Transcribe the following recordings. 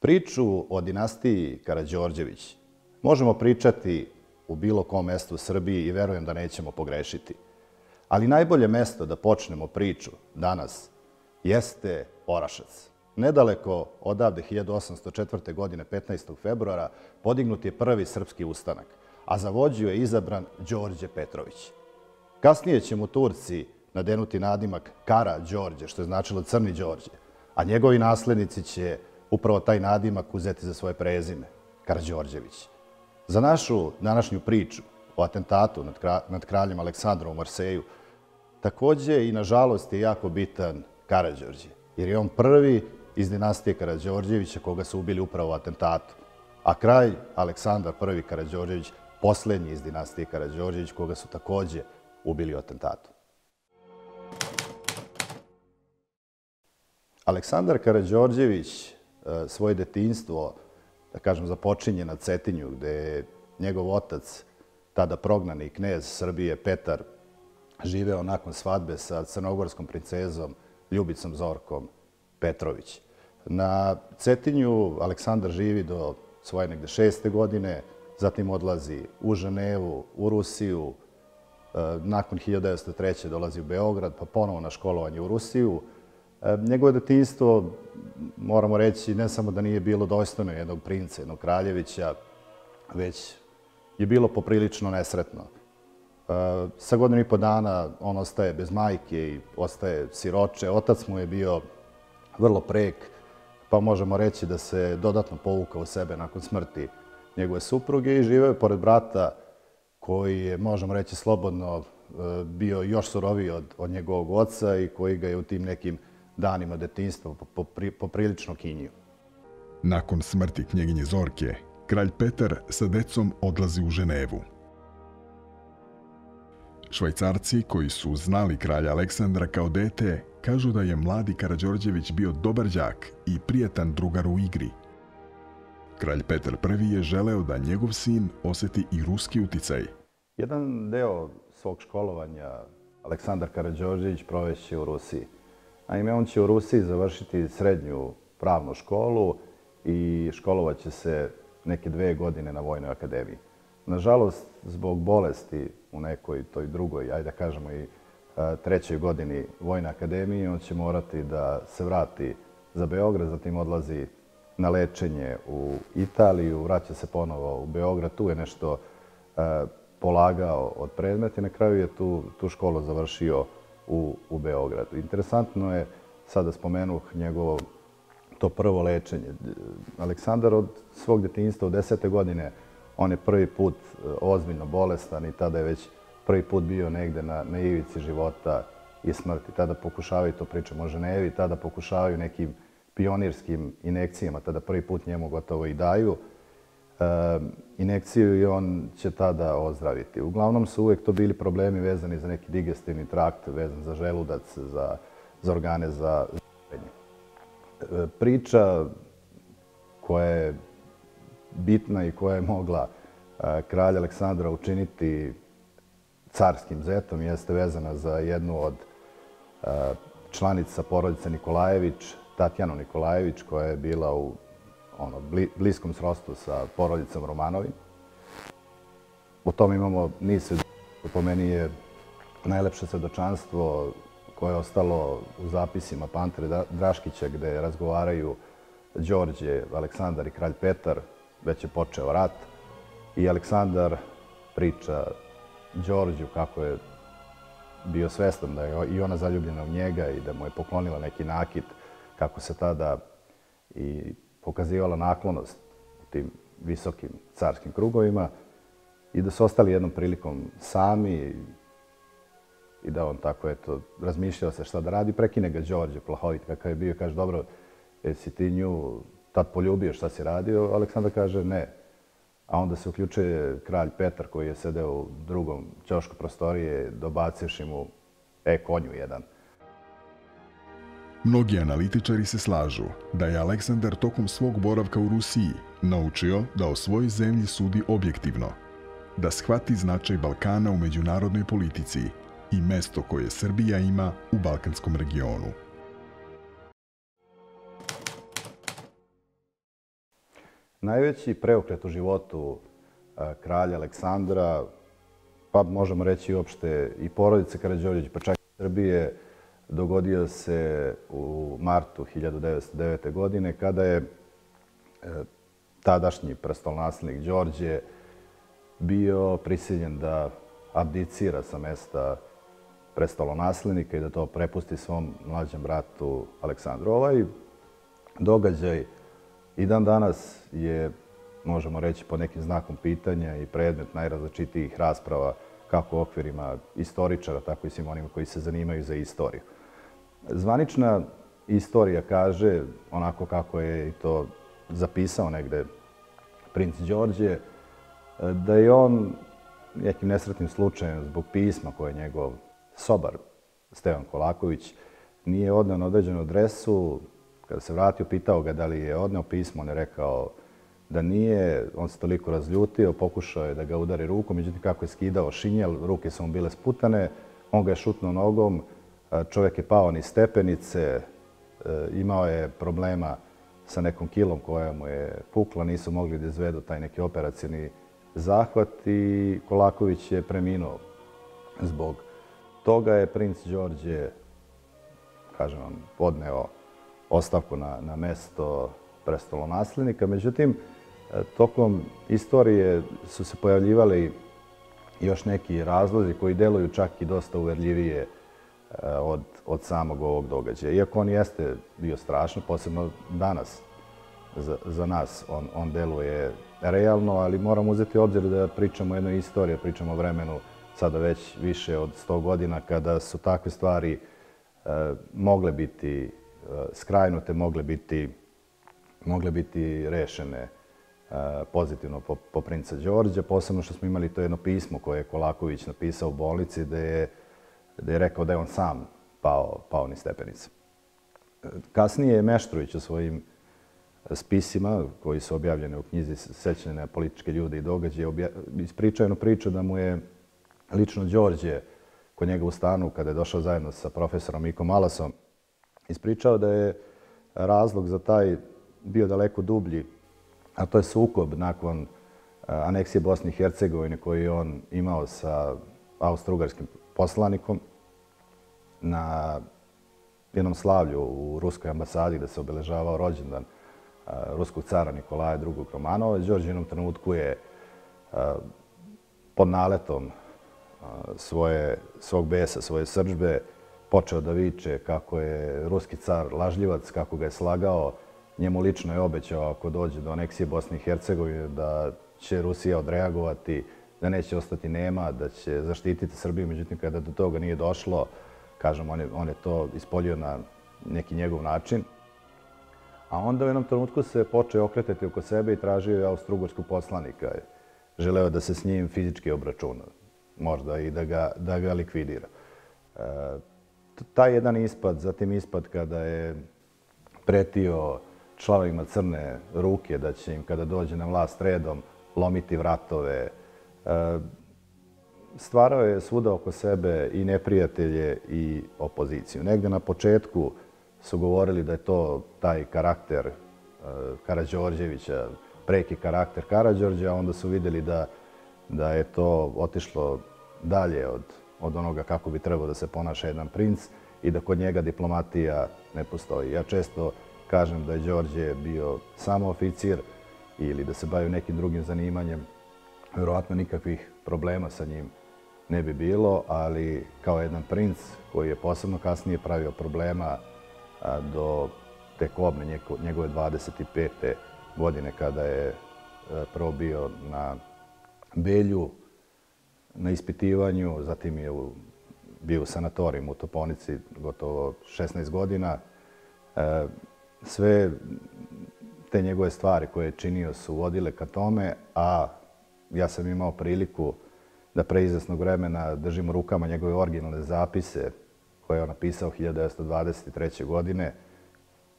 Priču o dinastiji Karađorđević možemo pričati u bilo kom mestu u Srbiji i verujem da nećemo pogrešiti. Ali najbolje mesto da počnemo priču danas jeste Orašac. Nedaleko odavde 1804. godine 15. februara podignut je prvi srpski ustanak, a za vođu je izabran Đorđe Petrović. Kasnije će mu Turci nadenuti nadimak Kara Đorđe, što je značilo Crni Đorđe, a njegovi naslednici će upravo taj nadimak uzeti za svoje prezime, Karađorđević. Za našu današnju priču o atentatu nad kraljem Aleksandrom u Marseju također i nažalost je jako bitan Karađorđe, jer je on prvi iz dinastije Karađorđevića koga su ubili upravo u atentatu, a kralj Aleksandar I Karađorđević posljednji iz dinastije Karađorđević koga su također ubili u atentatu. Aleksandar Karađorđević svoje detinjstvo, da kažem, započinje na Cetinju, gde je njegov otac, tada prognani knez Srbije Petar, živeo nakon svadbe sa crnogorskom princezom Ljubicom Zorkom Petrović. Na Cetinju Aleksandar živi do svoje negde 6. godine, zatim odlazi u Ženevu, u Rusiju, nakon 1903. dolazi u Beograd, pa ponovo na školovanje u Rusiju. Njegovo detinjstvo, moramo reći, ne samo da nije bilo dostojno jednog princa, jednog kraljevića, već je bilo poprilično nesretno. Sa godinu i po dana on ostaje bez majke i ostaje siroče. Otac mu je bio vrlo prek, pa možemo reći da se dodatno povukao u sebe nakon smrti njegove supruge i živeo je pored brata koji je, možemo reći, slobodno bio još suroviji od njegovog oca i koji ga je u tim nekim danima detinjstva poprilično kinjio. Nakon smrti knjeginje Zorke, kralj Petar sa decom odlazi u Ženevu. Švajcarci koji su znali kralja Aleksandra kao dete kažu da je mladi Karađorđević bio dobar đak i prijatan drugar u igri. Kralj Petar I je želeo da njegov sin oseti i ruski uticaj. Jedan deo svog školovanja Aleksandar Karađorđević provešće u Rusiji. Naime, on će u Rusiji završiti srednju pravnu školu i školovat će se neke 2 godine na Vojnoj akademiji. Nažalost, zbog bolesti u nekoj toj drugoj, ajde da kažemo i trećoj godini Vojne akademije, on će morati da se vrati za Beograd, zatim odlazi na lečenje u Italiju, vraća se ponovo u Beograd, tu je nešto polagao od predmeta i na kraju je tu školu završio u Beogradu. Interesantno je, sada spomenuh njegovo to prvo lečenje. Aleksandar od svog detinjstva, od 10. godine, on je prvi put ozbiljno bolestan i tada je već prvi put bio negde na ivici života i smrti. Tada pokušavaju, to pričamo o Ženevi, tada pokušavaju nekim pionirskim injekcijama, tada prvi put njemu gotovo i daju injekciju i on će tada ozdraviti. Uglavnom su uvijek to bili problemi vezani za neki digestivni trakt, vezan za želudac, za organe, za življenje. Priča koja je bitna i koja je mogla kralja Aleksandra učiniti carskim zetom jeste vezana za jednu od članica porodice Nikolajević, Tatjanu Nikolajević, koja je bila u bliskom srodstvu sa porodicom Romanovi. O tom imamo niz svedočanstava. Po meni je najlepše svedočanstvo koje je ostalo u zapisima Pantre Draškića gde razgovaraju Đorđe, Aleksandar i kralj Petar. Već je počeo rat i Aleksandar priča Đorđu kako je bio svestan da je i ona zaljubljena u njega i da mu je poklonila neki nakit, kako se tada i pokazivala naklonost u tim visokim carskim krugovima i da su ostali jednom prilikom sami i da on tako, eto, razmišljao se šta da radi. Prekine ga Đorđe, plahovit kakav je bio, kaže, dobro, jesi ti nju tad poljubio, šta si radio? Aleksandar kaže ne. A onda se uključuje kralj Petar koji je sedeo u drugom ćošku prostorije, dobacivši mu konju jedan. Mnogi analitičari se slažu da je Aleksandar tokom svog boravka u Rusiji naučio da o svojoj zemlji sudi objektivno, da shvati značaj Balkana u međunarodnoj politici i mesto koje Srbija ima u balkanskom regionu. Najveći preokret u životu kralja Aleksandra, pa možemo reći uopšte i porodice Karađorđević, pa čak i Srbije, dogodio se u martu 1909. godine kada je tadašnji prestolonaslednik Đorđe bio prisiljen da abdicira sa mesta prestolonaslednika i da to prepusti svom mlađem bratu Aleksandru. Ovaj događaj i dan danas je, možemo reći, pod nekim znakom pitanja i predmet najrazličitijih rasprava kako u okvirima istoričara, tako i svim onima koji se zanimaju za istoriju. Zvanična istorija kaže, onako kako je i to zapisao negde princ Đorđe, da je on nekim nesretnim slučajem zbog pisma koje je njegov sobar Stevan Kolaković nije odneo na određenu adresu. Kada se vratio, pitao ga da li je odneo pismo, on je rekao da nije. On se toliko razljutio, pokušao je da ga udari rukom, međutim kako je skidao šinjel, ruke su mu bile sputane, on ga je šutnuo nogom, čovjek je pao niz stepenice, imao je problema sa nekom kilom koja mu je pukla, nisu mogli da izvedu taj neki operacioni zahvat i Kolaković je preminuo. Zbog toga je princ Đorđe, kažem vam, podneo ostavku na mesto prestolonaslednika. Međutim, tokom istorije su se pojavljivali još neki razlozi koji deluju čak i dosta uverljivije od samog ovog događaja. Iako on jeste bio strašan, posebno danas za nas on deluje realno, ali moramo uzeti u obzir da pričamo o jednoj istoriji, pričamo o vremenu sada već više od 100 godina kada su takve stvari mogle biti skrajnute, mogle biti rešene pozitivno po princa Đorđa. Posebno što smo imali to jedno pismo koje je Kolaković napisao u bolnici da je rekao da je on sam pao niz stepenice. Kasnije je Meštrović u svojim spisima koji su objavljeni u knjizi Sećanje na političke ljude i događaje ispričao jednu priču da mu je lično Đorđe kod njega u stanu kada je došao zajedno sa profesorom Mikom Alasom ispričao da je razlog za taj bio daleko dublji, a to je sukob nakon aneksije Bosne i Hercegovine koju je on imao sa austrougarskim poslanikom na jednom slavlju u ruskoj ambasadi gde se obeležavao rođendan ruskog cara Nikolaja II. Romanova. Đorđe u jednom trenutku je pod naletom svog besa, svoje srdžbe, počeo da viče kako je ruski car lažljivac, kako ga je slagao. Njemu lično je obećao ako dođe do aneksije Bosne i Hercegovine da će Rusija odreagovati, da neće ostati nema, da će zaštititi Srbiju. Međutim, kada do toga nije došlo, kažem, on je to ispoljio na neki njegov način. A onda u jednom trenutku se počeo okretati oko sebe i tražio je austrougarskog poslanika. Želeo da se s njim fizički obračuna, možda i da ga likvidira. Taj jedan ispad, zatim ispad kada je pretio članovima Crne ruke da će im kada dođe na vlast redom lomiti vratove. Stvarao je svuda oko sebe i neprijatelje i opoziciju. Negde na početku su govorili da je to taj karakter Karađorđevića, preki karakter Karađorđa, a onda su vidjeli da je to otišlo dalje od onoga kako bi trebao da se ponaša jedan princ i da kod njega diplomatija ne postoji. Ja često kažem da je Đorđe bio samo oficir ili da se bavio nekim drugim zanimanjem. Vjerovatno nikakvih problema sa njim ne bi bilo, ali kao jedan princ koji je posebno kasnije pravio problema do tek obne njegove 25. godine kada je prvo bio na Belju, na ispitivanju, zatim je bio u sanatorijumu u Toponici gotovo 16 godina. Sve te njegove stvari koje je činio su vodile ka tome, a ja sam imao priliku da pre izvesnog vremena držim u rukama njegove originalne zapise koje je on napisao 1923. godine,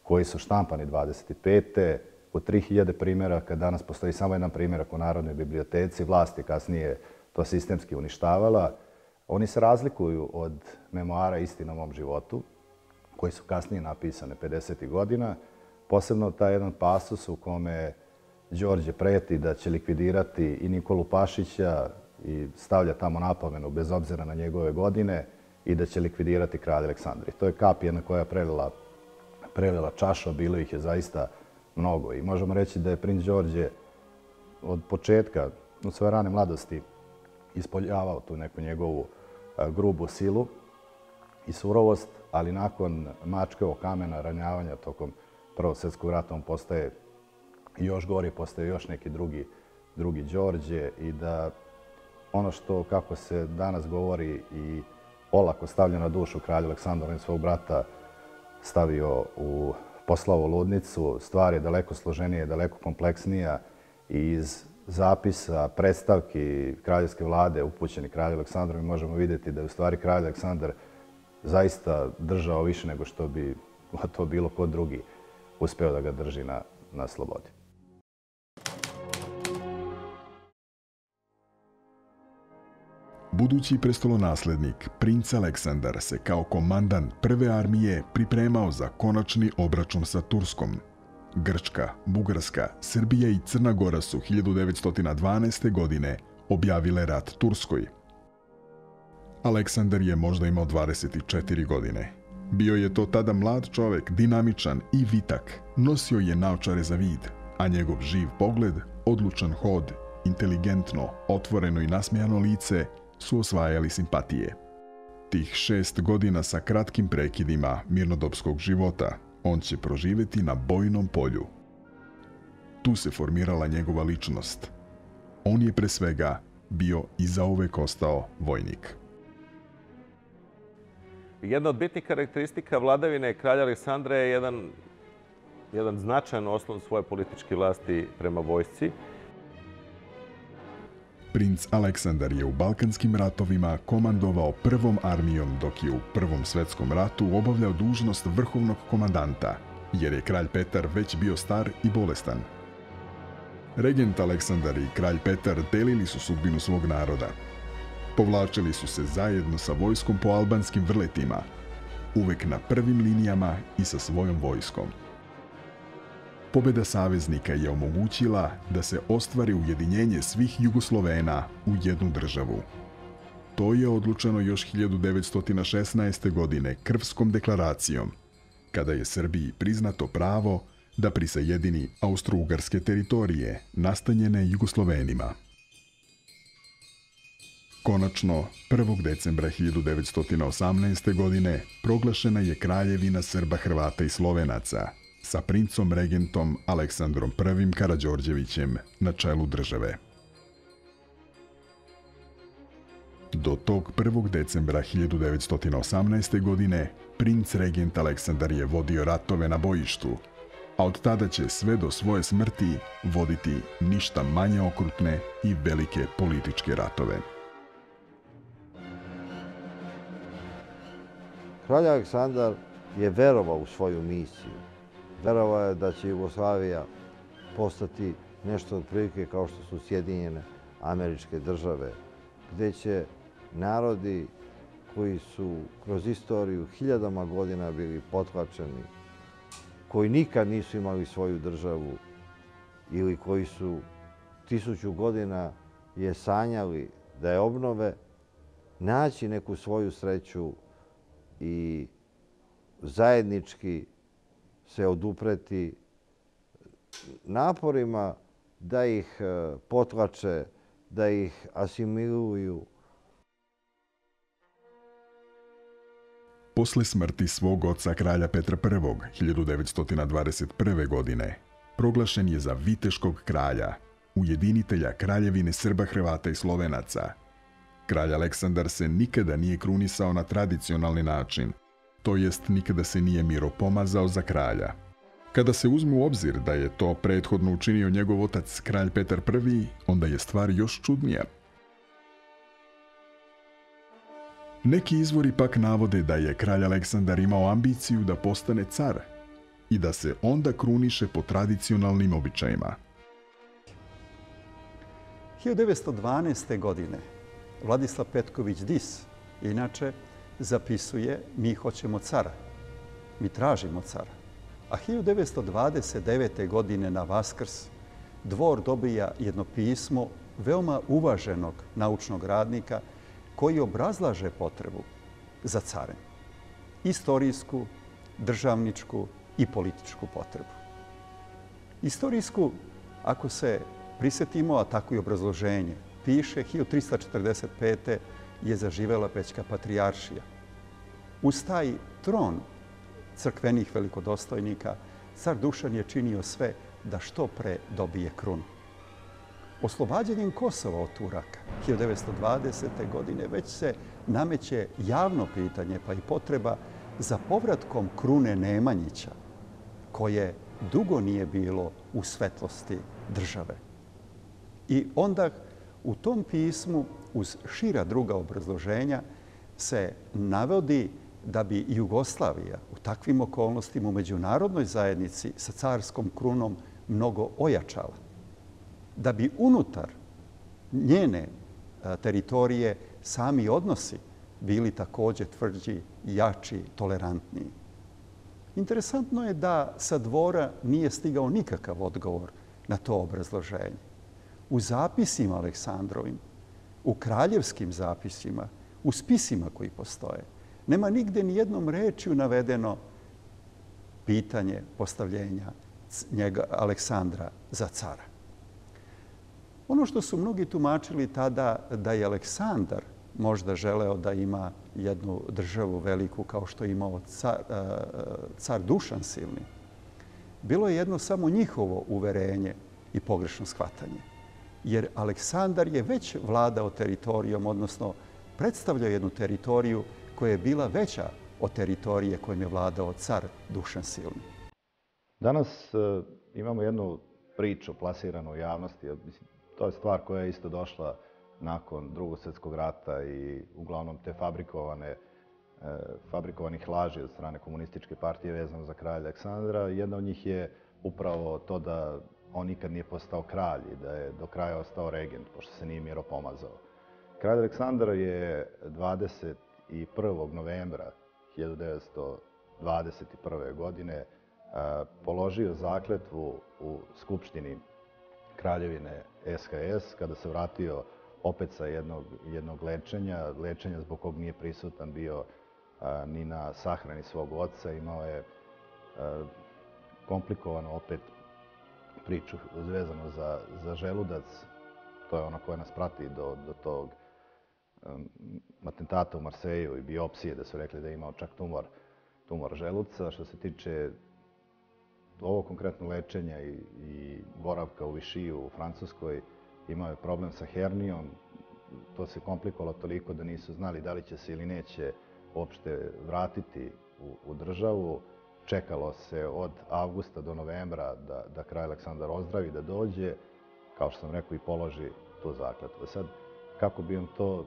koji su štampani 25. u 3000 primjeraka. Danas postoji samo jedan primjerak u Narodnoj biblioteci. Vlast je kasnije to sistemski uništavala. Oni se razlikuju od memoara Istina o mom životu, koji su kasnije napisane 50. godina. Posebno taj jedan pasus u kome Đorđe preti da će likvidirati i Nikolu Pašića i stavlja tamo napomenu bez obzira na njegove godine i da će likvidirati kralja Aleksandra. To je kap jedna koja je prelila čaša, bilo ih je zaista mnogo. I možemo reći da je princ Đorđe od početka, od svoje rane mladosti, ispoljavao tu neku njegovu grubu silu i surovost, ali nakon Mačkevog kamena, ranjavanja tokom Prvog svjetskog rata, on postaje još gori, postaje još neki drugi Đorđe i da ono što, kako se danas govori, i olako stavlja na dušu kralju Aleksandru, on svog brata stavio u poslao ludnicu, stvar je daleko složenija, daleko kompleksnija i iz zapisa, predstavki kraljevske vlade upućeni kralju Aleksandru, mi možemo vidjeti da je u stvari kralj Aleksandar zaista držao više nego što bi to bilo ko drugi uspeo da ga drži na slobodi. Budući prestolonaslednik, princ Aleksandar, se kao komandan prve armije pripremao za konačni obračun sa Turskom. Grčka, Bugarska, Srbija i Crna Gora su 1912. godine objavile rat Turskoj. Aleksandar je možda imao 24 godine. Bio je to tada mlad čovjek, dinamičan i vitak. Nosio je naočare za vid, a njegov živ pogled, odlučan hod, inteligentno, otvoreno i nasmijano lice su osvajali simpatije. Tih 6 godina sa kratkim prekidima mirnodopskog života on će proživjeti na bojnom polju. Tu se formirala njegova ličnost. On je pre svega bio i zauvek ostao vojnik. Jedna od bitnih karakteristika vladavine kralja Aleksandra je jedan značajan oslon svoje političke vlasti prema vojsci. Princ Aleksandar je u Balkanskim ratovima komandovao prvom armijom, dok je u Prvom svjetskom ratu obavljao dužnost vrhovnog komandanta, jer je kralj Petar već bio star i bolestan. Regent Aleksandar i kralj Petar delili su sudbinu svog naroda. Povlačili su se zajedno sa vojskom po albanskim vrletima, uvek na prvim linijama i sa svojom vojskom. Pobjeda saveznika je omogućila da se ostvari ujedinjenje svih Jugoslovena u jednu državu. To je odlučeno još 1916. godine Krfskom deklaracijom, kada je Srbiji priznato pravo da prisajedini austrougarske teritorije nastanjene Jugoslovenima. Konačno, 1. decembra 1918. godine proglašena je Kraljevina Srba, Hrvata i Slovenaca, sa princom regentom Aleksandrom I. Karađorđevićem na čelu države. Do tog 1. decembra 1918. godine princ regent Aleksandar je vodio ratove na bojištu, a od tada će sve do svoje smrti voditi ništa manje okrutne i velike političke ratove. Kralj Aleksandar je verovao u svoju misiju. Verovao je da će Jugoslavija postati nešto otprilike kao što su Sjedinjene Američke Države, gdje će narodi koji su kroz istoriju hiljadama godina bili potlačeni, koji nikad nisu imali svoju državu ili koji su 1000 godina je sanjali da je obnove, naći neku svoju sreću i zajednički se odupreti naporima da ih potlače, da ih asimiluju. Posle smrti svog oca kralja Petra I, 1921. godine, proglašen je za viteškog kralja, ujedinitelja Kraljevine Srba, Hrvata i Slovenaca. Kralj Aleksandar se nikada nije krunisao na tradicionalni način, to jest nikada se nije miropomazao za kralja. Kada se uzme u obzir da je to prethodno učinio njegov otac, kralj Petar I, onda je stvar još čudnija. Neki izvori pak navode da je kralj Aleksandar imao ambiciju da postane car i da se onda kruniše po tradicionalnim običajima. 1912. godine Vladislav Petković Dis, inače, zapisuje: mi hoćemo cara, mi tražimo cara. A 1929. godine na Vaskrs Dvor dobija jedno pismo veoma uvaženog naučnog radnika koji obrazlaže potrebu za carinu. Istorijsku, državničku i političku potrebu. Istorijsku, ako se prisjetimo, a tako i obrazloženje, piše 1345. je zaživela Pećka patrijaršija. Uz taj tron crkvenih velikodostojnika, car Dušan je činio sve da što pre dobije krunu. Oslobađanjem Kosova od Turaka 1920. godine već se nameće javno pitanje, pa i potreba za povratkom krune Nemanjića, koje dugo nije bilo u svetlosti države. I onda u tom pismu, uz šira druga obrazloženja, se navodi da bi Jugoslavija u takvim okolnostima u međunarodnoj zajednici sa carskom krunom mnogo ojačala, da bi unutar njene teritorije sami odnosi bili također tvrđi, jači, tolerantniji. Interesantno je da sa dvora nije stigao nikakav odgovor na to obrazloženje. U zapisima Aleksandrovim, u kraljevskim zapisima, u spisima koji postoje, nema nigde ni jednom rečju navedeno pitanje postavljenja Aleksandra za cara. Ono što su mnogi tumačili tada da je Aleksandar možda želeo da ima jednu državu veliku kao što je imao car Dušan Silni, bilo je jedno samo njihovo uverenje i pogrešno shvatanje. Jer Aleksandar je već vladao teritorijom, odnosno predstavljao jednu teritoriju koja je bila veća od teritorije kojim je vladao car Dušan Silni. Danas imamo jednu priču plasiranu u javnosti. To je stvar koja je isto došla nakon Drugog svjetskog rata i uglavnom te fabrikovanih laži od strane komunističke partije vezano za kralja Aleksandra. Jedna od njih je upravo to da on nikad nije postao kralj i da je do kraja ostao regent, pošto se nije miropomazao. Kralj Aleksandar je 21. novembra 1921. godine položio zakletvu u Skupštini Kraljevine SHS kada se vratio opet sa jednog lečenja zbog kog nije prisutan bio ni na sahrani svog oca. Imao je komplikovanu opet priču vezano za želudac. To je ono koja nas prati do tog atentata u Marseju i biopsije, da su rekli da je imao čak tumor želuca. Što se tiče ovo konkretno lečenja i boravka u Višiju u Francuskoj, imao je problem sa hernijom. To se komplikovalo toliko da nisu znali da li će se ili neće uopšte vratiti u državu. Čekalo se od avgusta do novembra da kralj Aleksandar ozdravi, da dođe, kao što sam rekao, i položi tu zakletvu. Sad, kako bi on to,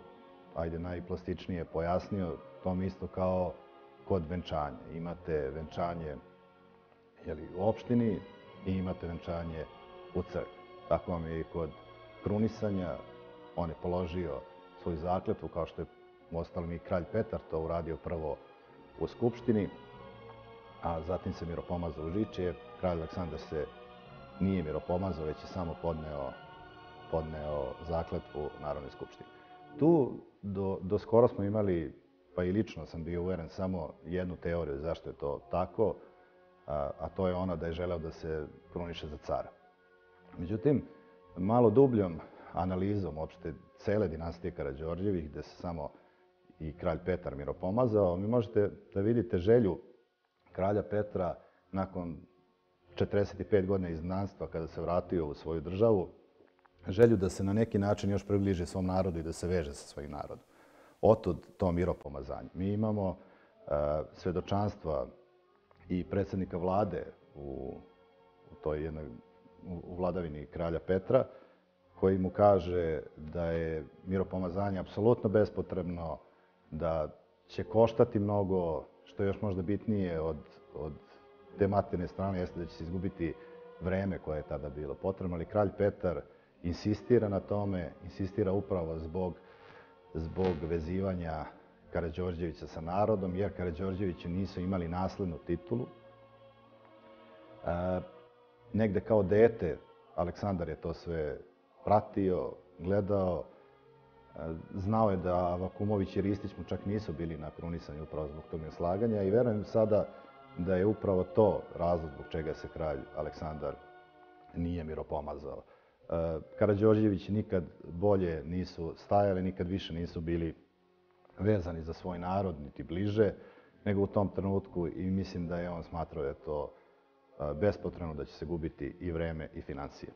ajde, najplastičnije pojasnio, to mi isto kao kod venčanja. Imate venčanje u opštini i imate venčanje u crkvi. Tako vam je i kod krunisanja. On je položio svoju zakletvu, kao što je uostalom i kralj Petar to uradio prvo u Skupštini, a zatim se miropomazao u Žičevu. Kralj Aleksandar se nije miropomazao, već je samo podneo zakletvu Narodnoj skupštini. Tu do skoro smo imali, pa i lično sam bio uveren, samo jednu teoriju zašto je to tako, a to je ona da je želeo da se kruniše za cara. Međutim, malo dubljom analizom uopšte cele dinastije Karađorđevih, gde se samo i kralj Petar miropomazao, mi možete da vidite želju kralja Petra nakon 45 godina izgnanstva kada se vratio u svoju državu, želju da se na neki način još približe svom narodu i da se veže sa svojim narodom. Otud to miropomazanje. Mi imamo svedočanstva i predsjednika vlade u vladavini kralja Petra, koji mu kaže da je miropomazanje apsolutno bespotrebno, da će koštati mnogo, što je još možda bitnije od te materijalne strane, jeste da će se izgubiti vreme koje je tada bilo potrebno. Ali kralj Petar insistira na tome, insistira upravo zbog vezivanja Karađorđevića sa narodom, jer Karađorđevići nisu imali naslednu titulu. Negde kao dete Aleksandar je to sve pratio, gledao. Znao je da Vakumović i Ristić mu čak nisu bili nakrunisanju upravo zbog tog neslaganja i verujem sada da je upravo to razlog zbog čega se kralj Aleksandar nije miropomazao. Karađorđević nikad bolje nisu stajali, nikad više nisu bili vezani za svoj narod, niti bliže, nego u tom trenutku i mislim da je on smatrao da je to bespotrebno, da će se gubiti i vreme i financije.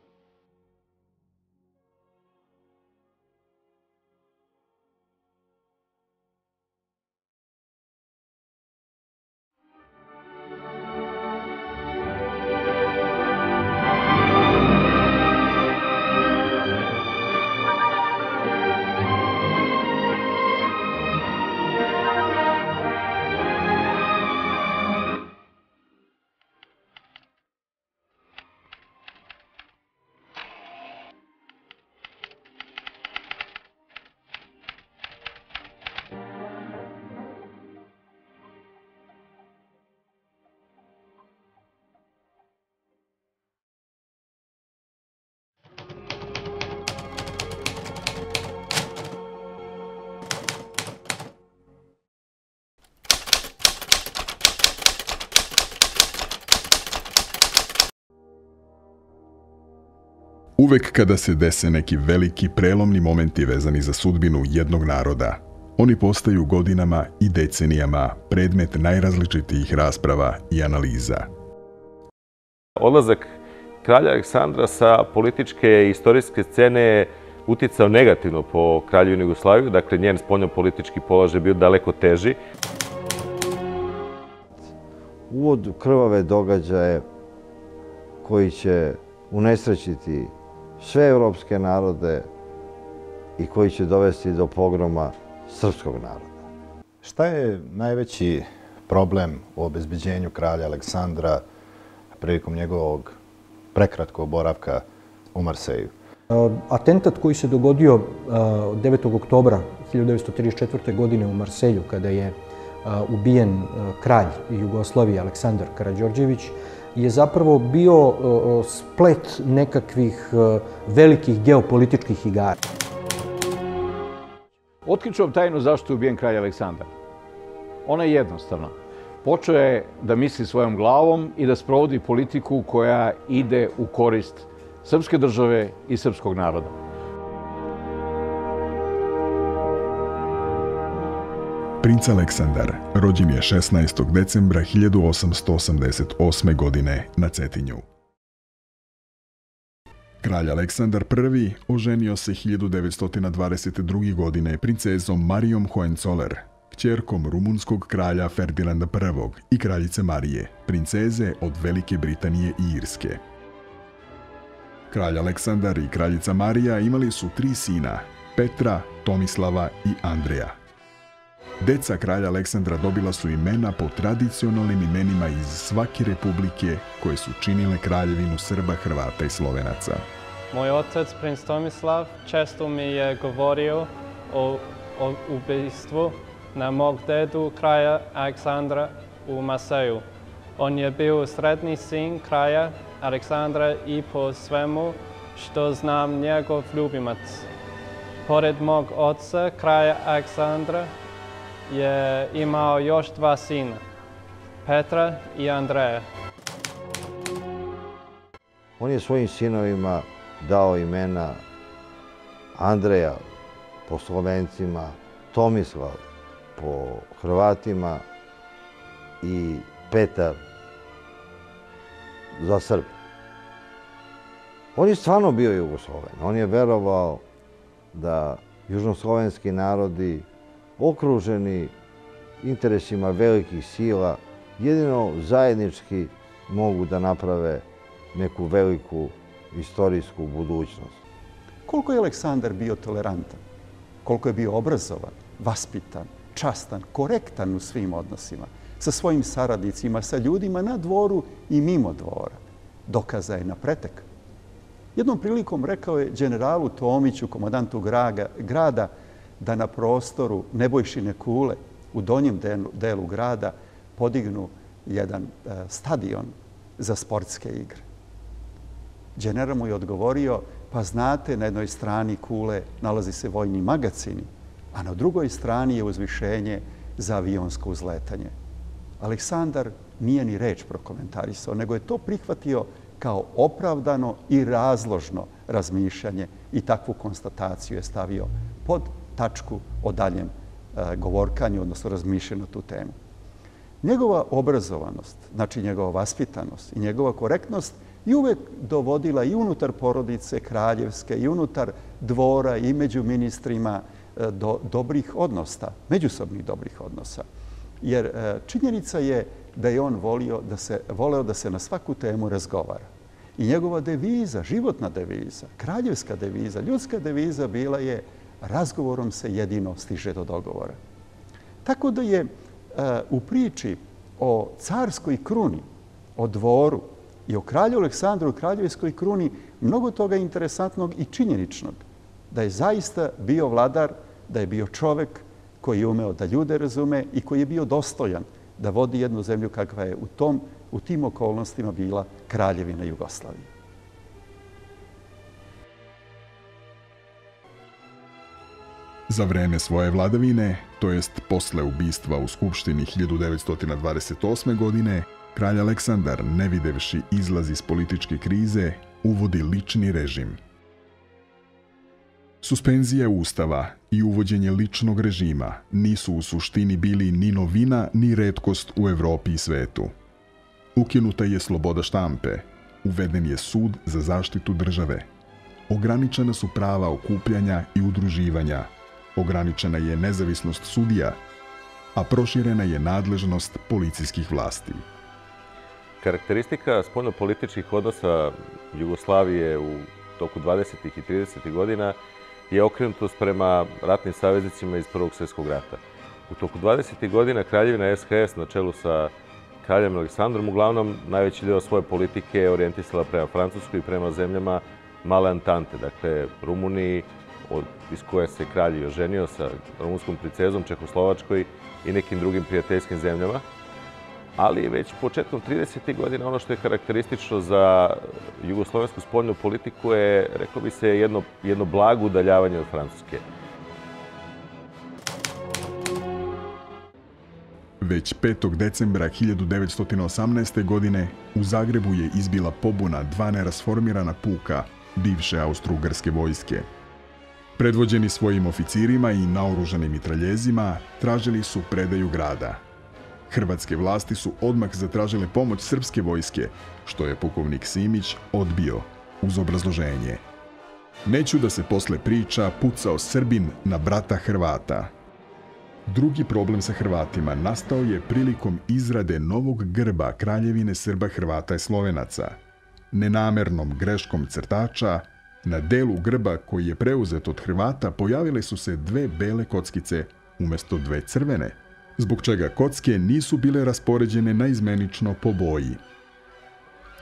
Uvek kada se dese neki veliki prelomni momenti vezani za sudbinu jednog naroda, oni postaju godinama i decenijama predmet najrazličitijih rasprava i analiza. Odlazak kralja Aleksandra sa političke i istorijske scene je uticao negativno po Kraljevinu Jugoslaviju, dakle njen spoljnopolitički položaj je bio daleko teži. Uvod u krvave događaje koji će unesrećiti sve evropske narode i koji će dovesti do pogroma srpskog naroda. Šta je najveći problem u obezbeđenju kralja Aleksandra prilikom njegovog prekratkog boravka u Marseju? Atentat koji se dogodio 9. oktobra 1934. godine u Marselju, kada je ubijen kralj Jugoslavije Aleksandar Karađorđević, je zapravo bio splet nekakvih velikih geopolitičkih igara. Otkriću tajnu zašto je ubijen kralj Aleksandar. Ona je jednostavna. Počeo je da misli svojom glavom i da sprovodi politiku koja ide u korist srpske države i srpskog naroda. Princ Aleksandar rođen je 16. decembra 1888. godine na Cetinju. Kralj Aleksandar I oženio se 1922. godine princezom Marijom Hohenzoller, kćerkom rumunskog kralja Ferdinanda I i kraljice Marije, princeze od Velike Britanije i Irske. Kralj Aleksandar i kraljica Marija imali su 3 sina, Petra, Tomislava i Andreja. Deca kralja Aleksandra dobila su imena po tradicionalnim imenima iz svake republike koje su činile kraljevinu Srba, Hrvata i Slovenaca. Moj otac, princ Tomislav, često mi je govorio o ubistvu na mog dedu kralja Aleksandra u Marseju. On je bio srednji sin kralja Aleksandra i po svemu što znam njegov ljubimac. Pored mog oca, kralja Aleksandra, je imao još 2 sina, Petra i Andreja. On je svojim sinovima dao imena Andreja po Slovencima, Tomislav po Hrvatima i Petar za Srbe. On je stvarno bio Jugosloven. On je verovao da južnoslovenski narodi okruženi interesima velikih sila, jedino zajednički mogu da naprave neku veliku istorijsku budućnost. Koliko je Aleksandar bio tolerantan, koliko je bio obrazovan, vaspitan, častan, korektan u svim odnosima, sa svojim saradnicima, sa ljudima na dvoru i mimo dvora, dokaza je na pretek. Jednom prilikom rekao je generalu Tomiću, komandantu grada, da na prostoru Nebojšine kule u donjem delu grada podignu jedan stadion za sportske igre. Đenera mu je odgovorio, pa znate, na jednoj strani kule nalazi se vojni magacini, a na drugoj strani je uzvišenje za avionsko uzletanje. Aleksandar nije ni reč prokomentarisao, nego je to prihvatio kao opravdano i razložno razmišljanje i takvu konstataciju je stavio pod tačku o daljem govorkanju, odnosno razmišljanju na tu temu. Njegova obrazovanost, znači njegova vaspitanost i njegova korektnost je uvek dovodila i unutar porodice kraljevske i unutar dvora i među ministrima do dobrih odnosa, međusobnih dobrih odnosa. Jer činjenica je da je on voleo da se na svaku temu razgovara. I njegova deviza, životna deviza, kraljevska deviza, ljudska deviza bila je razgovorom se jedino stiže do dogovora. Tako da je u priči o carskoj kruni, o dvoru i o kralju Aleksandru u kraljevskoj kruni mnogo toga interesantnog i činjeničnog. Da je zaista bio vladar, da je bio čovek koji je umeo da ljude razume i koji je bio dostojan da vodi jednu zemlju kakva je u tim okolnostima bila Kraljevina Jugoslavije. Za vreme svoje vladavine, to jest posle ubistva u Skupštini 1928. godine, kralj Aleksandar, ne videvši izlaz iz političke krize, uvodi lični režim. Suspenzija Ustava i uvođenje ličnog režima nisu u suštini bili ni novina ni retkost u Evropi i svetu. Ukinuta je sloboda štampe, uveden je sud za zaštitu države, ograničena su prava okupljanja i udruživanja, ograničena je nezavisnost sudija, a proširena je nadležnost policijskih vlasti. Karakteristika spoljnopolitičkih odnosa Jugoslavije u toku 20. i 30. godina je okrenutost prema ratnim saveznicima iz Prvog svjetskog rata. U toku 20. godina Kraljevina SHS na čelu sa kraljem Aleksandrom uglavnom najveći deo svoje politike je orijentisala prema Francuskoj i prema zemljama Male Antante, dakle Rumuniji, iz koje se kralj je oženio sa rumunskom princezom, Čehoslovačkoj i nekim drugim prijateljskim zemljama. Ali već početkom 30. godina ono što je karakteristično za jugoslovensku spoljnu politiku je, rekao bi se, jedno blago udaljavanje od Francuske. Već 5. decembra 1918. godine u Zagrebu je izbila pobuna dva nerasformirana puka bivše Austro-Ugarske vojske. Predvođeni svojim oficirima i naoružanim mitraljezima tražili su predaju grada. Hrvatske vlasti su odmah zatražile pomoć srpske vojske, što je pukovnik Simić odbio uz obrazloženje: neću da se posle priča pucao Srbin na brata Hrvata. Drugi problem sa Hrvatima nastao je prilikom izrade novog grba Kraljevine Srba, Hrvata i Slovenaca. Nenamernom greškom crtača na delu grba koji je preuzet od Hrvata pojavile su se dve bele kockice umjesto dve crvene, zbog čega kocke nisu bile raspoređene naizmenično po boji.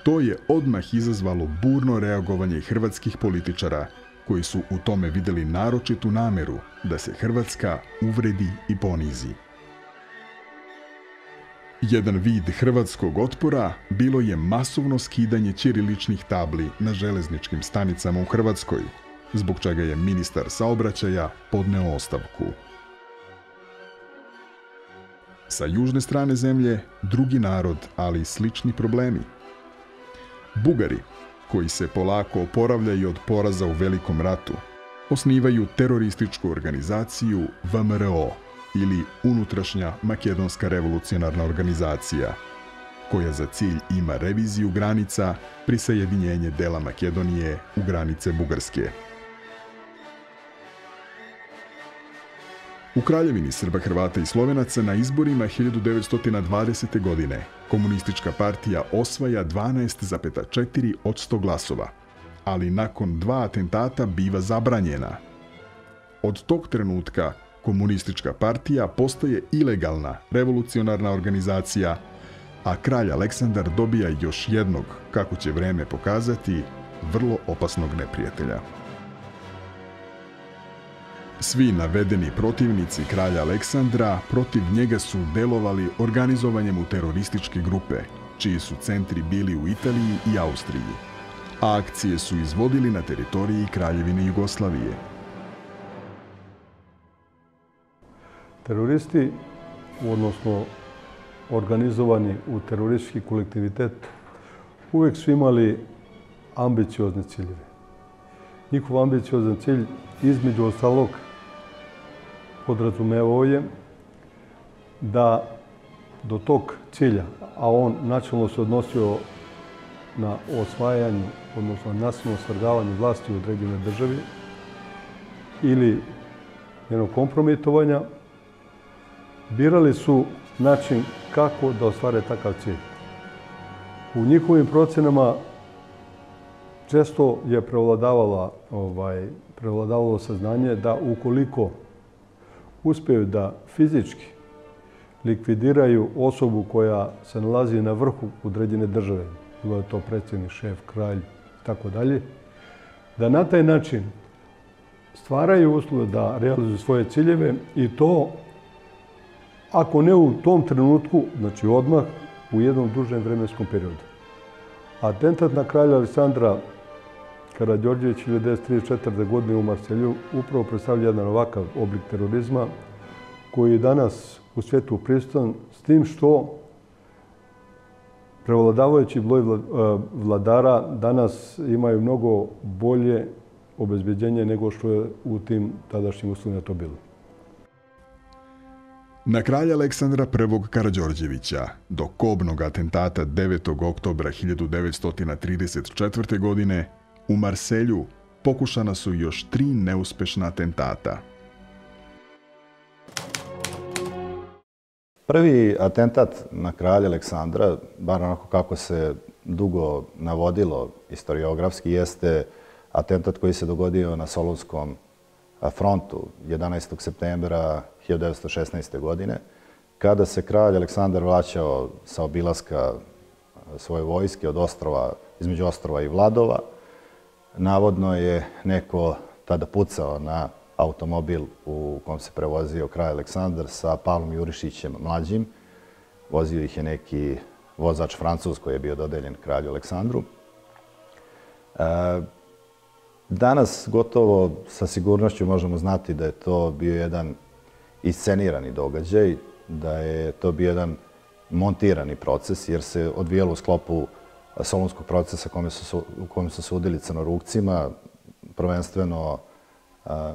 To je odmah izazvalo burno reagovanje hrvatskih političara, koji su u tome vidjeli naročitu nameru da se Hrvatska uvredi i ponizi. Jedan vid hrvatskog otpora bilo je masovno skidanje ćiriličnih tabli na železničkim stanicama u Hrvatskoj, zbog čega je ministar saobraćaja podneo ostavku. Sa južne strane zemlje drugi narod, ali slični problemi. Bugari, koji se polako oporavljaju od poraza u Velikom ratu, osnivaju terorističku organizaciju VMRO ili Unutrašnja makedonska revolucionarna organizacija, koja za cilj ima reviziju granica, prisajedinjenje dela Makedonije u granice Bugarske. U Kraljevini Srba, Hrvata i Slovenaca na izborima 1920. godine Komunistička partija osvaja 12,4% glasova, ali nakon dva atentata biva zabranjena. Od tog trenutka Komunistička partija postaje ilegalna revolucionarna organizacija, a kralj Aleksandar dobija još jednog, kako će vreme pokazati, vrlo opasnog neprijatelja. Svi navedeni protivnici kralja Aleksandra protiv njega su delovali organizovanjem u terorističke grupe, čiji su centri bili u Italiji i Austriji. a akcije su izvodili na teritoriji Kraljevine Jugoslavije. Teroristi, odnosno organizovani u teroristički kolektivitet, uvijek su imali ambiciozne ciljeve. Njihov ambiciozan cilj, između ostalog, podrazumevao je da do tog cilja, a on načelno se odnosio na osvajanje, odnosno nasilno svrgavanje vlasti u određenoj državi ili njenog kompromitovanja, birali su način kako da ostvare takav cilj. U njihovim procenama često je prevladavalo saznanje da ukoliko uspeju da fizički likvidiraju osobu koja se nalazi na vrhu određene države, bilo je to predsjednik, šef, kralj i tako dalje, da na taj način stvaraju uslove da realizuju svoje ciljeve i to, ako ne u tom trenutku, znači odmah, u jednom dužem vremenskom periodu. Atentat na kralja Aleksandra Karađorđevića 1934. godine u Marselju upravo predstavlja jedan ovakav oblik terorizma koji je danas u svijetu prisutan, s tim što prevladavajući broj vladara danas imaju mnogo bolje obezbeđenje nego što je u tim tadašnjim uslovima to bilo. Na kralja Aleksandra I. Karađorđevića do kobnog atentata 9. oktobra 1934. godine u Marselju pokušana su još 3 neuspešna atentata. Prvi atentat na kralja Aleksandra, bar onako kako se dugo navodilo historiografski, jeste atentat koji se dogodio na Solunskom frontu 11. septembra 1916. godine, kada se kralj Aleksandar vraćao sa obilaska svoje vojske od ostrova, između ostrova i Vladova. Navodno je neko tada pucao na automobil u kom se prevozio kralj Aleksandar sa Pavlom Jurišićem mlađim. Vozio ih je neki vozač Francuz koji je bio dodeljen kralju Aleksandru. Danas gotovo sa sigurnošću možemo znati da je to bio jedan iscenirani događaj, da je to bio jedan montirani proces jer se odvijalo u sklopu Solunskog procesa u kojem su sudili crnorukcima, prvenstveno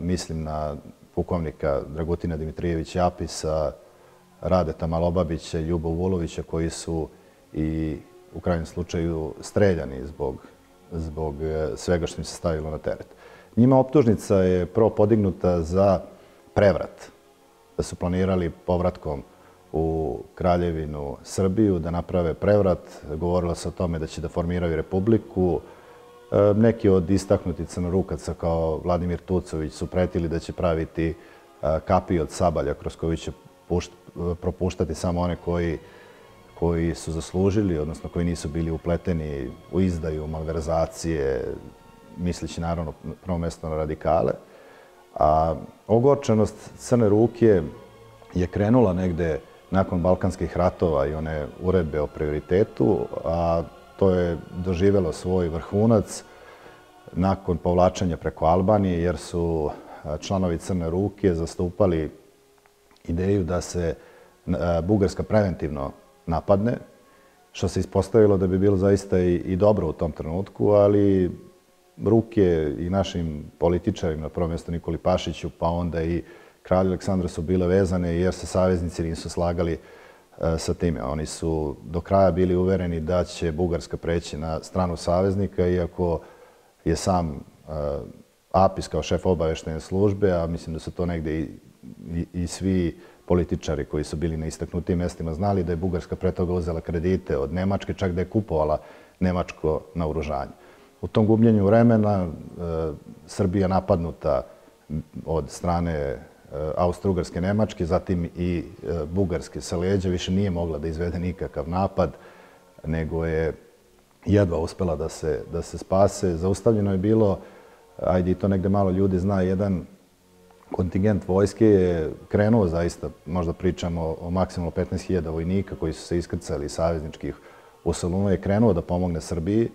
mislim na pukovnika Dragutina Dimitrijevića Apisa, Radeta Malobabića, Ljuba Vulovića koji su i u krajnjem slučaju streljani zbog svega što im se stavilo na teret. Njima optužnica je prvo podignuta za prevrat, da su planirali povratkom u Kraljevinu Srbiju, da naprave prevrat. Govorilo se o tome da će da formiraju republiku. Neki od istaknutih crnorukaca kao Vladimir Tucović su pretili da će praviti kapije od sabalja kroz koju će propuštati samo one koji su zaslužili, odnosno koji nisu bili upleteni u izdaju, malverzacije, misleći naravno prvomestno na radikale. A ogorčenost Crne ruke je krenula negde nakon Balkanskih ratova i one uredbe o prioritetu, a to je doživjelo svoj vrhunac nakon povlačenja preko Albanije, jer su članovi Crne ruke zastupali ideju da se Bugarska preventivno napadne, što se ispostavilo da bi bilo zaista i dobro u tom trenutku, ali ruke i našim političarima, na prvom mjestu Nikoli Pašiću, pa onda i kralju Aleksandra su bile vezane jer se saveznici nisu slagali sa time. Oni su do kraja bili uvereni da će Bugarska preći na stranu saveznika, iako je sam Apis kao šef obavještajne službe, a mislim da su to negde i svi političari koji su bili na istaknutim mjestima znali, da je Bugarska pre toga uzela kredite od Nemačke, čak da je kupovala nemačko naoružanje. U tom gubljenju vremena Srbija napadnuta od strane Austro-Ugarske, Nemačke, zatim i Bugarske sa leđa, više nije mogla da izvede nikakav napad, nego je jedva uspela da se spase. Zaustavljeno je bilo, ajde i to negde malo ljudi zna, jedan kontingent vojske je krenuo zaista, možda pričamo o maksimalno 15.000 vojnika koji su se iskrcali iz savezničkih u Solunu, je krenuo da pomogne Srbiji.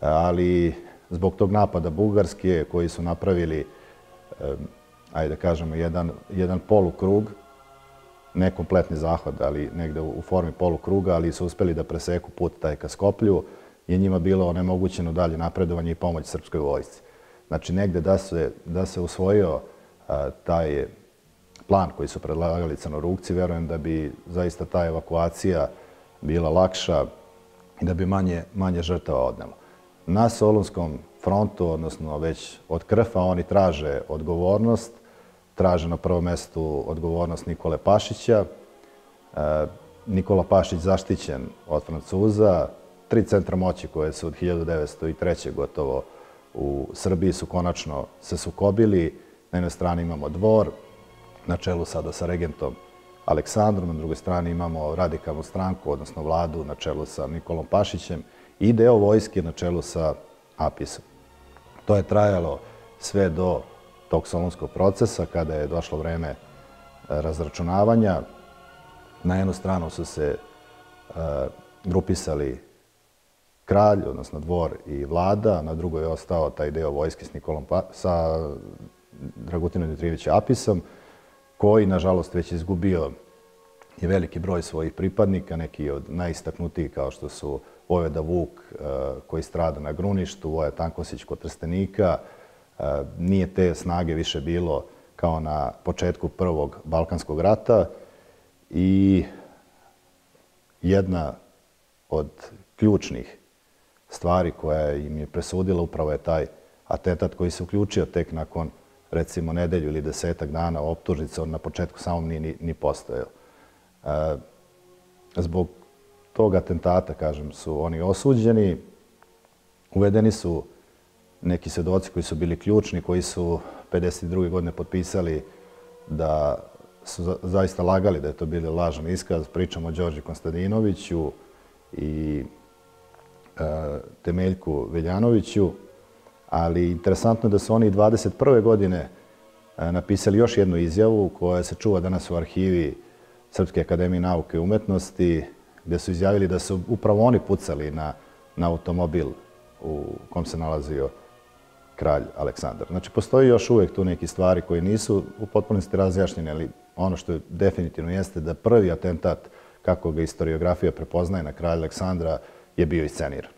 ali zbog tog napada Bugarske koji su napravili, ajde da kažemo, jedan polukrug, ne kompletni zahvat, ali negde u formi polukruga, ali su uspeli da preseku put taj ka Skoplju, je njima bilo onemogućeno dalje napredovanje i pomoć srpskoj vojsci. Znači, negde da se usvojio taj plan koji su predlagali Crnorukci, verujem da bi zaista ta evakuacija bila lakša i da bi manje žrtava odnelo. Na Solunskom frontu, odnosno već od Krfa, oni traže odgovornost. Traže na prvom mjestu odgovornost Nikole Pašića. Nikola Pašić zaštićen od Francuza. 3 centra moći koje su od 1903. gotovo u Srbiji su konačno se sukobili. Na jednoj strani imamo Dvor, na čelu sada sa regentom Aleksandrom, na drugoj strani imamo radikalnu stranku, odnosno vladu, na čelu sa Nikolom Pašićem i deo vojske na čelu sa APIS-om. To je trajalo sve do tog solunskog procesa, kada je došlo vreme razračunavanja. Na jednu stranu su se grupisali kralj, odnosno Dvor i vlada, na drugoj je ostao taj deo vojske sa Dragutinom Dimitrijevićem APIS-om, koji, nažalost, već izgubio je veliki broj svojih pripadnika, neki od najistaknutijih kao što su Vojvoda Vuk koji strada na Gruništu, Voja Tankosić kod Trstenika. Nije te snage više bilo kao na početku Prvog Balkanskog rata i jedna od ključnih stvari koja im je presudila upravo je taj atentat koji se uključio tek nakon recimo nedelju ili 10-ak dana optužnica, on na početku samom nije ni postojao. Zbog tog atentata, kažem, su oni osuđeni. Uvedeni su neki svedoci koji su bili ključni, koji su 1952. godine potpisali da su zaista lagali, da je to bili lažan iskaz. Pričamo o Đorđu Konstantinoviću i Temeljku Veljanoviću. Ali interesantno je da su oni 21. godine napisali još jednu izjavu koja se čuva danas u arhivi Srpske akademije nauke i umetnosti, gdje su izjavili da su upravo oni pucali na automobil u kom se nalazio kralj Aleksandar. Znači, postoji još uvijek tu neke stvari koje nisu u potpunosti razjašnjene, ali ono što je definitivno jeste da prvi atentat, kako ga historiografija prepoznaje, na kralja Aleksandra je bio isceniran.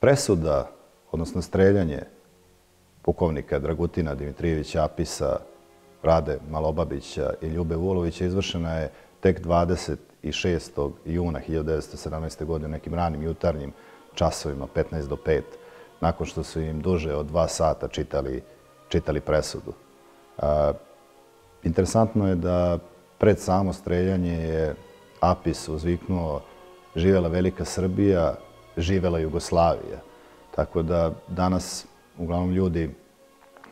Presuda, odnosno streljanje pukovnika Dragutina Dimitrijevića APIS-a, Rade Malobabića i Ljube Vulovića izvršena je tek 26. juna 1917. godine u nekim ranim jutarnjim časovima, 15 do 5, nakon što su im duže od 2 sata čitali presudu. Interesantno je da pred samo streljanje je APIS uzviknuo "Živela Velika Srbija, živela Jugoslavija". Tako da danas uglavnom ljudi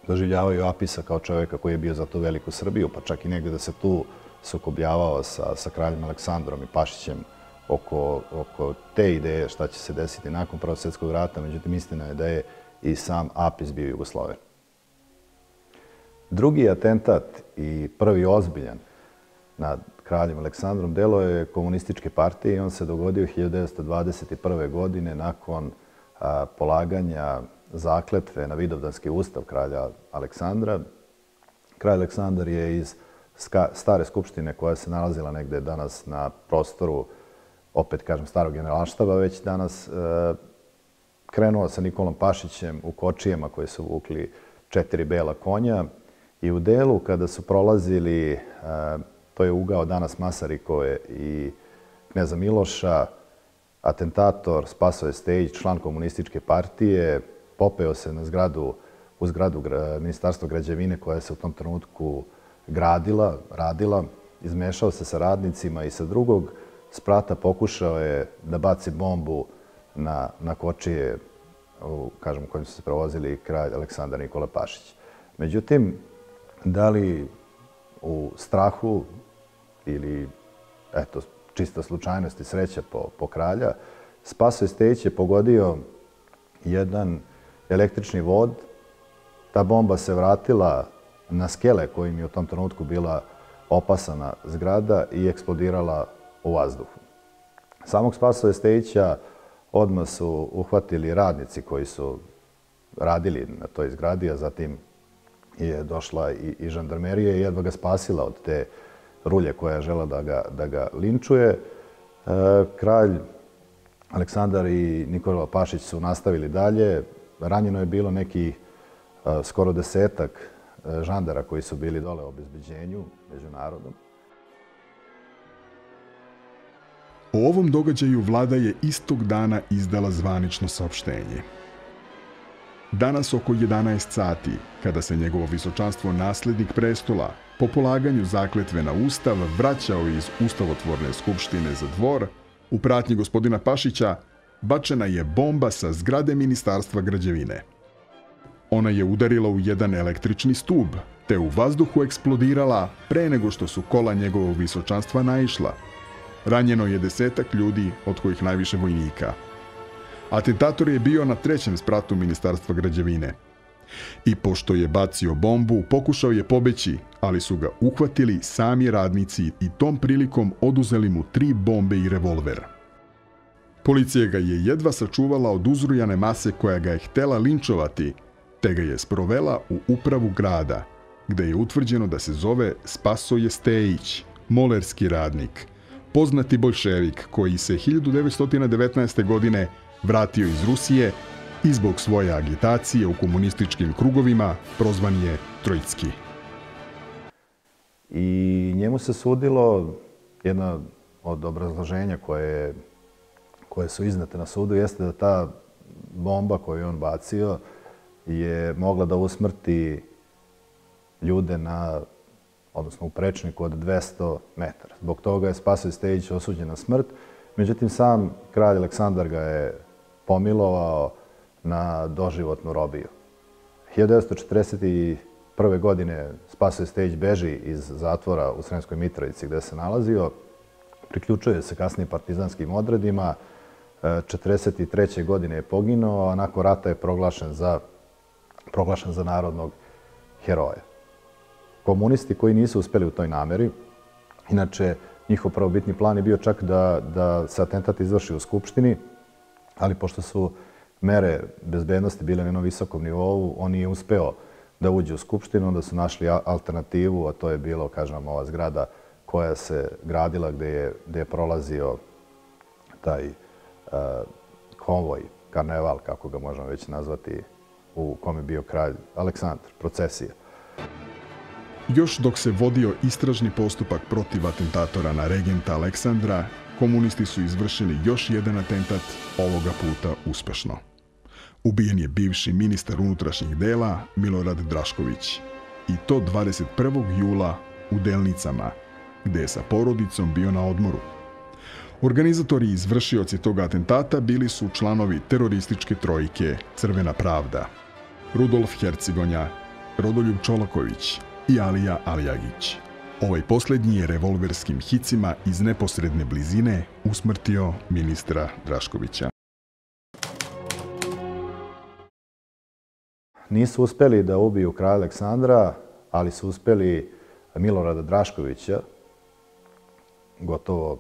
doživljavaju APIS-a kao čovjeka koji je bio za tu Veliku Srbiju, pa čak i negdje da se tu sukobljavao sa kraljem Aleksandrom i Pašićem oko te ideje šta će se desiti nakon Prvog svjetskog rata. Međutim, istina je da je i sam APIS bio Jugoslaven. Drugi atentat i prvi ozbiljan nad kraljem Aleksandrom delo je Komunističke partije i on se dogodio 1921. godine nakon polaganja zakletve na Vidovdanski ustav kralja Aleksandra. Kralj Aleksandar je iz stare skupštine koja se nalazila negde danas na prostoru, opet kažem, starog generalštaba već danas, krenuo sa Nikolom Pašićem u kočijama koje su vukli 4 bela konja i u delu kada su prolazili, to je ugao danas Masarikove i Kneza Miloša, atentator Spasoje Stejić, član Komunističke partije, popeo se u zgradu Ministarstva građevine koja se u tom trenutku gradila, radila, izmešao se sa radnicima i sa drugog sprata pokušao je da baci bombu na kočije u kojim su se provozili kralj Aleksandar Nikola Pašić. Međutim, da li u strahu ili čista slučajnost i sreća po kralja, Spasoje Stejić je pogodio jedan električni vod. Ta bomba se vratila na skele kojim je u tom trenutku bila opasana zgrada i eksplodirala u vazduhu. Samog Spasoja Stejića odmah su uhvatili radnici koji su radili na toj zgradi, a zatim je došla i žandarmerija i jedva ga spasila od te rulje koja je žela da ga linčuje. Kralj Aleksandar i Nikola Pašić su nastavili dalje. Ranjeno je bilo neki skoro 10-ak žandara koji su bili dole u obezbeđenju među narodom. O ovom događaju vlada je istog dana izdala zvanično saopštenje. Danas oko 11 sati, kada se njegovo visočanstvo naslednik prestola po polaganju zakletve na Ustav vraćao iz Ustavotvorne skupštine za Dvor, u pratnji gospodina Pašića bačena je bomba sa zgrade Ministarstva građevine. Ona je udarila u jedan električni stub, te u vazduhu eksplodirala pre nego što su kola njegovog visočanstva naišla. Ranjeno je 10-ak ljudi, od kojih najviše vojnika. Atentator je bio na trećem spratu Ministarstva građevine. I pošto je bacio bombu, pokušao je pobeći, ali su ga uhvatili sami radnici i tom prilikom oduzeli mu 3 bombe i revolver. Policija ga je jedva sačuvala od uzrujane mase koja ga je htela linčovati, te ga je sprovela u upravu grada, gde je utvrđeno da se zove Spasoje Stejić, molerski radnik, poznati boljševik koji se 1919. godine vratio iz Rusije i zbog svoje agitacije u komunističkim krugovima prozvan je Trojitski. I njemu se sudilo, jedna od obrazloženja koje su iznate na sudu jeste da ta bomba koju je on bacio je mogla da usmrti ljude na, odnosno u prečniku od 200 metara. Zbog toga je Spasoje Stejić osuđen na smrt. Međutim, sam kralj Aleksandar ga je pomilovao na doživotnu robiju. 1941. godine Spasoje Stejić beži iz zatvora u Sremskoj Mitrovici gdje se nalazio. Priključuje se kasnije partizanskim odredima. 1943. godine je poginuo, a nakon rata je proglašen za narodnog heroja. Komunisti koji nisu uspeli u toj nameri, inače njihov prvobitni plan je bio čak da se atentat izvrši u Skupštini, ali pošto su mere bezbednosti bile na jednom visokom nivou, on nije uspeo da uđe u Skupštinu, onda su našli alternativu, a to je bilo, kažem, ova zgrada koja se gradila gdje je prolazio taj konvoj, karneval, kako ga možemo već nazvati, u kom je bio kralj Aleksandar, procesija. Još dok se vodio istražni postupak protiv atentatora na regenta Aleksandra, komunisti su izvršili još jedan atentat, ovoga puta uspešno. Ubijen je bivši ministar unutrašnjih dela Milorad Drašković, i to 21. jula u Delnicama, gdje je sa porodicom bio na odmoru. Organizatori i izvršioci toga atentata bili su članovi terorističke trojke Crvena pravda, Rudolf Hercigonja, Rodoljub Čolaković i Alija Aljagić. Ovaj posljednji je revolverskim hicima iz neposredne blizine usmrtio ministra Draškovića. Nisu uspeli da ubiju kralja Aleksandra, ali su uspeli Milorada Draškovića, gotovo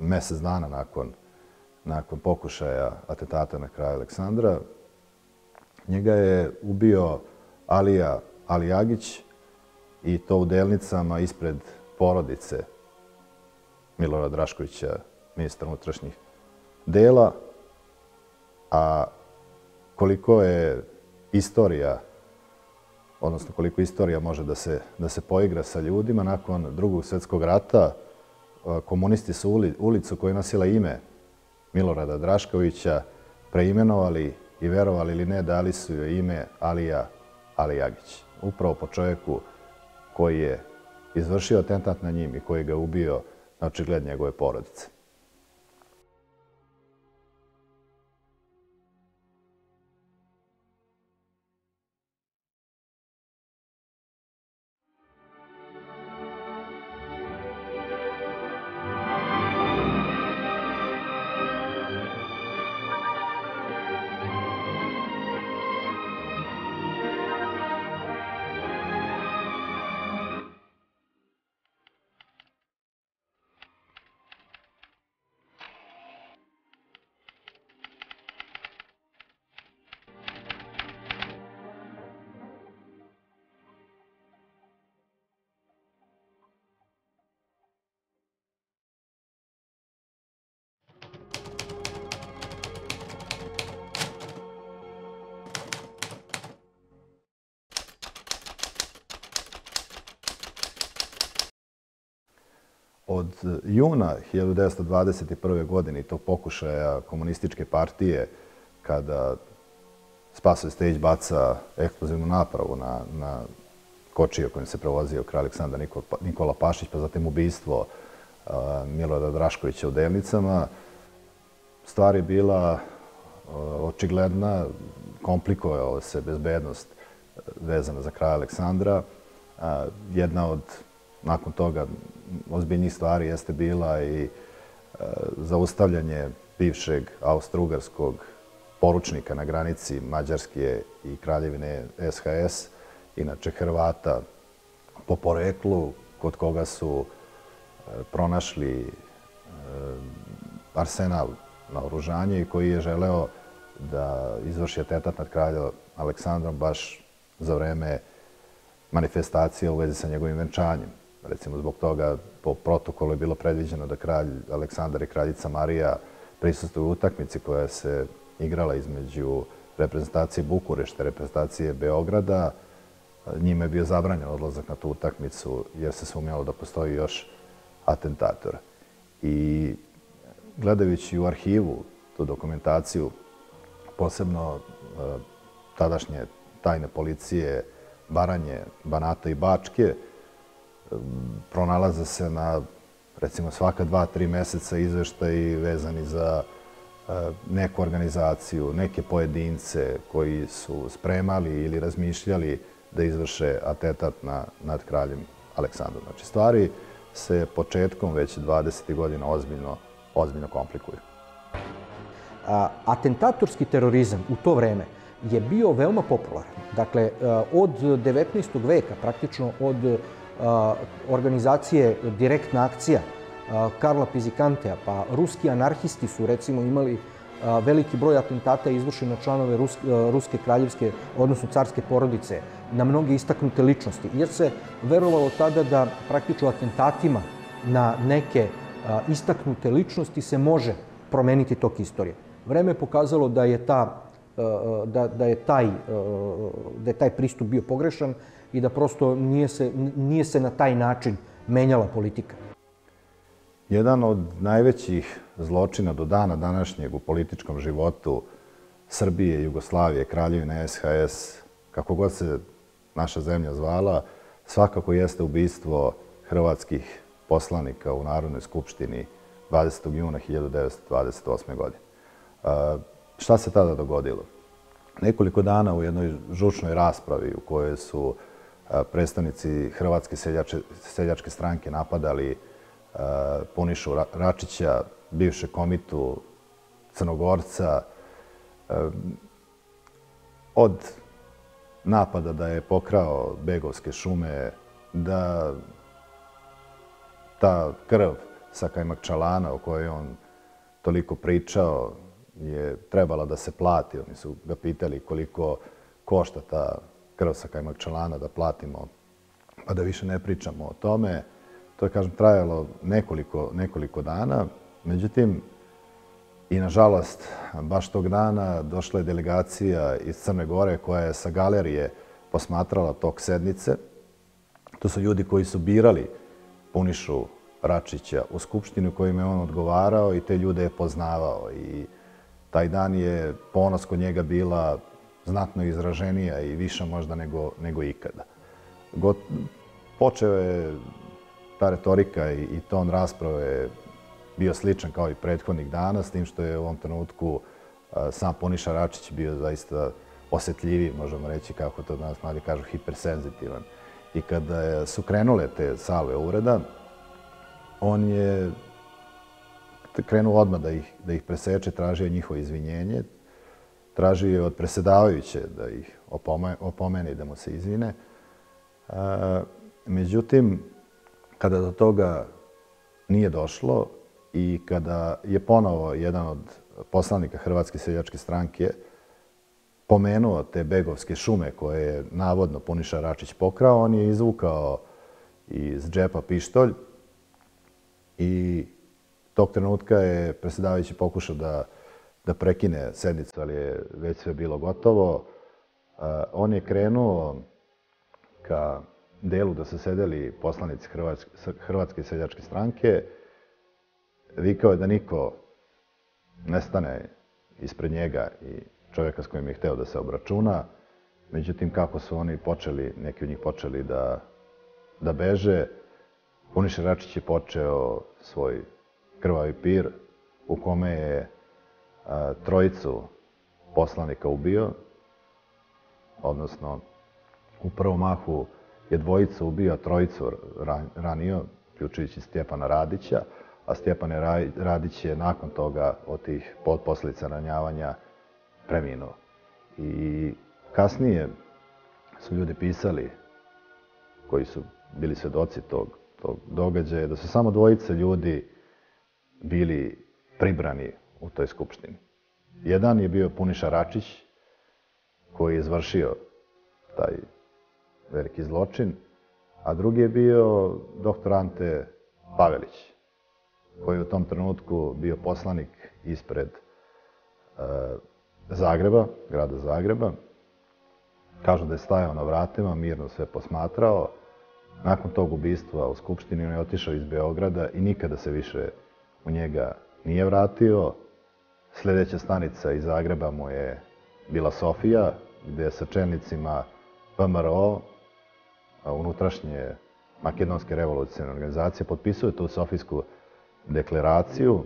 mjesec dana nakon pokušaja atentata na kralja Aleksandra. Njega je ubio Alija Aljagić, i to u Delnicama ispred porodice Milorada Draškovića, ministra unutrašnjih dela. A koliko je istorija, odnosno koliko istorija može da se poigra sa ljudima, nakon Drugog svjetskog rata komunisti su ulicu koja je nosila ime Milorada Draškovića preimenovali i, verovali ili ne, dali su joj ime Alija Aljagić. Upravo po čovjeku koji je izvršio atentat na njim i koji ga ubio na očigled njegove porodice. Od juna 1921. godine i tog pokušaja komunističke partije, kada Spasoje Stejić baca eksplozivnu napravu na kočiju kojim se prevozio kralj Aleksandar Nikola Pašić, pa zatim ubistvo Milorada Draškovića u Delnicama, stvar je bila očigledna, komplikovala se bezbednost vezana za kralja Aleksandra. Jedna od, nakon toga, ozbiljnijih stvari jeste bila i zaustavljanje bivšeg austrougarskog poručnika na granici Mađarske i Kraljevine SHS, inače Hrvata po poreklu, kod koga su pronašli arsenal naoružanja i koji je želeo da izvrši atentat nad kraljem Aleksandrom baš za vreme manifestacija u vezi sa njegovim venčanjem. Recimo, zbog toga po protokolu je bilo predviđeno da kralj Aleksandar i kraljica Marija prisustuju u utakmici koja se igrala između reprezentacije Bukurešta i reprezentacije Beograda. Njima je bio zabranjen odlazak na tu utakmicu jer se sumnjalo da postoji još atentator. I gledajući u arhivu tu dokumentaciju, posebno tadašnje tajne policije Baranje, Banata i Bačke, pronalaze se na, recimo, svaka 2-3 mjeseca izveštaji vezani za neku organizaciju, neke pojedince koji su spremali ili razmišljali da izvrše atentat nad kraljem Aleksandrom. Znači, stvari se početkom već 20. godina ozbiljno komplikuju. Atentatorski terorizam u to vreme je bio veoma popularan. Dakle, od 19. veka, praktično od organizacije Direktna akcija Karla Pizikantea, pa ruski anarhisti su, recimo, imali veliki broj atentata izvršen na članove ruske kraljevske, odnosno carske porodice, na mnoge istaknute ličnosti, jer se verovalo tada da praktično atentatima na neke istaknute ličnosti se može promeniti tok istorije. Vreme je pokazalo da je taj pristup bio pogrešan i da prosto nije se na taj način menjala politika. Jedan od najvećih zločina do dana današnjeg u političkom životu Srbije, Jugoslavije, Kraljevine SHS, kako god se naša zemlja zvala, svakako jeste ubistvo hrvatskih poslanika u Narodnoj skupštini 20. juna 1928. godine. Šta se tada dogodilo? Nekoliko dana u jednoj žučnoj raspravi u kojoj su predstavnici Hrvatske seljačke stranke napadali Punišu Račića, bivše komitu Crnogorca. Od napada da je pokrao Begovske šume, da ta krv sa Kajmakčalana o kojoj on toliko pričao je trebala da se plati. Oni su ga pitali koliko košta ta krv sa Kajmakčalana da platimo, pa da više ne pričamo o tome. To je, kažem, trajalo nekoliko dana. Međutim, i nažalost, baš tog dana došla je delegacija iz Crne Gore koja je sa galerije posmatrala tok sednice. To su ljudi koji su birali Punišu Račića u skupštinu kojim je on odgovarao i te ljude je poznavao. I taj dan je ponos kod njega bila znatno izraženija i više možda nego ikada. Počeo je ta retorika i ton rasprave bio sličan kao i prethodnih dana, s tim što je u ovom trenutku sam Puniša Račić bio zaista osjetljiviji, možemo reći, kako to danas mladi kažu, hipersenzitivan. I kada su krenule te salve uvreda, on je krenuo odmah da ih preseče, tražio njihovo izvinjenje, tražio je od predsedavajuće da ih opomene i da mu se izvine. Međutim, kada do toga nije došlo i kada je ponovo jedan od poslanika Hrvatske seljačke stranke pomenuo te Begovske šume koje je navodno Puniša Račić pokrao, on je izvukao iz džepa pištolj i tog trenutka je predsedavajući pokušao da prekine sednicu, ali je već sve bilo gotovo. On je krenuo ka delu da su sedeli poslanici Hrvatske seljačke stranke, vikao je da niko ne stane ispred njega i čovjeka s kojim je hteo da se obračuna. Međutim, kako su oni počeli, neki od njih počeli da beže, Puniša Račić je počeo svoj krvavi pir u kome je trojicu poslanika ubio, odnosno u prvom mahu je dvojicu ubio, a trojicu ranio, uključujući Stjepana Radića, a Stjepan Radić je nakon toga od tih posljedica ranjavanja preminuo. I kasnije su ljudi pisali, koji su bili svedoci tog događaja, da su samo dvojice ljudi bili pribrani u toj skupštini. Jedan je bio Puniša Račić, koji je izvršio taj veliki zločin, a drugi je bio dr. Ante Pavelić, koji je u tom trenutku bio poslanik ispred Zagreba, grada Zagreba. Kažu da je stajao na vratima, mirno sve posmatrao. Nakon tog ubistva u Skupštini on je otišao iz Beograda i nikada se više u njega nije vratio. Sljedeća stanica iz Zagreba mu je bila Sofija, gdje je sa čelnicima PMRO, unutrašnje makedonske revolucionarne organizacije, potpisuje tu Sofijsku deklaraciju.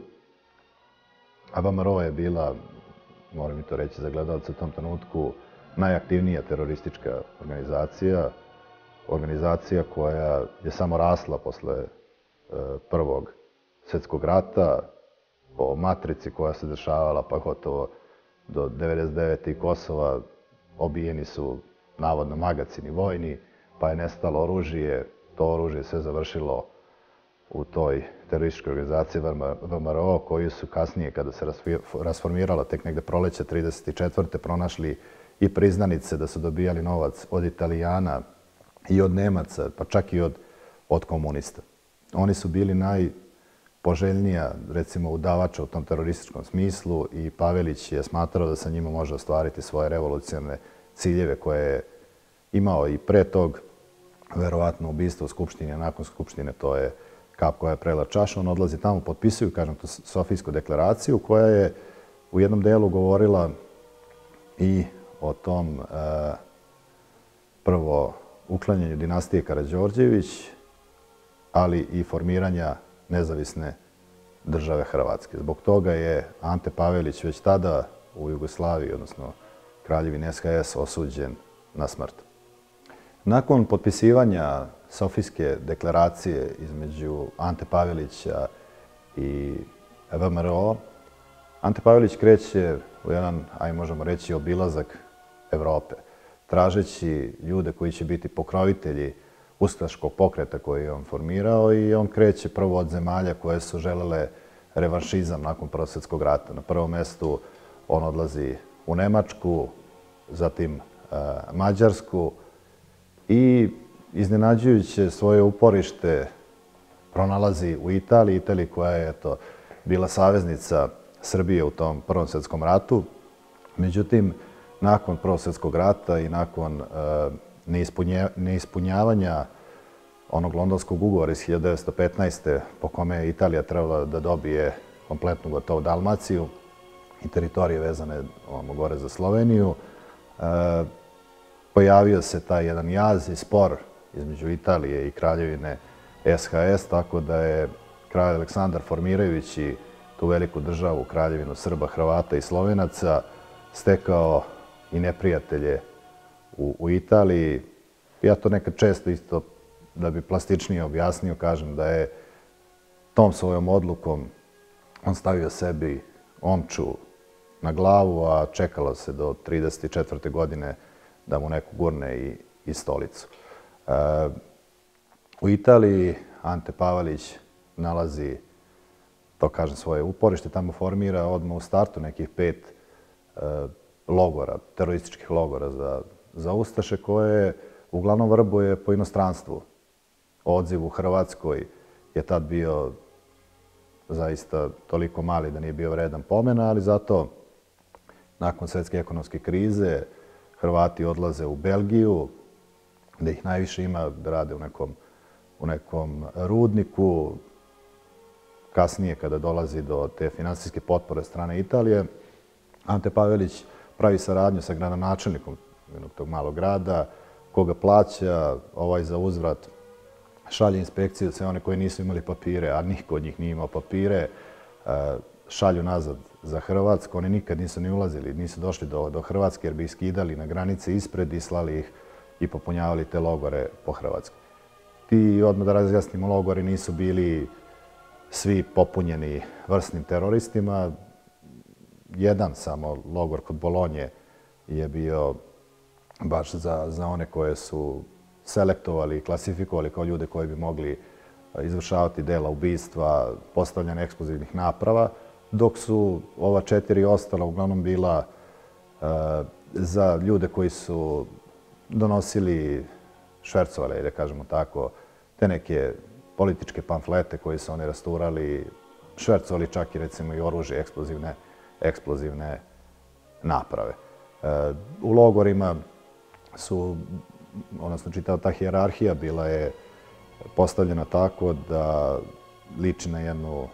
A PMRO je bila, moram i to reći za gledalce u tom trenutku, najaktivnija teroristička organizacija koja je samo rasla posle Prvog svjetskog rata, po matrici koja se dešavala, pa gotovo do 99. i Kosova obijeni su navodno magacini vojni, pa je nestalo oružje. To oružje je sve završilo u toj terorističkoj organizaciji VMRO, koju su kasnije, kada se rasformirala tek negde proleća 1934. pronašli i priznanice da su dobijali novac od Italijana i od Nemaca, pa čak i od komunista. Oni su bili najpoželjnija, recimo, udavača u tom terorističkom smislu i Pavelić je smatrao da sa njima može ostvariti svoje revolucionarne ciljeve koje je imao i pre tog, verovatno, ubistvo u Skupštini, a nakon Skupštine to je kap koja je prelila čašu. On odlazi tamo, potpisuju, kažem, tu Sofijsku deklaraciju koja je u jednom delu govorila i o tom prvo uklanjanju dinastije Karađorđević, ali i formiranja nezavisne države Hrvatske. Zbog toga je Ante Pavelić već tada u Jugoslaviji, odnosno Kraljevini SHS, osuđen na smrt. Nakon potpisivanja Sofijske deklaracije između Ante Pavelića i VMRO, Ante Pavelić kreće u jedan, aj možemo reći, obilazak Evrope, tražeći ljude koji će biti pokrovitelji ustaškog pokreta koji je on formirao, i on kreće prvo od zemalja koje su želele revanšizam nakon Prvog svjetskog rata. Na prvom mestu on odlazi u Nemačku, zatim Mađarsku, i iznenađujuće svoje uporište pronalazi u Italiji, koja je bila saveznica Srbije u tom Prvom svjetskom ratu. Međutim, nakon Prvog svjetskog rata i nakon neispunjavanja onog londonskog ugovora iz 1915. po kome je Italija trebala da dobije kompletnu gotovu Dalmaciju i teritorije vezane gore za Sloveniju, pojavio se taj jedan jaz i spor između Italije i Kraljevine SHS, tako da je kralj Aleksandar, formirajući tu veliku državu, Kraljevinu Srba, Hrvata i Slovenaca, stekao i neprijatelje u Italiji. Ja to nekad često, isto da bi plastičnije objasnio, kažem da je tom svojom odlukom on stavio sebi omču na glavu, a čekalo se do 1934. godine da mu neko gurne i stolicu. U Italiji Ante Pavelić nalazi, to kažem, svoje uporište, tamo formira odmah u startu nekih 5 logora, terorističkih logora za ustaše, koje uglavnom vrbuje po inostranstvu. Odziv u Hrvatskoj je tad bio zaista toliko mali da nije bio vredan pomena, ali zato nakon svjetske ekonomske krize Hrvati odlaze u Belgiju, gdje ih najviše ima, rade u nekom rudniku. Kasnije, kada dolazi do te finansijske potpore strane Italije, Ante Pavelić pravi saradnju sa gradonačelnikom tog malog grada, koga plaća, ovaj za uzvrat šalje inspekcije za sve one koji nisu imali papire, a niko od njih nije imao papire, šalju nazad za Hrvatsku. Oni nikad nisu ni ulazili, nisu došli do Hrvatske jer bi ih skidali na granice ispred i slali ih i popunjavali te logore po Hrvatskoj. Ti, odmah da razjasnimo, logori nisu bili svi popunjeni vrsnim teroristima. Jedan samo logor kod Bolonje je bio baš za one koje su selektovali i klasifikovali kao ljude koji bi mogli izvršavati dela ubistva, postavljanje eksplozivnih naprava, dok su ova četiri ostala uglavnom bila za ljude koji su donosili, švercovali, da kažemo tako, te neke političke pamflete koje su oni rasturali, švercovali čak i recimo i oružje, eksplozivne naprave. U logorima su, odnosno čitava ta hijerarhija bila je postavljena tako da liči na jednu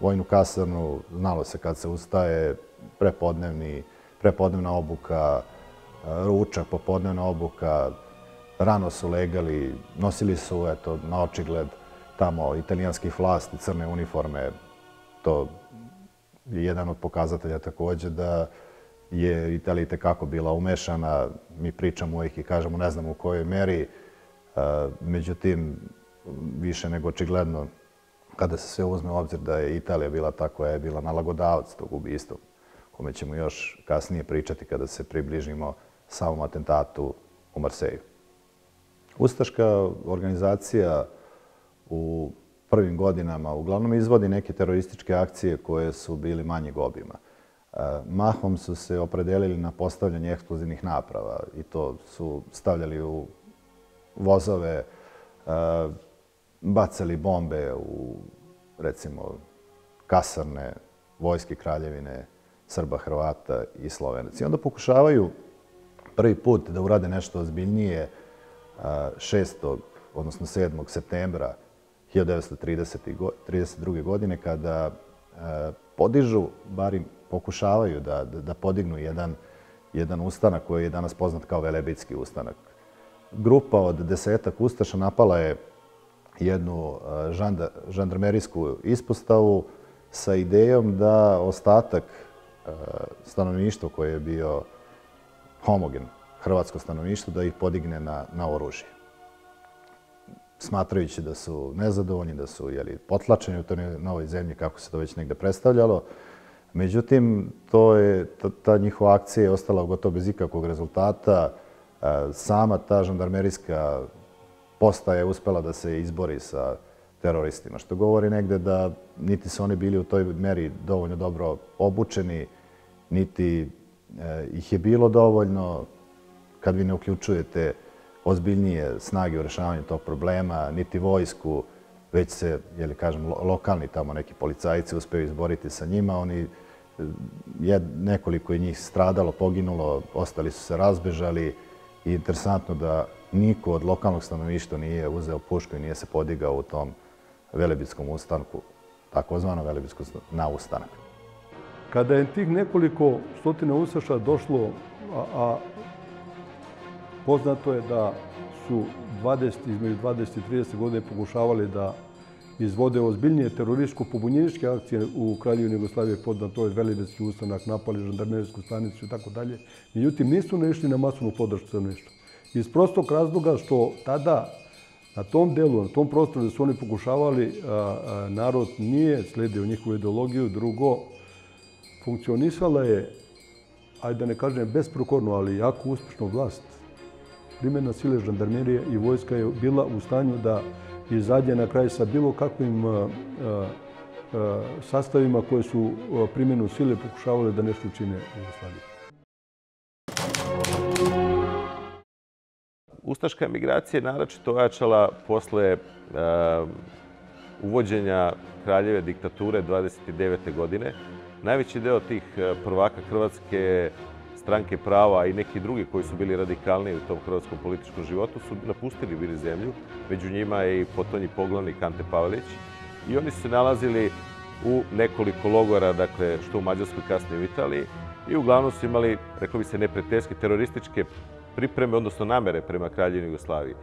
vojnu kasarnu. Znalo se kad se ustaje, prepodnevna obuka, ručak, popodnevna obuka, rano su legali, nosili su, eto, na očigled tamo italijanski flast i crne uniforme. To je jedan od pokazatelja također da je Italija itekako bila umešana. Mi pričamo uvijek i kažemo ne znamo u kojoj meri, međutim više nego očigledno kada se sve uzme u obzir da je Italija bila ta koja je bila nalogodavac tog ubistva, kome ćemo još kasnije pričati kada se približimo samom atentatu u Marseju. Ustaška organizacija u prvim godinama uglavnom izvodi neke terorističke akcije koje su bili manjeg obima. Mahom su se opredelili na postavljanje eksplozivnih naprava i to su stavljali u vozove, bacali bombe u, recimo, kasarne vojske kraljevine Srba, Hrvata i Slovenaca. I onda pokušavaju prvi put da urade nešto ozbiljnije 6. odnosno 7. septembra 1932. godine, kada podižu, barim pokušavaju da podignu jedan ustanak koji je danas poznat kao Velebitski ustanak. Grupa od 10-ak ustaša napala je jednu žandarmerijsku ispostavu sa idejom da ostatak stanovništva koji je bio homogen, hrvatsko stanovništvo, da ih podigne na oružje. Smatrajući da su nezadovoljni, da su potlačeni u toj novoj zemlji, kako se to već negde predstavljalo. Međutim, ta njihova akcija je ostala gotovo bez ikakvog rezultata. Sama ta žandarmerijska postaja je uspela da se izbori sa teroristima, što govori negde da niti su oni bili u toj meri dovoljno dobro obučeni, niti ih je bilo dovoljno, kad vi ne uključujete ozbiljnije snage u rešavanju tog problema, niti vojsku, već se, kažem, lokalni tamo neki policajci uspeju izboriti sa njima. Nekoliko je njih stradalo, poginulo, ostali su se razbežali i interesantno da niko od lokalnog stanovništva nije uzeo pušku i nije se podigao u tom velebitskom ustanku, takozvanom velebitskom na ustanak. Kada je tih nekoliko stotina ustaša došlo, a poznato je da su između 20 i 30 godine pokušavali da izvode ozbiljnije terorističko-pobunjeničke akcije u Kraljevini Jugoslavije, poznato je Velebitski ustanak, napali žandarmerijsku stanicu i tako dalje. Međutim, nisu naišli na masovnu podršku stanovništva. Iz prostog razloga što tada na tom delu, na tom prostoru gdje su oni pokušavali, narod nije sledio njihovu ideologiju. Drugo, funkcionisala je, ajde da ne kažem besprekorno, ali jako uspješno vlast. Primjena sile, žandarmerije i vojska je bila u stanju da izađe na kraj sa bilo kakvim sastavima koje su primjenu sile pokušavale da nešto učine u Jugoslaviji. Ustaška emigracija je naročito ojačala posle uvođenja kraljeve diktature 1929. godine. Najveći deo tih prvaka Hrvatske Stranke prava i neki drugi koji su bili radikalniji u tom hrvatskom političkom životu su napustili bili zemlju. Među njima je i potonji poglavnik Ante Pavelić. I oni su se nalazili u nekoliko logora, dakle, što u Mađarskoj, kasnije u Italiji. I uglavnom su imali, reklo bi se, neprijateljske terorističke pripreme, odnosno namere prema Kraljevini Jugoslaviji.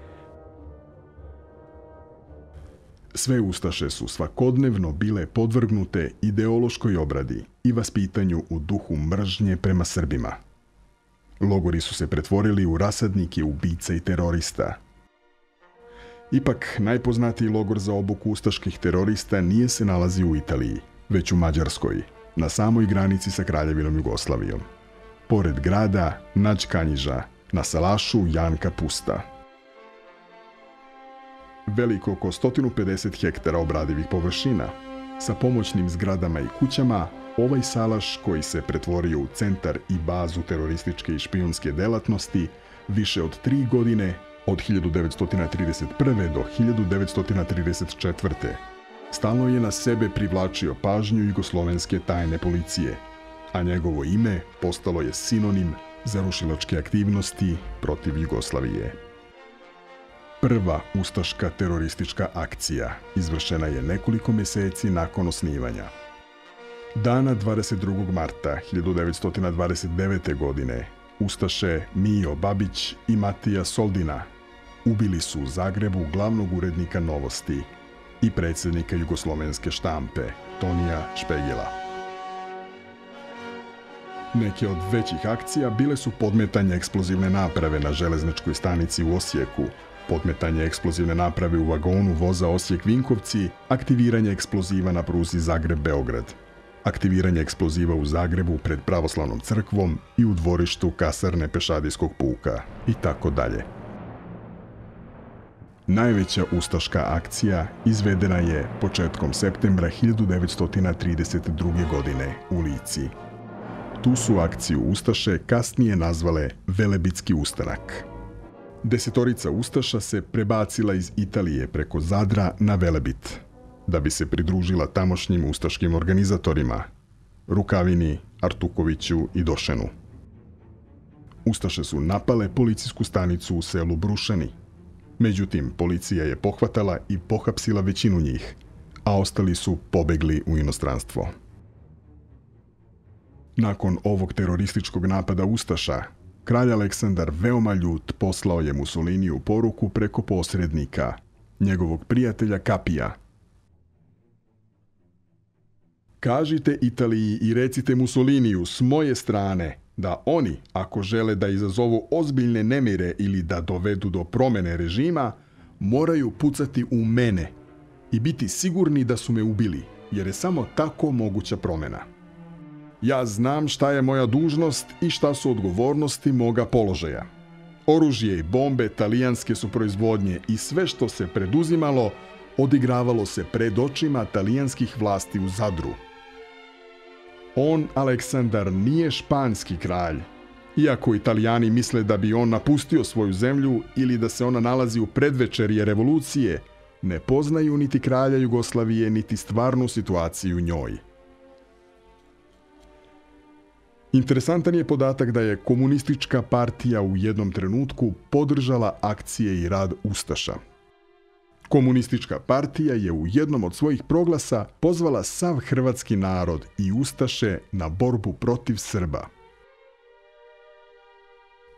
Sve ustaše su svakodnevno bile podvrgnute ideološkoj obradi i vaspitanju u duhu mržnje prema Srbima. Logori su se pretvorili u rasadnike ubica i terorista. Ipak, najpoznatiji logor za obuku ustaških terorista nije se nalazio u Italiji, već u Mađarskoj, na samoj granici sa Kraljevinom Jugoslavijom. Pored grada Nađ Kanjiža, na salašu Janka Pusta. Veliko oko 150 hektara obradivih površina. Sa pomoćnim zgradama i kućama, ovaj salaš, koji se pretvorio u centar i bazu terorističke i špijunske delatnosti, više od 3 godine, od 1931. do 1934. stalno je na sebe privlačio pažnju jugoslovenske tajne policije, a njegovo ime postalo je sinonim za rušilačke aktivnosti protiv Jugoslavije. Prva ustaška teroristička akcija izvršena je nekoliko mjeseci nakon osnivanja. Dana 22. marta 1929. godine ustaše Mijo Babić i Matija Soldina ubili su u Zagrebu glavnog urednika Novosti i predsjednika jugoslovenske štampe Tonija Špegila. Neke od većih akcija bile su podmetanje eksplozivne naprave na železničkoj stanici u Osijeku, podmetanje eksplozivne naprave u vagonu voza Osijek-Vinkovci, aktiviranje eksploziva na pruzi Zagreb-Beograd, aktiviranje eksploziva u Zagrebu pred Pravoslavnom crkvom i u dvorištu kasarne Pešadijskog puka itd. Najveća ustaška akcija izvedena je početkom septembra 1932. godine u Lici. Tu su akciju ustaše kasnije nazvale Velebitski ustanak. Desetorica ustaša se prebacila iz Italije preko Zadra na Velebit, da bi se pridružila tamošnjim ustaškim organizatorima Rukavini, Artukoviću i Došenu. Ustaše su napale policijsku stanicu u selu Brušani. Međutim, policija je pohvatala i pohapsila većinu njih, a ostali su pobegli u inostranstvo. Nakon ovog terorističkog napada ustaša, kralj Aleksandar, veoma ljut, poslao je Mussoliniju poruku preko posrednika, njegovog prijatelja Kapija. Kažite Italiji i recite Mussoliniju s moje strane da oni, ako žele da izazovu ozbiljne nemire ili da dovedu do promjene režima, moraju pucati u mene i biti sigurni da su me ubili, jer je samo tako moguća promjena. Ja znam šta je moja dužnost i šta su odgovornosti moga položaja. Oružje i bombe talijanske su proizvodnje i sve što se preduzimalo, odigravalo se pred očima talijanskih vlasti u Zadru. On, Aleksandar, nije španski kralj. Iako Italijani misle da bi on napustio svoju zemlju ili da se ona nalazi u predvečerje revolucije, ne poznaju niti kralja Jugoslavije, niti stvarnu situaciju u njoj. Interesantan je podatak da je Komunistička partija u jednom trenutku podržala akcije i rad ustaša. Komunistička partija je u jednom od svojih proglasa pozvala sav hrvatski narod i ustaše na borbu protiv Srba.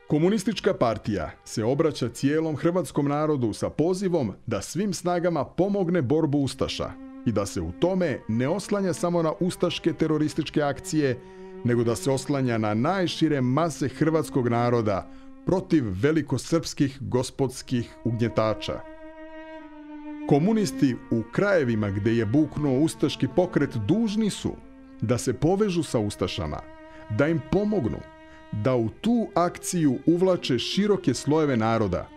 Komunistička partija se obraća cijelom hrvatskom narodu sa pozivom da svim snagama pomogne borbu ustaša i da se u tome ne oslanja samo na ustaške terorističke akcije, nego da se oslanja na najšire mase hrvatskog naroda protiv velikosrpskih gospodskih ugnjetača. Komunisti u krajevima gdje je buknuo ustaški pokret dužni su da se povežu sa ustašama, da im pomognu, da u tu akciju uvlače široke slojeve naroda,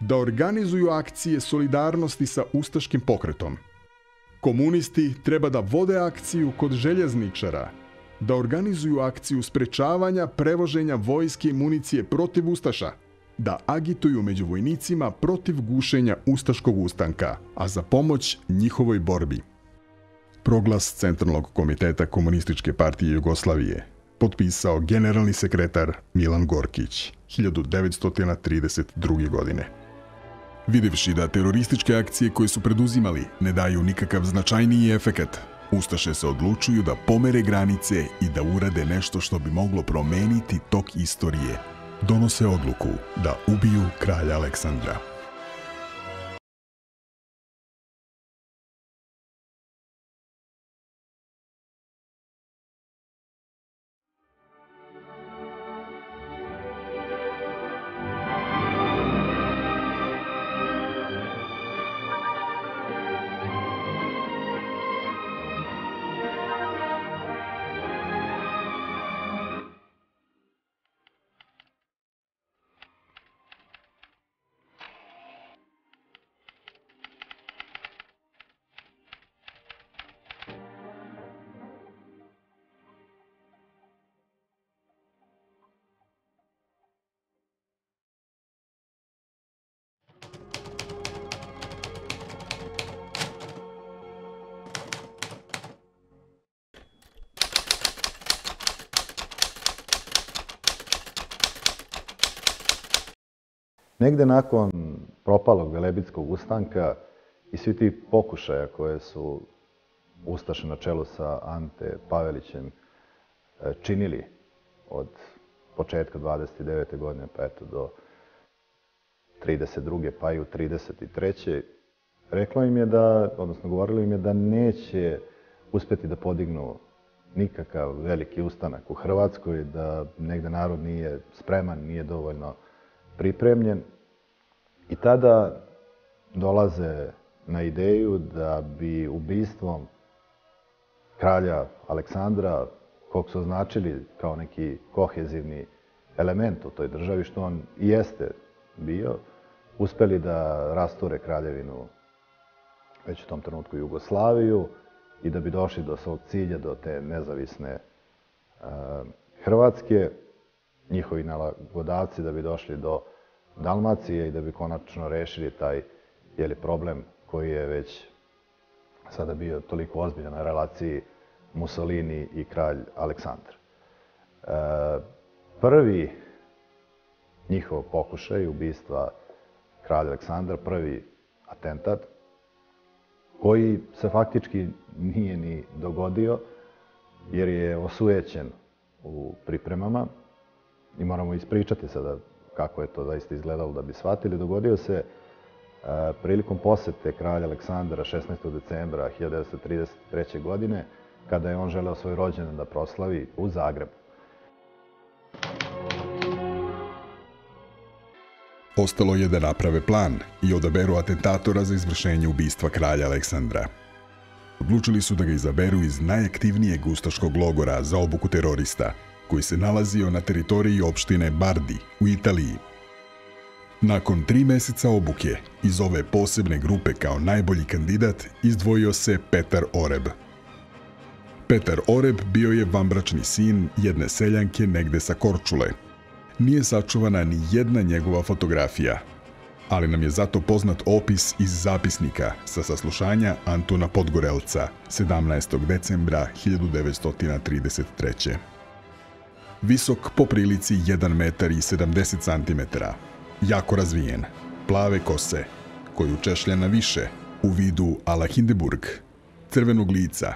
da organizuju akcije solidarnosti sa ustaškim pokretom. Komunisti treba da vode akciju kod željezničara, da organizuju akciju sprečavanja prevoženja vojske i municije protiv ustaša, da agituju među vojnicima protiv gušenja ustaškog ustanka, a za pomoć njihovoj borbi. Proglas Centralnog komiteta Komunističke partije Jugoslavije potpisao generalni sekretar Milan Gorkić 1932. godine. Videvši da terorističke akcije koje su preduzimali ne daju nikakav značajniji efekat, ustaše se odlučuju da pomere granice i da urade nešto što bi moglo promeniti tok istorije. Donose odluku da ubiju kralja Aleksandra. Negde nakon propalog Velebitskog ustanka i svi ti pokušaja koje su ustaše na čelu sa Ante Pavelićem činili od početka 29. godine pa eto do 32. pa i u 33. reklo im je da, odnosno govorilo im je da neće uspjeti da podignu nikakav veliki ustanak u Hrvatskoj, da negde narod nije spreman, nije dovoljno pripremljen. I tada dolaze na ideju da bi ubistvom kralja Aleksandra, kog su označili kao neki kohezivni element u toj državi, što on i jeste bio, uspeli da rasture kraljevinu, već u tom trenutku Jugoslaviju, i da bi došli do svog cilja, do te nezavisne Hrvatske, njihovi nalagodavci, da bi došli do Dalmacije i da bi konačno rešili taj problem koji je već sada bio toliko ozbiljan na relaciji Mussolini i kralj Aleksandar. Prvi njihov pokušaj ubistva kralja Aleksandra, prvi atentat, koji se faktički nije ni dogodio jer je osujećen u pripremama, i moramo ispričati sada kako je to zaista izgledalo da bi shvatili. Dogodio se prilikom posete kralja Aleksandra 16. decembra 1933. godine, kada je on želeo svoj rođendan da proslavi u Zagrebu. Ostalo je da naprave plan i odaberu atentatora za izvršenje ubistva kralja Aleksandra. Odlučili su da ga izaberu iz najaktivnijeg ustaškog logora za obuku terorista, koji se nalazio na teritoriji opštine Bardi u Italiji. Nakon 3 meseca obuke, iz ove posebne grupe kao najbolji kandidat izdvojio se Petar Oreb. Petar Oreb bio je vanbračni sin jedne seljanke negde sa Korčule. Nije sačuvana ni jedna njegova fotografija, ali nam je zato poznat opis iz zapisnika sa saslušanja Antuna Podgorelca 17. decembra 1933. Visok po prilici 1,70 m, jako razvijen, plave kose, koju češlja na više, u vidu ala Hindenburg, crvenog lica,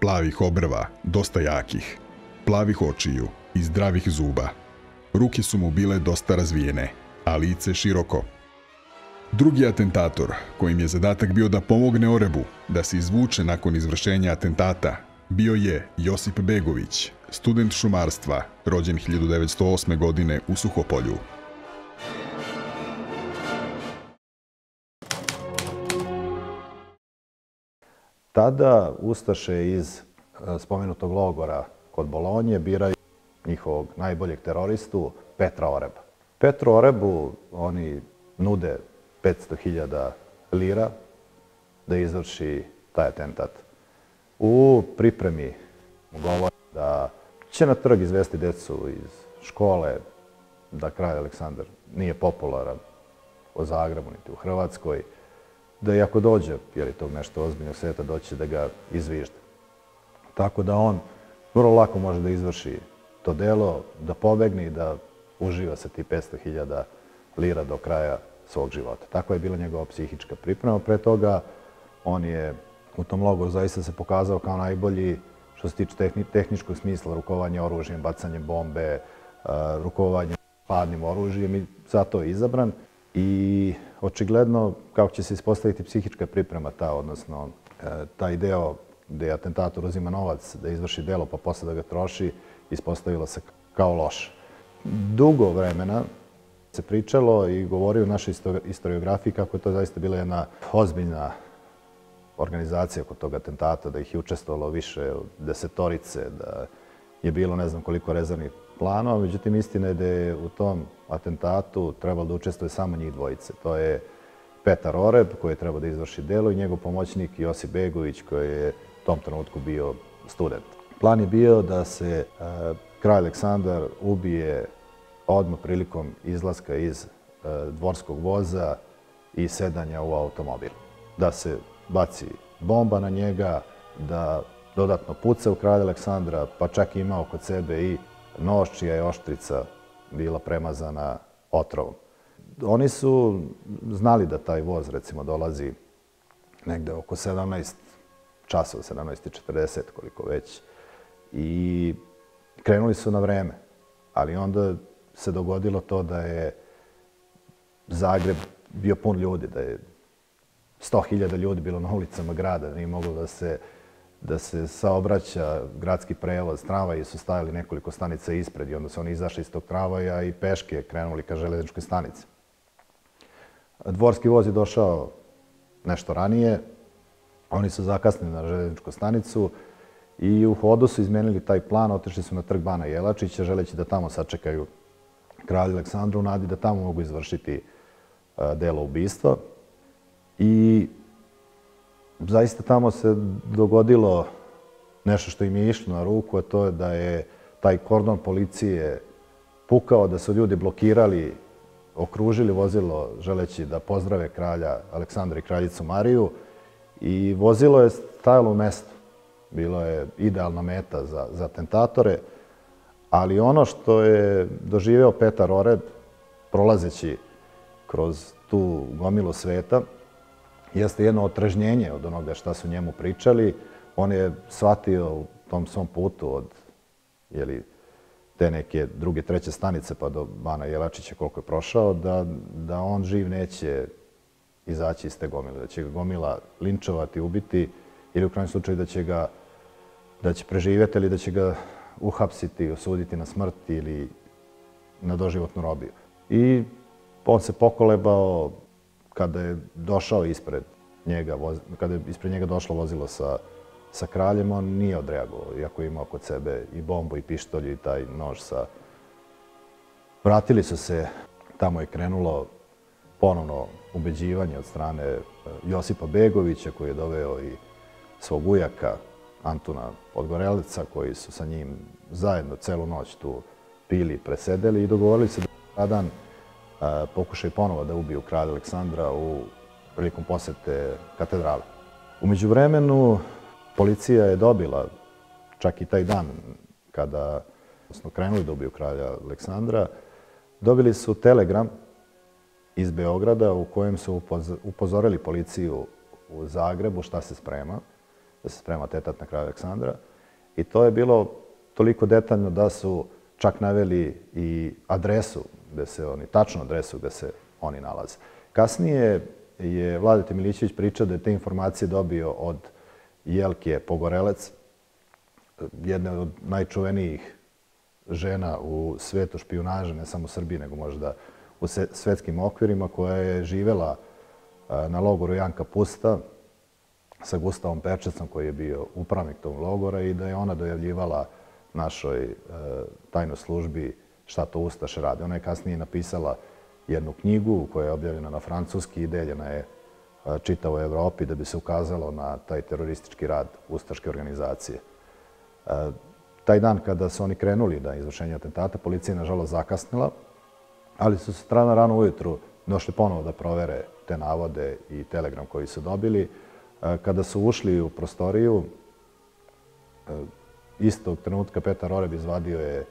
plavih obrva, dosta jakih, plavih očiju i zdravih zuba. Ruke su mu bile dosta razvijene, a lice široko. Drugi atentator, kojim je zadatak bio da pomogne Orebu da se izvuče nakon izvršenja atentata, bio je Josip Begović, student šumarstva, rođen 1908. godine u Suhopolju. Tada ustaše iz spomenutog logora kod Bolonje biraju njihovog najboljeg teroristu, Petra Oreba. Petru Orebu oni nude 500.000 lira da izvrši taj atentat. U pripremi govore da će na trg izvesti decu iz škole, da kralj Aleksandar nije popularan u Zagrebu niti u Hrvatskoj, da i ako dođe, jer je tog nešto ozbiljnog sveta, doći da ga izvižde. Tako da on vrlo lako može da izvrši to delo, da pobegne i da uživa sa ti 500.000 lira do kraja svog života. Takva je bila njegova psihička priprema. Pre toga on je u tom logoru zaista se pokazao kao najbolji što se tiče tehničkog smisla, rukovanje oružjem, bacanje bombe, rukovanje padnim oružjem i zato je izabran. I očigledno kako će se ispostaviti psihička priprema ta, odnosno taj deo gdje je atentator uzima novac da izvrši delo pa posle da ga troši, ispostavila se kao loša. Dugo vremena se pričalo i govori u našoj historiografiji kako je to zaista bila jedna ozbiljna organizacija kod tog atentata, da ih je učestvovalo više od 10-ice, da je bilo ne znam koliko rezervnih planova. Međutim, istina je da je u tom atentatu trebalo da učestvuje samo njih 2. To je Petar Oreb koji je trebao da izvrši delo i njegov pomoćnik Josip Begović koji je u tom trenutku bio student. Plan je bio da se kralj Aleksandar ubije odmah prilikom izlaska iz dvorskog voza i sedanja u automobil. Da se baci bomba na njega, da dodatno puca u kralja Aleksandra, pa čak je imao kod sebe i nož čija je oštrica bila premazana otrovom. Oni su znali da taj voz, recimo, dolazi negde oko 17 časova, 17:40, koliko već, i krenuli su na vreme. Ali onda se dogodilo to da je Zagreb bio pun ljudi, da je 100.000 ljudi bilo na ulicama grada, nije moglo da se saobraća gradski prevoz, tramvaji su stajali nekoliko stanica ispred i onda su oni izašli iz tog tramvaja i peške krenuli ka železničkoj stanici. Dvorski voz je došao nešto ranije, oni su zakasnili na železničku stanicu i u hodu su izmenili taj plan, otišli su na trg Bana Jelačića, želeći da tamo sačekaju kralja Aleksandra u nadi da tamo mogu izvršiti delo ubistva. I zaista tamo se dogodilo nešto što im je išlo na ruku, a to je da je taj kordon policije pukao, da su ljudi blokirali, okružili vozilo želeći da pozdrave kralja Aleksandra i kraljicu Mariju. I vozilo je stajalo u mestu. Bilo je idealna meta za atentatore, ali ono što je doživeo Petar Oreb, prolazeći kroz tu gomilu sveta, jeste jedno otražnjenje od onoga šta su njemu pričali. On je shvatio u tom svom putu od te neke druge, treće stanice pa do Bana Jelačića koliko je prošao, da on živ neće izaći iz te gomile, da će ga gomila linčovati, ubiti ili u krajnjem slučaju da će preživjeti ili da će ga uhapsiti, osuditi na smrt ili na doživotnu robiju. I on se pokolebao kada je došao ispred njega došlo vozilo sa kraljem, on nije odreagovao, iako je imao kod sebe i bombu, i pištolj, i taj nož sa... Vratili su se, tamo je krenulo ponovno ubeđivanje od strane Josipa Begovića, koji je doveo i svog ujaka Antuna Podgorelca, koji su sa njim zajedno celu noć tu pili, presedeli i dogovorili se da dan pokušaju ponovo da ubiju kralja Aleksandra prilikom posete katedrale. U međuvremenu, policija je dobila, čak i taj dan kada smo krenuli da ubiju kralja Aleksandra, dobili su telegram iz Beograda u kojem su upozorili policiju u Zagrebu šta se sprema, da se sprema atentat na kralja Aleksandra. I to je bilo toliko detaljno da su čak naveli i adresu, tačnu adresu gde se oni nalaze. Kasnije je Vladeta Milićević pričao da je te informacije dobio od Jelke Pogorelec, jedne od najčuvenijih žena u svetu špijunaže, ne samo u Srbiji, nego možda u svetskim okvirima, koja je živela na logoru Janka Pusta sa Gustavom Pečecom, koji je bio upravnik tog logora, i da je ona dojavljivala našoj tajnoj službi šta to ustaše rade. Ona je kasnije napisala jednu knjigu koja je objavljena na francuski i deljena je čitavoj Evropi da bi se ukazalo na taj teroristički rad ustaške organizacije. Taj dan kada su oni krenuli na izvršenje atentata, policija je nažalost zakasnila, ali su se rano ujutru došli ponovo da provere te navode i telegram koji su dobili. Kada su ušli u prostoriju, istog trenutka Petar Oreb izvadio je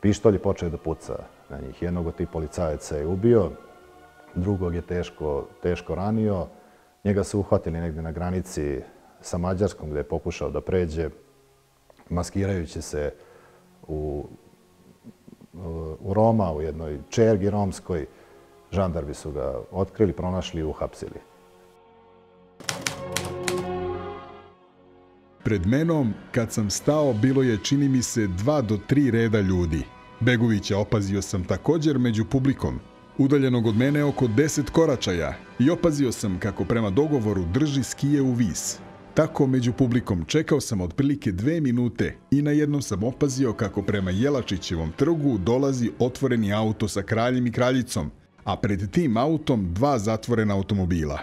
Pištolj je počeo da puca na njih. Jednog od tih policajaca je ubio, drugog je teško ranio. Njega su uhvatili negdje na granici sa Mađarskom gdje je pokušao da pređe, maskirajući se u Roma, u jednoj čergi romskoj. Žandarmi su ga otkrili, pronašli i uhapsili. Pred menom, kad sam stao, bilo je, čini mi se, 2 do 3 reda ljudi. Begovića opazio sam također među publikom, udaljenog od mene oko 10 koračaja, i opazio sam kako prema dogovoru drži skije u vis. Tako među publikom čekao sam otprilike 2 minute i najednom sam opazio kako prema Jelačićevom trgu dolazi otvoreni auto sa kraljem i kraljicom, a pred tim autom 2 zatvorena automobila.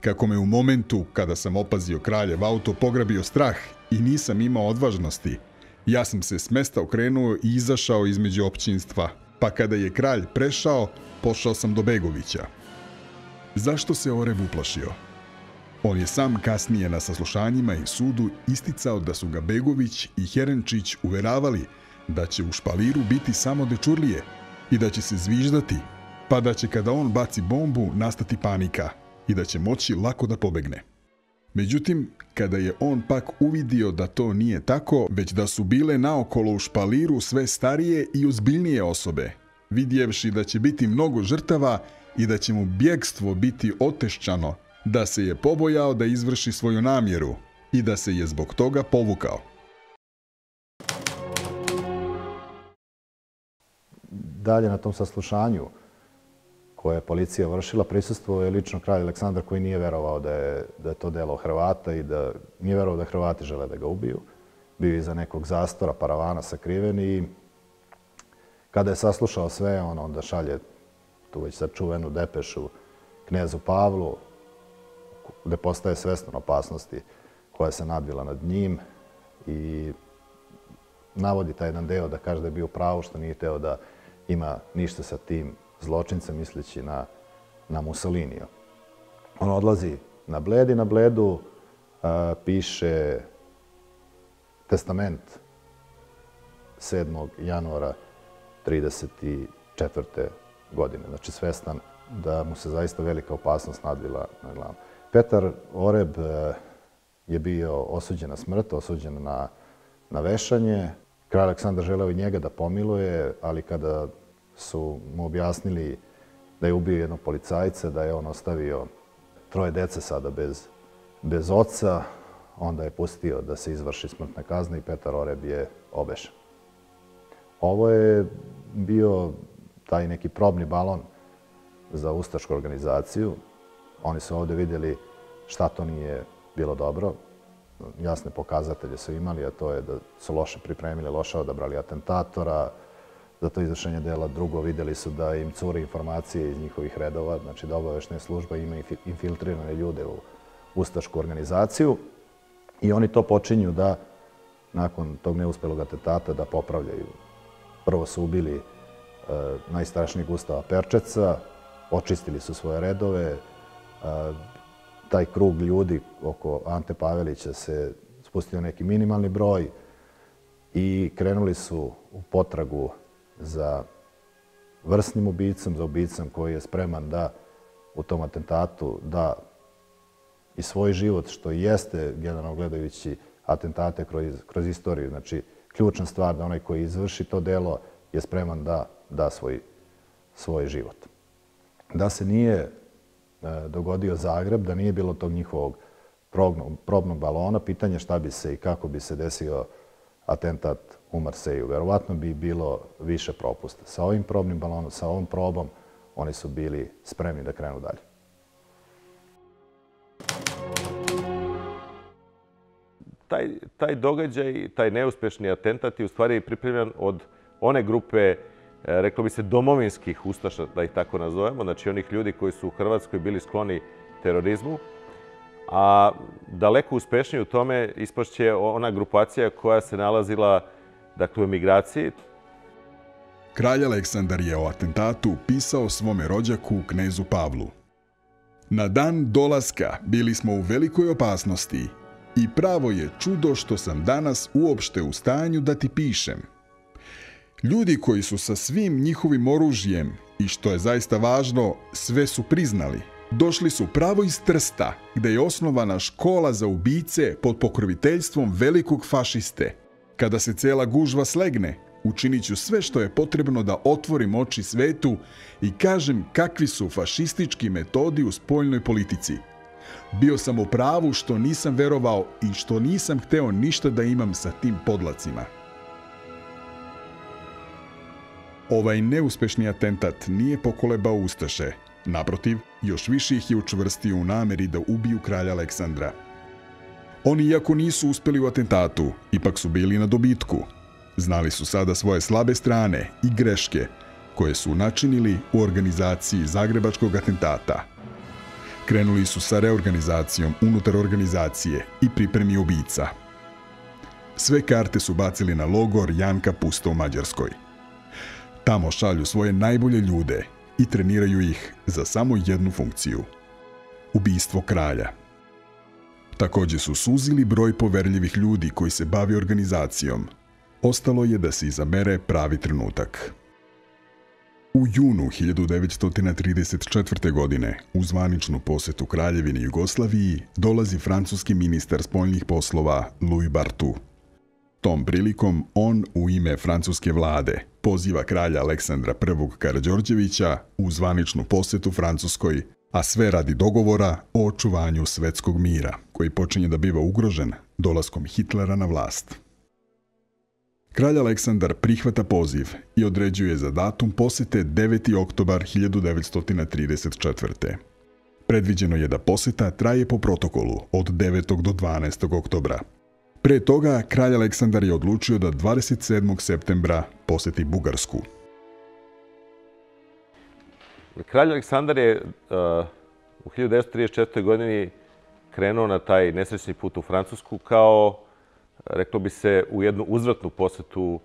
Kako me u momentu kada sam opazio kraljev auto pograbio strah i nisam imao odvažnosti, ja sam se s mesta okrenuo i izašao između općinstva, pa kada je kralj prešao, pošao sam do Begovića. Zašto se Orev uplašio? On je sam kasnije na saslušanjima i sudu isticao da su ga Begović i Herenčić uveravali da će u špaliru biti samo dečurlije i da će se zviždati, pa da će kada on baci bombu nastati panika i da će moći lako da pobegne. Međutim, kada je on pak uvidio da to nije tako, već da su bile naokolo u špaliru sve starije i ozbiljnije osobe, vidjevši da će biti mnogo žrtava i da će mu bjegstvo biti oteščano, da se je pobojao da izvrši svoju namjeru i da se je zbog toga povukao. Dalje na tom saslušanju koje je policija vršila, prisustvovao je lično kralj Aleksandar, koji nije verovao da je to delo Hrvata i da nije verovao da Hrvati žele da ga ubiju. Bio je iza nekog zastora, paravana sakriven, i kada je saslušao sve, on onda šalje tu već sad čuvenu depešu knezu Pavlu, gdje postaje svjestan opasnosti koja se nadvila nad njim i navodi taj jedan deo da kaže da je bio pravo što nije teo da ima ništa sa tim zločinca, misleći na Mussolinija. On odlazi na Bled i na Bledu piše testament 7. januara 1934. godine. Znači, svestan da mu se zaista velika opasnost nadvila na glavu. Petar Oreb je bio osuđen na smrt, osuđen na vešanje. Kralj Aleksandar želeo i njega da pomiluje, ali kada su mu objasnili da je ubio jednog policajca, da je on ostavio 3 dece sada bez oca, onda je pustio da se izvrši smrtna kazna i Petar Oreb je obešen. Ovo je bio taj neki probni balon za ustašku organizaciju. Oni su ovdje vidjeli šta to nije bilo dobro. Jasne pokazatelje su imali, a to je da su loše pripremili, loše odabrali atentatora. Za to izvršenje dela. Drugo, vidjeli su da im cure informacije iz njihovih redova, znači da obaveštajna služba ima infiltrirane ljude u ustašku organizaciju, i oni to počinju da, nakon tog neuspelog atentata, da popravljaju. Prvo su ubili najstrašnijeg Gustava Perčeca, očistili su svoje redove. Taj krug ljudi oko Ante Pavelića se spustio neki minimalni broj i krenuli su u potragu za vrsnim ubicom, za ubicom koji je spreman da u tom atentatu da i svoj život, što jeste, generalno gledajući, atentate kroz istoriju. Znači, ključna stvar da onaj koji izvrši to delo je spreman da da svoj život. Da se nije dogodio Zagreb, da nije bilo tog njihovog probnog balona, pitanje šta bi se i kako bi se desio atentat u Marseju. Verovatno bi bilo više propusta. Sa ovim probnim balonom, sa ovom probom, oni su bili spremni da krenu dalje. Taj događaj, taj neuspješni atentat je u stvari pripremljen od one grupe, reklo bi se, domovinskih ustaša, da ih tako nazovemo, znači onih ljudi koji su u Hrvatskoj bili skloni terorizmu, a daleko uspešnije u tome ispašće ona grupacija koja se nalazila, dakle, u emigraciji. Kralj Aleksandar je o atentatu pisao svome rođaku, knezu Pavlu. Na dan dolaska bili smo u velikoj opasnosti i pravo je čudo što sam danas uopšte u stanju da ti pišem. Ljudi koji su sa svim njihovim oružjem i što je zaista važno, sve su priznali. Došli su pravo iz Trsta, gde je osnovana škola za ubice pod pokroviteljstvom velikog fašiste. Kada se cijela gužva slegne, učinit ću sve što je potrebno da otvorim oči svetu i kažem kakvi su fašistički metodi u spoljnoj politici. Bio sam u pravu što nisam verovao i što nisam hteo ništa da imam sa tim podlacima. Ovaj neuspešni atentat nije pokolebao ustaše. Naprotiv, još više ih je učvrstio u nameri da ubiju kralja Aleksandra. Oni, iako nisu uspeli u atentatu, ipak su bili na dobitku. Znali su sada svoje slabe strane i greške koje su načinili u organizaciji zagrebačkog atentata. Krenuli su sa reorganizacijom unutar organizacije i pripremi ubica. Sve karte su bacili na logor Janka Pusta u Mađarskoj. Tamo šalju svoje najbolje ljude i treniraju ih za samo jednu funkciju – ubistvo kralja. Također su suzili broj poverljivih ljudi koji se bavi organizacijom. Ostalo je da se izabere pravi trenutak. U junu 1934. godine u zvaničnu posetu Kraljevini Jugoslaviji dolazi francuski ministar spoljnih poslova Louis Barthou. Tom prilikom on u ime francuske vlade poziva kralja Aleksandra I. Karađorđevića u zvaničnu posetu Francuskoj, a sve radi dogovora o očuvanju svetskog mira, koji počinje da biva ugrožen dolaskom Hitlera na vlast. Kralj Aleksandar prihvata poziv i određuje za datum posete 9. oktobar 1934. Predviđeno je da poseta traje po protokolu od 9. do 12. oktobra. Pre toga, kralj Aleksandar je odlučio da 27. septembra poseti Bugarsku. Kralj Aleksandar je u 1934. godini krenuo na taj nesrećni put u Francusku kao, reklo bi se, u jednu uzvratnu posetu,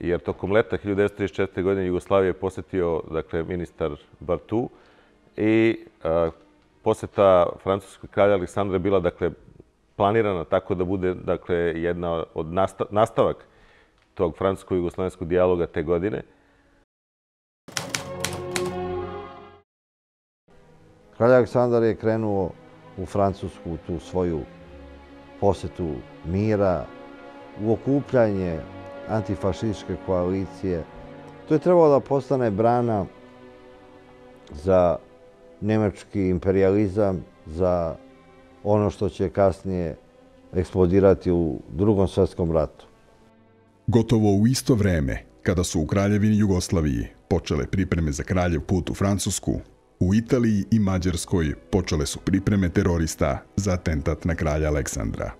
jer tokom leta 1934. godine Jugoslavije je posetio, dakle, ministar Barthou i poseta francuskog kralja Aleksandra je bila, dakle, planirana tako da bude, dakle, jedna od nastavak tog francusko-jugoslovenskog dijaloga te godine. Kralj Aleksandar je krenuo u Francusku tu svoju posetu mira, u okupljanje antifašističke koalicije. To je trebalo da postane brana za nemački imperializam, za ono što će kasnije eksplodirati u Drugom svjetskom ratu. Gotovo u isto vreme, kada su u Kraljevini Jugoslaviji počele pripreme za kraljev put u Francusku, u Italiji i Mađarskoj počele su pripreme terorista za atentat na kralja Aleksandra.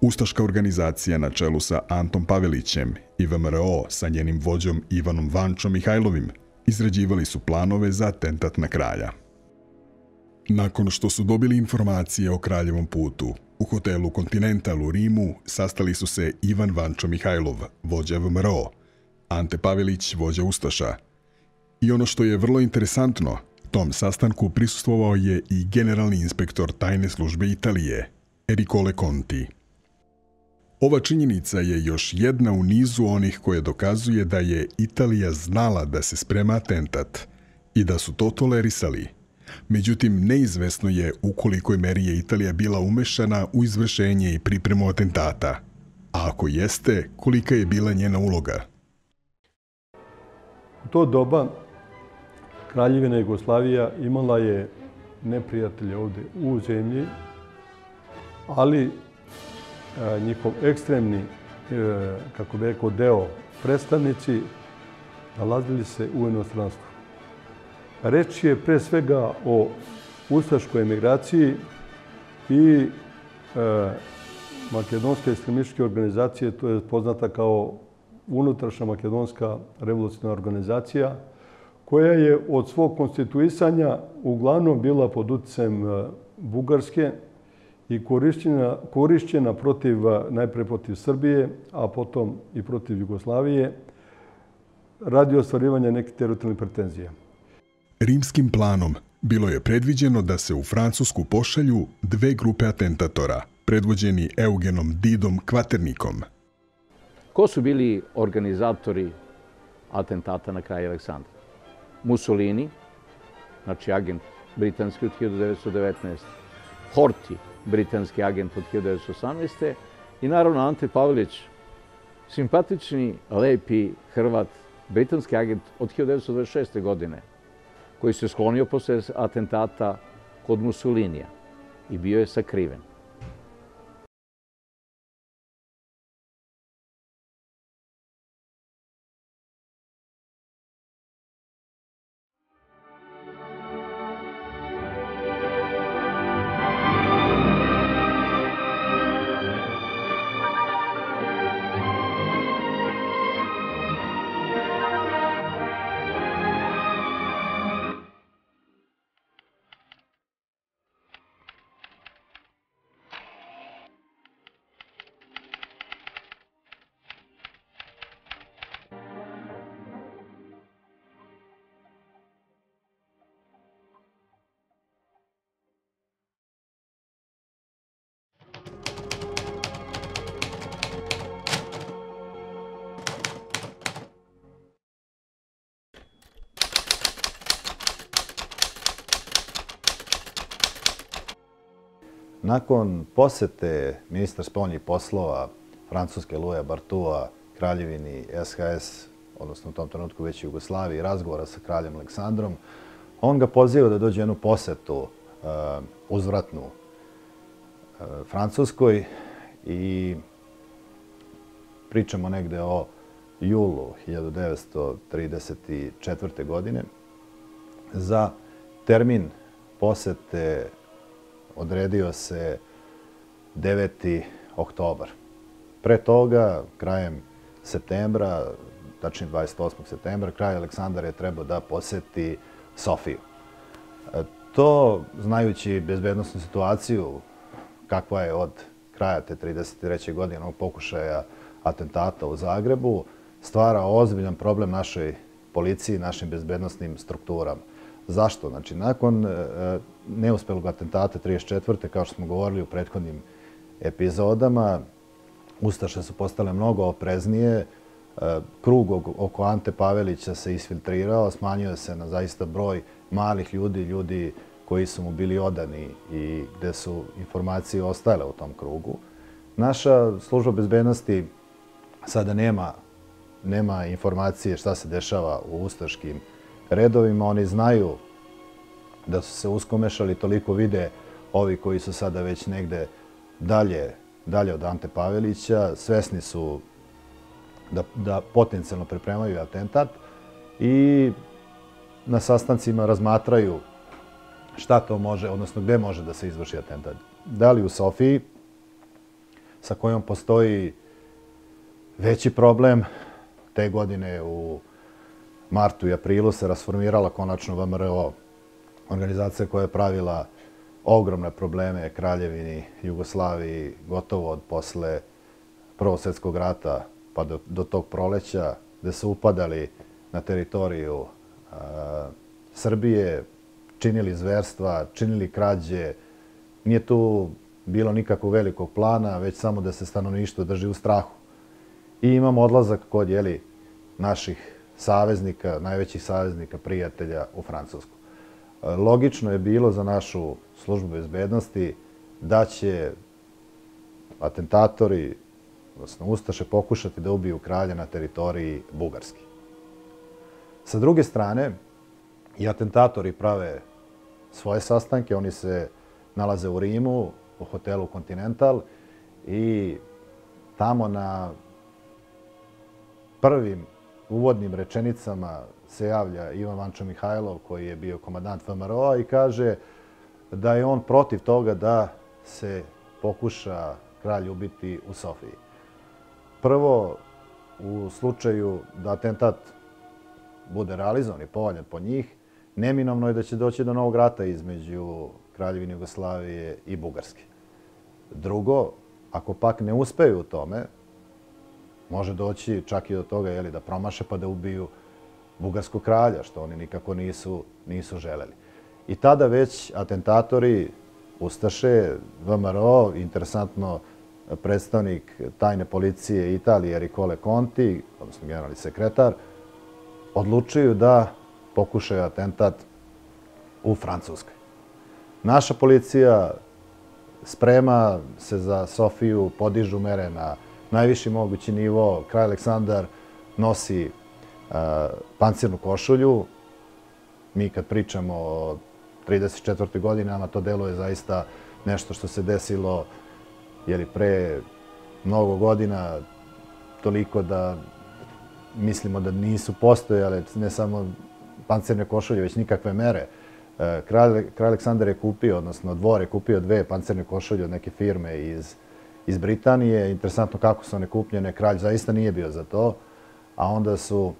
Ustaška organizacija na čelu sa Antom Pavelićem i VMRO sa njenim vođom Ivanom Vančom Mihajlovim izrađivali su planove za atentat na kralja. Nakon što su dobili informacije o kraljevom putu, u hotelu Continental u Rimu sastali su se Ivan Vančo Mihajlov, vođa VMRO, Ante Pavelić, vođa ustaša. I ono što je vrlo interesantno, tom sastanku prisustvovao je i generalni inspektor tajne službe Italije, Ercole Conti. Ova činjenica je još jedna u nizu onih koje dokazuje da je Italija znala da se sprema atentat i da su to tolerisali. Međutim, neizvesno je u kolikoj meri je Italija bila umešana u izvršenje i pripremu atentata, a ako jeste, kolika je bila njena uloga? U to doba Kraljevina Jugoslavija imala je neprijatelje ovdje u zemlji, ali njihov ekstremni, kako bi rekao, deo predstavnici nalazili se u inostranstvu. Reč je pre svega o ustaškoj emigraciji i makedonske ekstremističke organizacije, to je poznata kao unutrašnja makedonska revolucionarna organizacija, koja je od svog konstituisanja uglavnom bila pod uticajem Bugarske i korišćena najpre protiv Srbije, a potom i protiv Jugoslavije, radi ostvarivanja nekih teritorijalnih pretenzija. Rimskim planom bilo je predviđeno da se u Francusku pošalju dve grupe atentatora, predvođeni Eugenom Didom Kvaternikom. Ko su bili organizatori atentata na kralja Aleksandra. Mussolini, znači agent britanski od 1919. Horthy, britanski agent od 1918. I naravno Ante Pavelić, simpatični, lepi Hrvat, britanski agent od 1926. godine, koji se sklonio posle atentata kod Mussolinija i bio je sakriven. Nakon posete ministra spoljnih poslova Francuske Louisa Barthua kraljevini SHS, odnosno u tom trenutku već Jugoslaviji, razgovora sa kraljem Aleksandrom, on ga poziva da dođe jednu posetu uzvratnu Francuskoj i pričamo negde o julu 1934. godine. Za termin posete odredio se 9. oktobar. Pre toga, krajem septembra, tačnije 28. septembra, kralj Aleksandar je trebao da poseti Sofiju. To, znajući bezbednosnu situaciju, kakva je od kraja te 33. godine onog pokušaja atentata u Zagrebu, stvara ozbiljan problem našoj policiji, našim bezbednosnim strukturama. Zašto? Znači, nakon neuspelog atentata 1934. kao što smo govorili u prethodnim epizodama, ustaše su postale mnogo opreznije. Krug oko Ante Pavelića se isfiltrirao, smanjio se na zaista broj malih ljudi, ljudi koji su mu bili odani i gde su informacije ostale u tom krugu. Naša služba bezbednosti sada nema informacije šta se dešava u ustaškim redovima. Oni znaju da su se uskomešali, toliko vide ovi koji su sada već negde dalje od Ante Pavelića. Svesni su da potencijalno pripremaju atentat i na sastancima razmatraju šta to može, odnosno gde može da se izvrši atentat. Da li u Sofiji, sa kojom postoji veći problem, te godine u martu i aprilu se rasformirala konačno VMRO, organizacija koja je pravila ogromne probleme kraljevini Jugoslaviji, gotovo od posle Prvog svjetskog rata pa do tog proleća, gde su upadali na teritoriju Srbije, činili zverstva, činili krađe. Nije tu bilo nikakvog velikog plana, već samo da se stanovništvo drži u strahu. I imamo odlazak kod naših saveznika, najvećih saveznika, prijatelja u Francusku. Logično je bilo za našu službu bezbednosti da će atentatori, odnosno ustaše, pokušati da ubiju kralja na teritoriji Bugarske. Sa druge strane, i atentatori prave svoje sastanke. Oni se nalaze u Rimu, u hotelu Continental, i tamo na prvim uvodnim rečenicama se javlja Ivan Vančo Mihajlov, koji je bio komandant VMRO-a, i kaže da je on protiv toga da se pokuša kralj ubiti u Sofiji. Prvo, u slučaju da atentat bude realizovan i povaljen po njih, neminovno je da će doći do novog rata između Kraljevine Jugoslavije i Bugarske. Drugo, ako pak ne uspeju u tome, može doći čak i do toga da promaše pa da ubiju bugarskog kralja, što oni nikako nisu želeli. I tada već atentatori, ustaše, VMRO, interesantno predstavnik tajne policije Italije Ercole Conti, odnosno generalni sekretar, odlučuju da pokušaju atentat u Francuskoj. Naša policija sprema se za Sofiju, podižu mere na najviši mogući nivo. Kralj Aleksandar nosi pancirnu košulju. Mi kad pričamo o 1934. godinama, to deluje zaista nešto što se desilo pre mnogo godina, toliko da mislimo da nisu postojale ne samo pancirne košulje, već nikakve mere. Kralj Aleksandar je kupio, odnosno dvor je kupio dve pancirne košulje od neke firme iz Britanije. Interesantno kako su one kupljene, kralj zaista nije bio za to, a onda su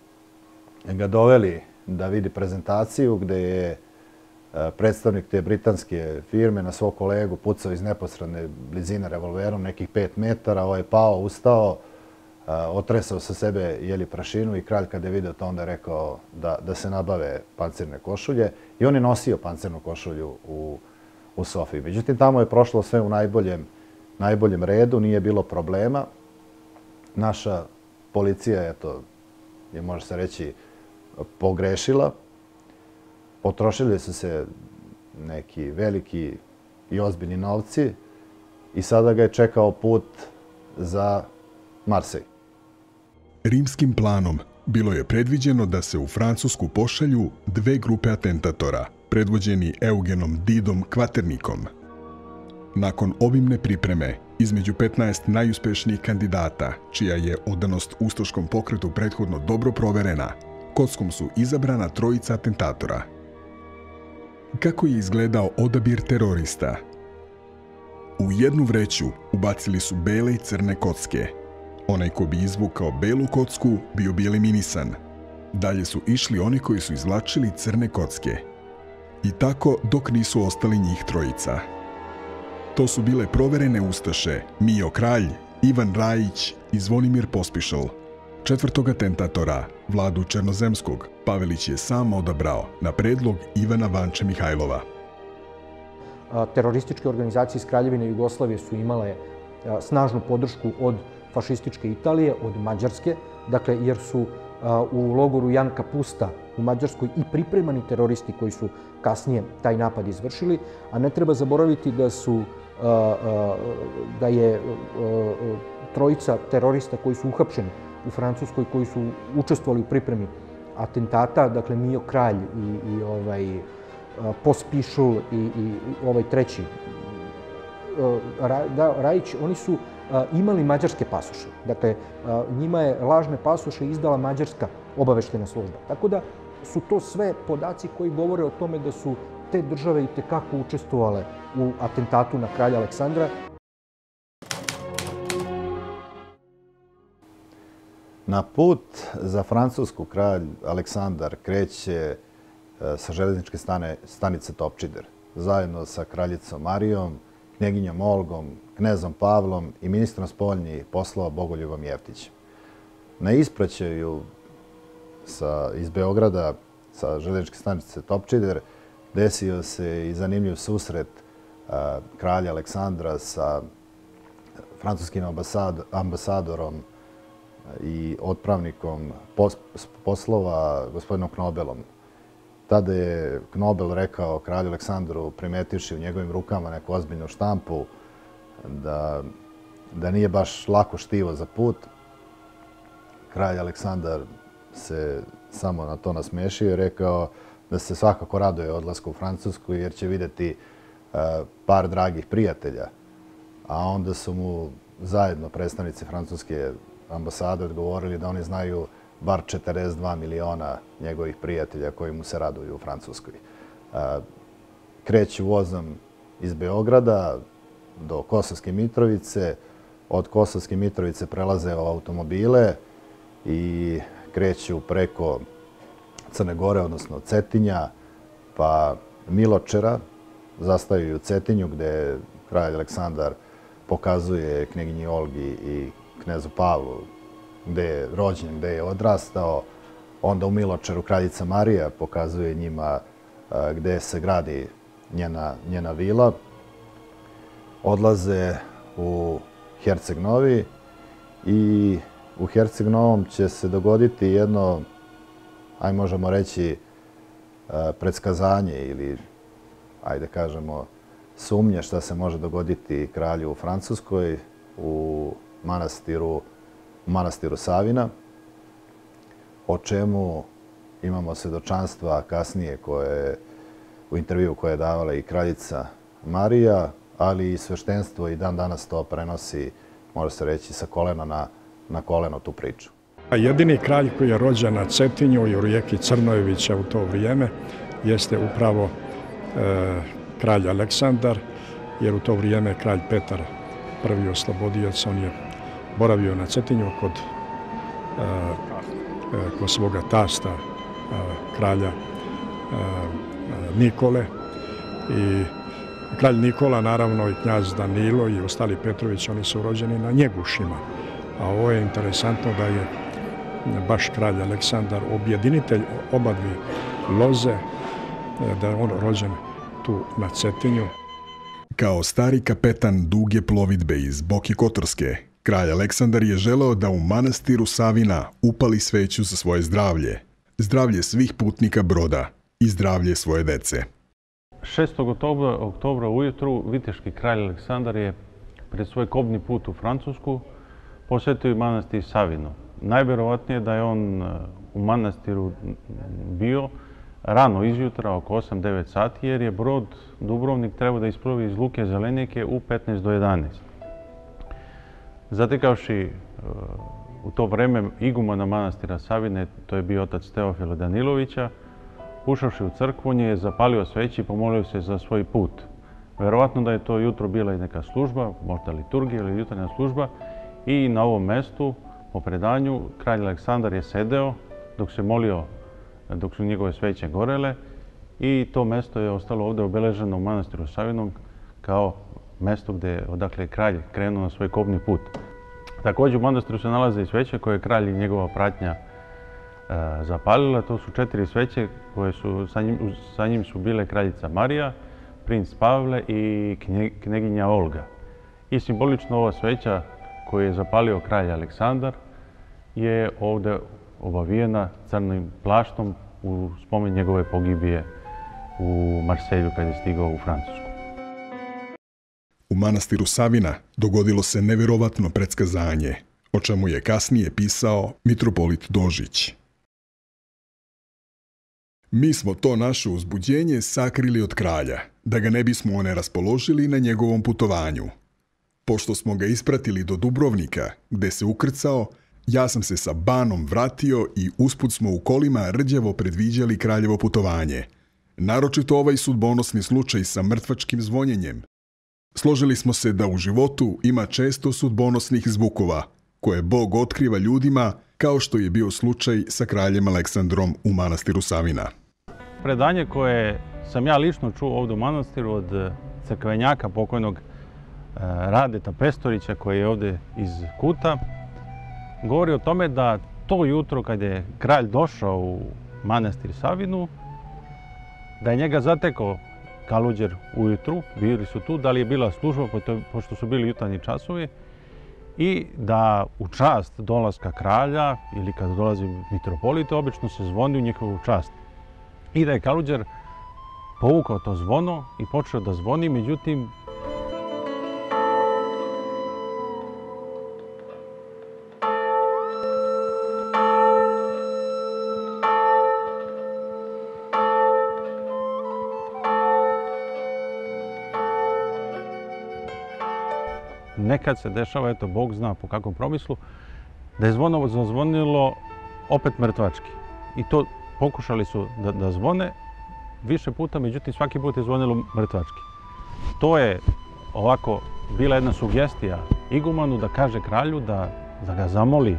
ga doveli da vidi prezentaciju gde je predstavnik te britanske firme na svog kolegu pucao iz neposredne blizine revolverom nekih 5 metara, ovaj je pao, ustao, otresao sa sebe prašinu i kralj kada je video to onda je rekao da se nabave pancirne košulje i on je nosio pancirnu košulju u Sofiji. Međutim, tamo je prošlo sve u najboljem redu, nije bilo problema. Naša policija je, može se reći, pogrešila. Potrošili su se neki veliki i ozbiljni novci i sada ga je čekao put za Marsej. Rimskim planom bilo je predviđeno da se u Francusku pošalju dve grupe atentatora, predvođeni Eugenom Didom Kvaternikom. Nakon obimne pripreme, između 15 najuspešnijih kandidata, čija je odanost ustaškom pokretu prethodno dobro proverena, kockom su izabrana trojica atentatora. Kako je izgledao odabir terorista? U jednu vreću ubacili su bele i crne kocke. Onaj ko bi izvukao belu kocku bio bi eliminisan. Dalje su išli oni koji su izvlačili crne kocke. I tako dok nisu ostali njih trojica. To su bile proverene ustaše Mijo Kralj, Ivan Rajić i Zvonimir Pospišal. Četvrtog atentatora, Vladu Černozemskog, Pavelić je sam odabrao na predlog Ivana Vanče Mihajlova. Terorističke organizacije iz Kraljevine Jugoslavije su imale snažnu podršku od fašističke Italije, od Mađarske, dakle jer su u logoru Jan Kapusta u Mađarskoj i pripremani teroristi koji su kasnije taj napad izvršili, a ne treba zaboraviti da je trojica terorista koji su uhapšeni u Francuskoj, koji su učestvovali u pripremi atentata, dakle Mijo Kralj i Pospišal i ovaj treći Rajić, oni su imali mađarske pasoše. Dakle, njima je lažne pasoše izdala mađarska obaveštena služba. Tako da su to sve podaci koji govore o tome da su te države itekako učestvovale u atentatu na kralja Aleksandra. Na put za Francusku kralj Aleksandar kreće sa železničke stanice Topčider, zajedno sa kraljicom Marijom, knjeginjom Olgom, knezom Pavlom i ministrom spoljnih poslova Bogoljubom Jeftićem. Na ispraćaju iz Beograda sa železničke stanice Topčider desio se i zanimljiv susret kralja Aleksandra sa francuskim ambasadorom i otpravnikom poslova gospodinom Knobelom. Tada je Knobel rekao kralju Aleksandru, primetivši u njegovim rukama neku ozbiljnu štampu, da nije baš lako štivo za put. Kralj Aleksandar se samo na to nasmešio i rekao da se svakako raduje odlasku u Francusku jer će vidjeti par dragih prijatelja. A onda su mu zajedno predstavnici francuske ambasade odgovorili da oni znaju bar 42 miliona njegovih prijatelja koji mu se raduju u Francuskoj. Kreću vozom iz Beograda do Kosovske Mitrovice, od Kosovske Mitrovice prelaze u automobile i kreću preko Crne Gore, odnosno Cetinja, pa Miločera, zastaju u Cetinju gde kralj Aleksandar pokazuje knjeginji Olgi i knezu Pavlu gde je rođen, gde je odrastao. Onda u Miločaru kraljica Marija pokazuje njima gde se gradi njena vila. Odlaze u Herceg Novi i u Herceg Novom će se dogoditi jedno aj možemo reći, predskazanje ili, ajde kažemo, sumnje šta se može dogoditi kralju u Francuskoj, u manastiru Savina, o čemu imamo svedočanstva kasnije u intervju koje je davala i kraljica Marija, ali i sveštenstvo i dan danas to prenosi, može se reći, sa kolena na koleno tu priču. Jedini kralj koji je rođen na Cetinju i u rijeki Crnojevića u to vrijeme jeste upravo kralj Aleksandar, jer u to vrijeme kralj Petar prvi oslobodioc, on je boravio na Cetinju kod svoga tasta kralja Nikole. I kralj Nikola, naravno, i knjaz Danilo i ostali Petrović, oni su rođeni na Njegušima. A ovo je interesantno da je baš kralj Aleksandar objedinitelj oba dvije loze, da je on rođen tu na Cetinju. Kao stari kapetan duge plovidbe iz Boke Kotorske, kralj Aleksandar je želeo da u manastiru Savina upali sveću za svoje zdravlje, zdravlje svih putnika broda i zdravlje svoje dece. 6. oktobra ujutru viteški kralj Aleksandar je pred svoj kobni put u Francusku posjetio manastir Savinu. Najvjerovatnije je da je on u manastiru bio rano izjutra, oko 8-9 sati, jer je brod Dubrovnik trebao da isplovi iz luke Zelenjake u 15 do 11. Zatekavši u to vreme igumana manastira Savine, to je bio otac Teofila Danilovića, ušavši u crkvu, on je zapalio sveći i pomolio se za svoj put. Verovatno da je to jutro bila i neka služba, možda liturgija ili jutarnja služba, i na ovom mestu, po predanju, kralj Aleksandar je sedeo dok se molio, dok su njegove sveće gorele, i to mesto je ostalo ovdje obeleženo u manastiru Savinom kao mesto odakle je kralj krenuo na svoj kopni put. Također u manastiru se nalaze i sveće koje je kralj i njegova pratnja zapalila. To su 4 sveće koje su sa njim su bile kraljica Marija, princ Pavle i kneginja Olga. I simbolično ova sveća koju je zapalio kralj Aleksandar je ovdje obavijena crnim plaštom u spomen njegove pogibije u Marselju kad je stigao u Francusku. U manastiru Savina dogodilo se nevjerovatno predskazanje, o čemu je kasnije pisao mitropolit Dožić. Mi smo to naše uzbuđenje sakrili od kralja, da ga ne bismo one raspoložili na njegovom putovanju. Pošto smo ga ispratili do Dubrovnika, gde se ukrcao, ja sam se sa banom vratio i usput smo u kolima rđavo predviđali kraljevo putovanje. Naročito ovaj sudbonosni slučaj sa mrtvačkim zvonjenjem. Složili smo se da u životu ima često sudbonosnih zvukova, koje Bog otkriva ljudima, kao što je bio slučaj sa kraljem Aleksandrom u manastiru Savina. Predanje koje sam ja lično čuo ovdje u manastiru od crkvenjaka pokojnog Radeta Pestorića, koji je ovdje iz Kuta, govori o tome da to jutro kad je kralj došao u manastir Savinu, da je njega zatekao kaluđer ujutru, bili su tu, da li je bila služba, pošto su bili jutarnji časovi, i da u čast dolaska kralja ili kad dolazi mitropolita, obično se zvoni u njihovu čast. I da je kaluđer povukao to zvono i počeo da zvoni, međutim, nekad se dešava, eto, Bog zna po kakvom promislu, da je zvono zazvonilo opet mrtvački. I to pokušali su da zvone više puta, međutim svaki put je zvonilo mrtvački. To je ovako bila jedna sugestija igumanu da kaže kralju da ga zamoli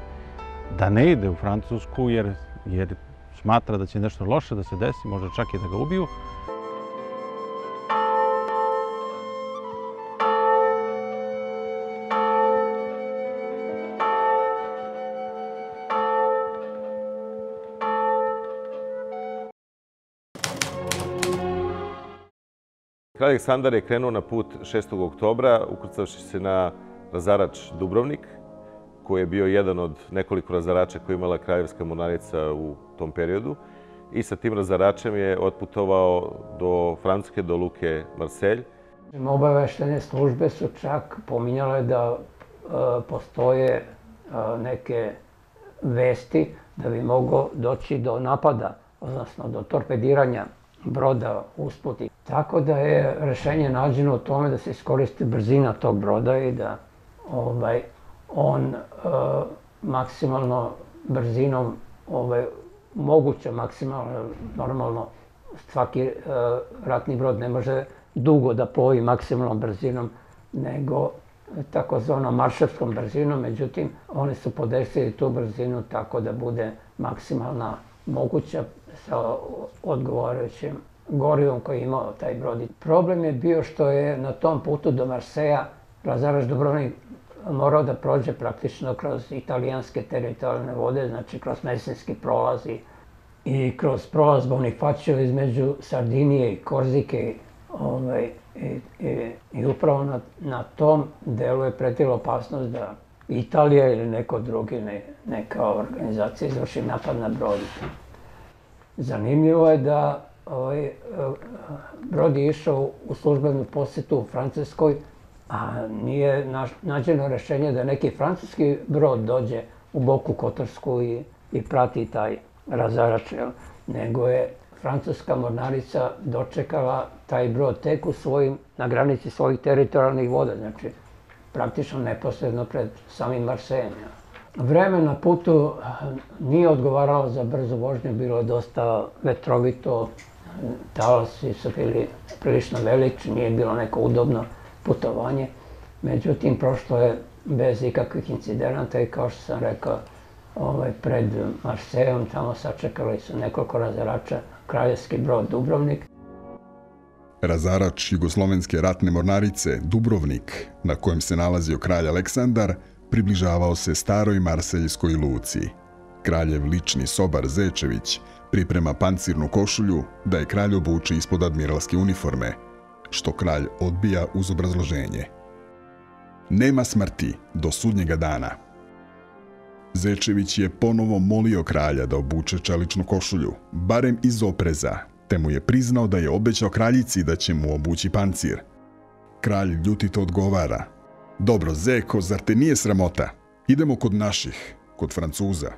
da ne ide u Francusku, jer smatra da će nešto loše da se desi, možda čak i da ga ubiju. Kralj Aleksandar je krenuo na put 6. oktobra, ukrcavši se na razarač Dubrovnik, koji je bio jedan od nekoliko razarača koji je imala Kraljevska mornarica u tom periodu. I sa tim razaračem je otputovao do Francuske, do luke Marselj. Obaveštene službe su čak pominjale da postoje neke vesti da bi moglo doći do napada, odnosno do torpediranja broda usput. Tako da je rešenje nađeno u tome da se iskoristi brzina tog broda i da on maksimalno brzinom moguće maksimalno, normalno svaki ratni brod ne može dugo da plovi maksimalnom brzinom nego takozvanom marševskom brzinom, međutim oni su podesili tu brzinu tako da bude maksimalna moguća sa odgovarajućim gorivom koji je imao taj brod. Problem je bio što je na tom putu do Marseja razarač Dubrovnik morao da prođe praktično kroz italijanske teritorijalne vode, znači kroz Messinski prolaz i kroz prolaz Bonifacio između Sardinije i Korzike. I upravo na tom delu je pretila opasnost da Italija ili neko drugi, neka organizacija, izvrši napad na brod. Zanimljivo je da brod je išao u službenu posetu u Francuskoj, a nije nađeno rešenje da neki francuski brod dođe u Boku Kotorsku i prati taj razarač, nego je Francuska mornarica dočekala taj brod tek na granici svojih teritorijalnih voda, znači praktično neposredno pred samim Marsejem. Vreme na putu nije odgovaralo za brzu vožnju, bilo je dosta vetrovito, talasi su bili prilično veliki, nije bilo neko udobno putovanje. Međutim, prošlo je bez ikakvih incidenata i kao što sam rekao, pred Marsejom tamo sačekali su nekoliko razarača kraljevski brod Dubrovnik. Razarač jugoslovenske ratne mornarice Dubrovnik, na kojem se nalazio kralj Aleksandar, približavao se staroj marseljskoj luci. Kraljev lični sobar Zečević priprema pancirnu košulju da je kralj obuči ispod admiralske uniforme, što kralj odbija uz obrazloženje. Nema smrti do sudnjega dana. Zečević je ponovo molio kralja da obuče čeličnu košulju, barem iz opreza, te mu je priznao da je obećao kraljici da će mu obući pancir. Kralj ljutito odgovara: "Dobro, Zeko, zar te nije sramota? Idemo kod naših, kod Francuza."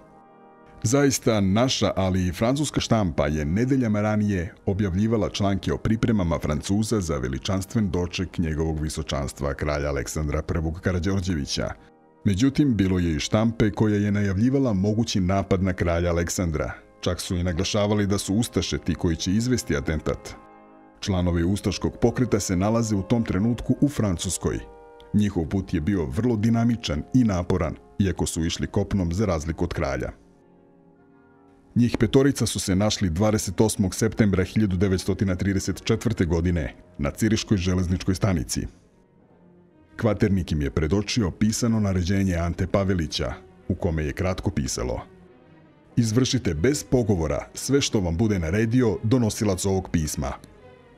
Zaista, naša, ali i francuska štampa je nedeljama ranije objavljivala članke o pripremama Francuza za veličanstven doček njegovog visočanstva kralja Aleksandra I. Karađorđevića. Međutim, bilo je i štampe koja je najavljivala mogući napad na kralja Aleksandra. Čak su i naglašavali da su ustaše ti koji će izvesti atentat. Članovi ustaškog pokreta se nalaze u tom trenutku u Francuskoj. Njihov put je bio vrlo dinamičan i naporan, iako su išli kopnom za razliku od kralja. Njih petorica su se našli 28. septembra 1934. godine na Ciriškoj železničkoj stanici. Kvaternik im je predočio pisano naređenje Ante Pavelića, u kome je kratko pisalo: "Izvršite bez pogovora sve što vam bude naredio donosilac ovog pisma,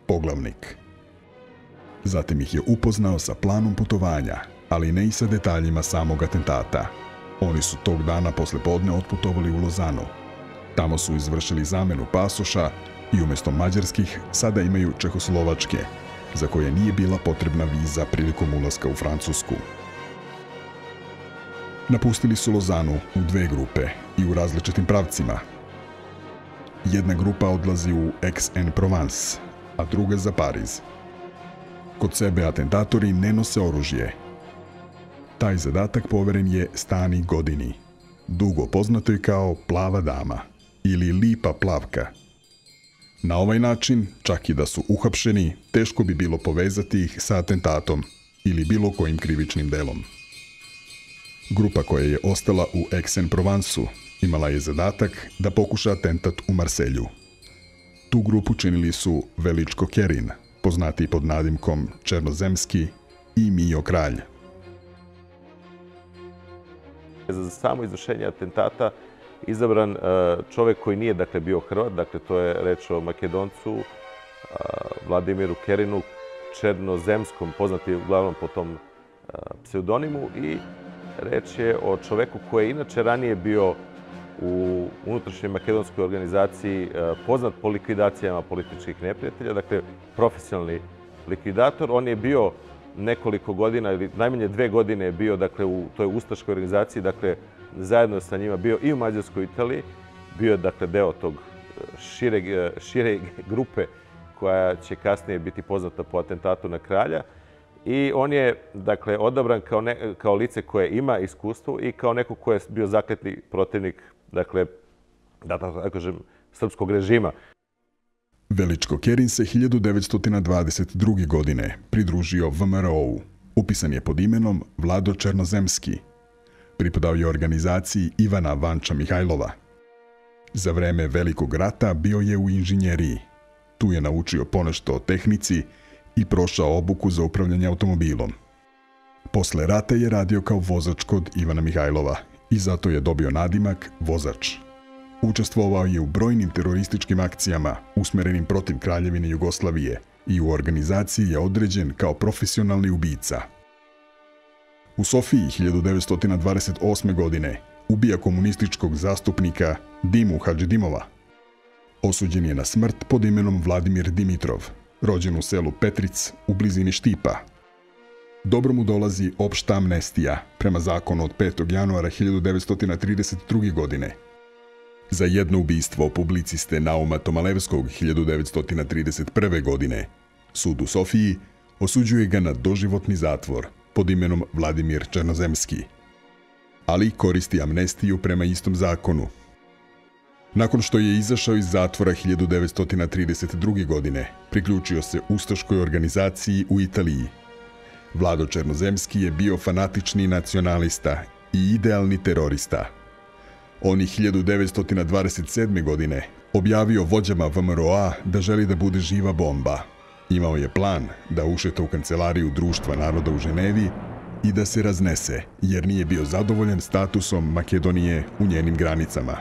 poglavnik." Zatim ih je upoznao sa planom putovanja, ali ne i sa detaljima samog atentata. Oni su tog dana poslepodne otputovali u Lozanu. Tamo su izvršili zamenu pasoša i umjesto mađarskih sada imaju čehoslovačke, za koje nije bila potrebna viza prilikom ulaska u Francusku. Napustili su Lozanu u dve grupe i u različitim pravcima. Jedna grupa odlazi u Aix-en-Provence, a druga za Pariz. Kod sebe atentatori ne nose oružje. Taj zadatak poveren je Stani Godini, dugo poznatoj kao Plava dama ili Lipa plavka. Na ovaj način, čak i da su uhapšeni, teško bi bilo povezati ih sa atentatom ili bilo kojim krivičnim delom. Grupa koja je ostala u Aix-en-Provensu imala je zadatak da pokuša atentat u Marselju. Tu grupu činili su Veličko Kerin, poznati pod nadimkom Černozemski, i Mijo Kralj. Za samo izvršenje atentata izabran čovjek koji nije bio Hrvat, dakle to je reč o Makedoncu Vladimiru Kerinu, Černozemskom, poznati uglavnom po tom pseudonimu, i Reč je o čoveku koji je inače ranije bio u unutrašnjoj makedonskoj organizaciji poznat po likvidacijama političkih neprijatelja, dakle profesionalni likvidator. On je bio nekoliko godina ili najmanje 2 godine je bio dakle u toj ustaškoj organizaciji, dakle zajedno sa njima bio i u Mađarskoj, Italiji, bio je dakle deo tog šire grupe koja će kasnije biti poznata po atentatu na kralja. I on je dakle odabran kao lice koje ima iskustvo i kao neko ko je bio zakletni protivnik, dakle da tako kažem, srpskog režima. Veličko Kerin se 1922. godine pridružio VMRO-u. Upisan je pod imenom Vlado Černozemski. Pripadao je organizaciji Ivana Vanča Mihajlova. Za vreme Velikog rata bio je u inženjeriji. Tu je naučio ponešto o tehnici i prošao obuku za upravljanje automobilom. Posle rata je radio kao vozač kod Ivana Mihajlova i zato je dobio nadimak Vozač. Učestvovao je u brojnim terorističkim akcijama usmerenim protiv Kraljevine Jugoslavije i u organizaciji je određen kao profesionalni ubica. U Sofiji 1928. godine ubija komunističkog zastupnika Dimu Hadžidimova. Osuđen je na smrt pod imenom Vladimir Dimitrov, rođen u selu Petric u blizini Štipa. Dobro mu dolazi opšta amnestija prema zakonu od 5. januara 1932. godine. Za jedno ubistvo publiciste Nauma Tomalevskog 1931. godine, sud u Sofiji osuđuje ga na doživotni zatvor pod imenom Vladimir Černozemski, ali koristi amnestiju prema istom zakonu. Nakon što je izašao iz zatvora 1932. godine, priključio se ustaškoj organizaciji u Italiji. Vlado Černozemski je bio fanatični nacionalista i idealni terorista. On je 1927. godine objavio vođama VMRO-a da želi da bude živa bomba. Imao je plan da ušeta u kancelariju Društva naroda u Ženevi i da se raznese, jer nije bio zadovoljan statusom Makedonije u njenim granicama.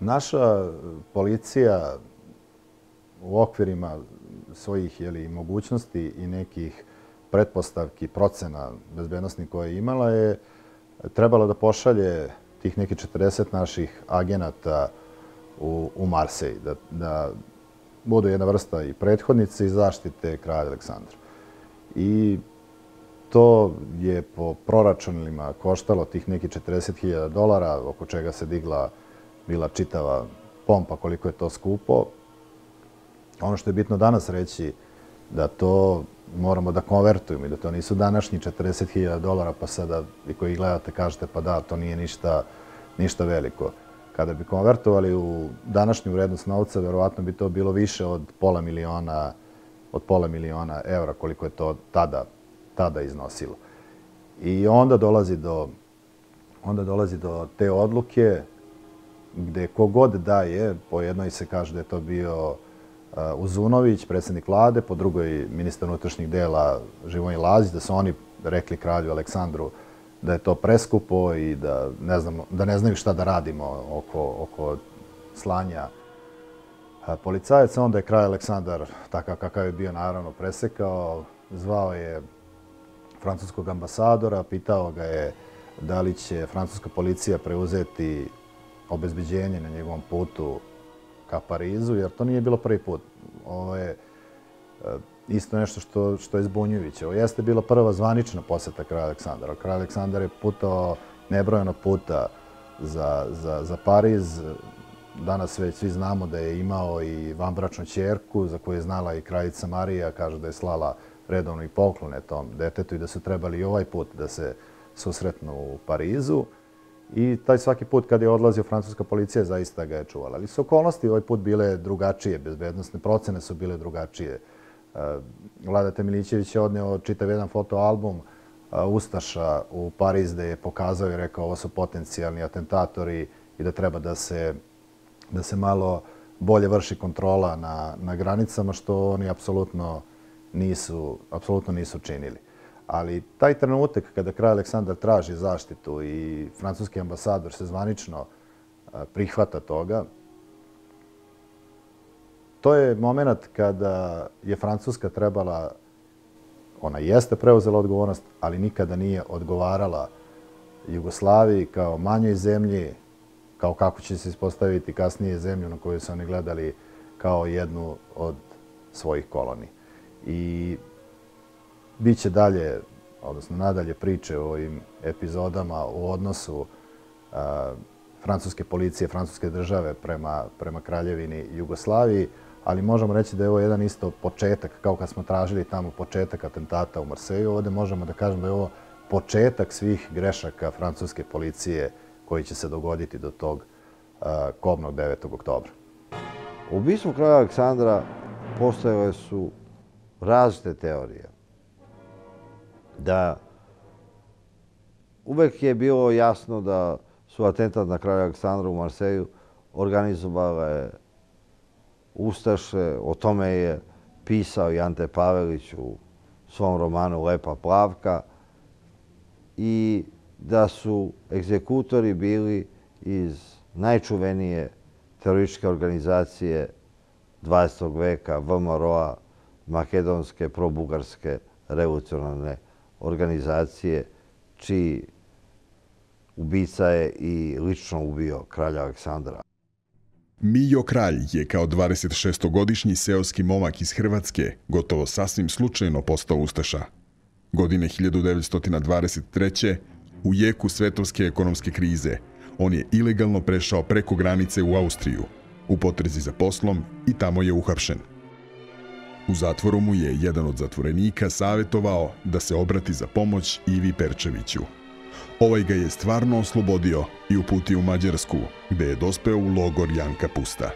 Naša policija u okvirima svojih mogućnosti i nekih pretpostavki, procena bezbednostnih koje je imala je trebala da pošalje tih nekih 40 naših agenata u Marsej, da budu jedna vrsta i prethodnice i zaštite kralja Aleksandra. I to je po proračunima koštalo tih nekih $40.000, oko čega se digla bila čitava pompa koliko je to skupo. Ono što je bitno danas reći da to moramo da konvertujemo i da to nisu današnji $40.000, pa sada vi koji gledate kažete pa da, to nije ništa veliko. Kada bi konvertovali u današnju vrednost novca, verovatno bi to bilo više od pola miliona evra koliko je to tada iznosilo. I onda dolazi do te odluke gde kogod daje, po jednoj se kaže da je to bio Uzunović, predsjednik vlade, po drugoj ministar unutrašnjih dela Živojin Lazić, da su oni rekli kralju Aleksandru da je to preskupo i da ne znaju šta da radimo oko slanja policajaca. Onda je kralj Aleksandar, takav kakav je bio, naravno presekao, zvao je francuskog ambasadora, pitao ga je da li će francuska policija preuzeti obezbeđenje na njegovom putu ka Parizu, jer to nije bilo prvi put. isto nešto što je zbunjujuće. Ovo jeste bila prva zvanična poseta kralja Aleksandra. Kralj Aleksandar je putao nebrojeno puta za Pariz. Danas već svi znamo da je imao i vanbračnu ćerku za koju je znala i kraljica Marija, kaže da je slala redovno i poklone tom detetu i da su trebali i ovaj put da se susretnu u Parizu. I taj svaki put kad je odlazio, francuska policija zaista ga je čuvala. Ali su okolnosti ovaj put bile drugačije, bezbednostne procene su bile drugačije. Vladeta Milićević je odneo čitav jedan fotoalbum Ustaša u Pariz gde je pokazao i rekao ovo su potencijalni atentatori i da treba da se malo bolje vrši kontrola na granicama, što oni apsolutno nisu činili. Ali taj trenutak kada kralj Aleksandar traži zaštitu i francuski ambasador se zvanično prihvata toga, to je moment kada je Francuska trebala, ona jeste preuzela odgovornost, ali nikada nije odgovarala Jugoslaviji kao manjoj zemlji, kao kako će se ispostaviti kasnije zemlju na koju su oni gledali kao jednu od svojih koloni. I biće dalje, odnosno nadalje priče o ovim epizodama o odnosu francuske policije, francuske države prema Kraljevini Jugoslaviji, ali možemo reći da je ovo jedan isto početak, kao kad smo tražili tamo početak atentata u Marseju. Ovdje možemo da kažemo da je ovo početak svih grešaka francuske policije koji će se dogoditi do tog kobnog 9. oktobra. Ubistvom kralja Aleksandra postojale su različite teorije. Da uvek je bilo jasno da su atentat na kralja Aleksandra u Marseju organizovale Ustaše. O tome je pisao i Ante Pavelić u svom romanu Lepa plavka i da su egzekutori bili iz najčuvenije terorističke organizacije 20. veka, VMRO-a, makedonske, probugarske, revolucionarne organizacije, čiji ubica je i lično ubio kralja Aleksandra. Mijo Kralj je kao 26-godišnji seoski momak iz Hrvatske gotovo sasvim slučajno postao ustaša. Godine 1923. u jeku svetovske ekonomske krize on je ilegalno prešao preko granice u Austriju, u potrezi za poslom, i tamo je uhapšen. U zatvoru mu je jedan od zatvorenika savjetovao da se obrati za pomoć Ivi Perčeviću. Ovaj ga je stvarno oslobodio i uputio u Mađarsku, gde je dospeo u logor Janka Pusta.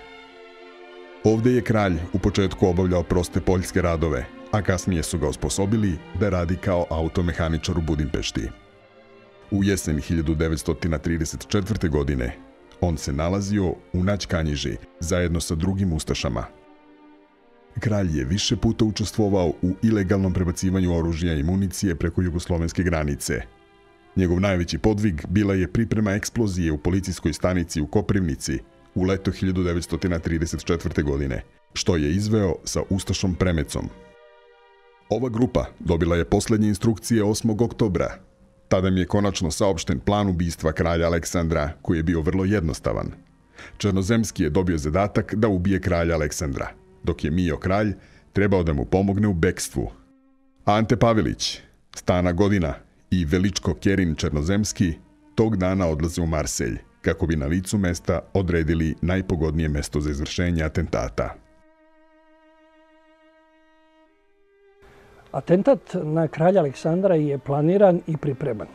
Ovde je kralj u početku obavljao proste poljske radove, a kasnije su ga osposobili da radi kao automehaničar u Budimpešti. U jeseni 1934. godine on se nalazio u Nađkanjiži zajedno sa drugim ustašama. Kralj je više puta učestvovao u ilegalnom prebacivanju oružja i municije preko jugoslovenske granice. Njegov najveći podvig bila je priprema eksplozije u policijskoj stanici u Koprivnici u leto 1934. godine, što je izveo sa ustašom Premecom. Ova grupa dobila je posljednje instrukcije 8. oktobra. Tada mi je konačno saopšten plan ubistva kralja Aleksandra, koji je bio vrlo jednostavan. Černozemski je dobio zadatak da ubije kralja Aleksandra, dok je Mijo Kralj trebao da mu pomogne u bekstvu. Ante Pavelić, Stana Godina i Veličko Kerin Černozemski tog dana odlaze u Marselj kako bi na licu mesta odredili najpogodnije mesto za izvršenje atentata. Atentat na kralja Aleksandra je planiran i pripreman.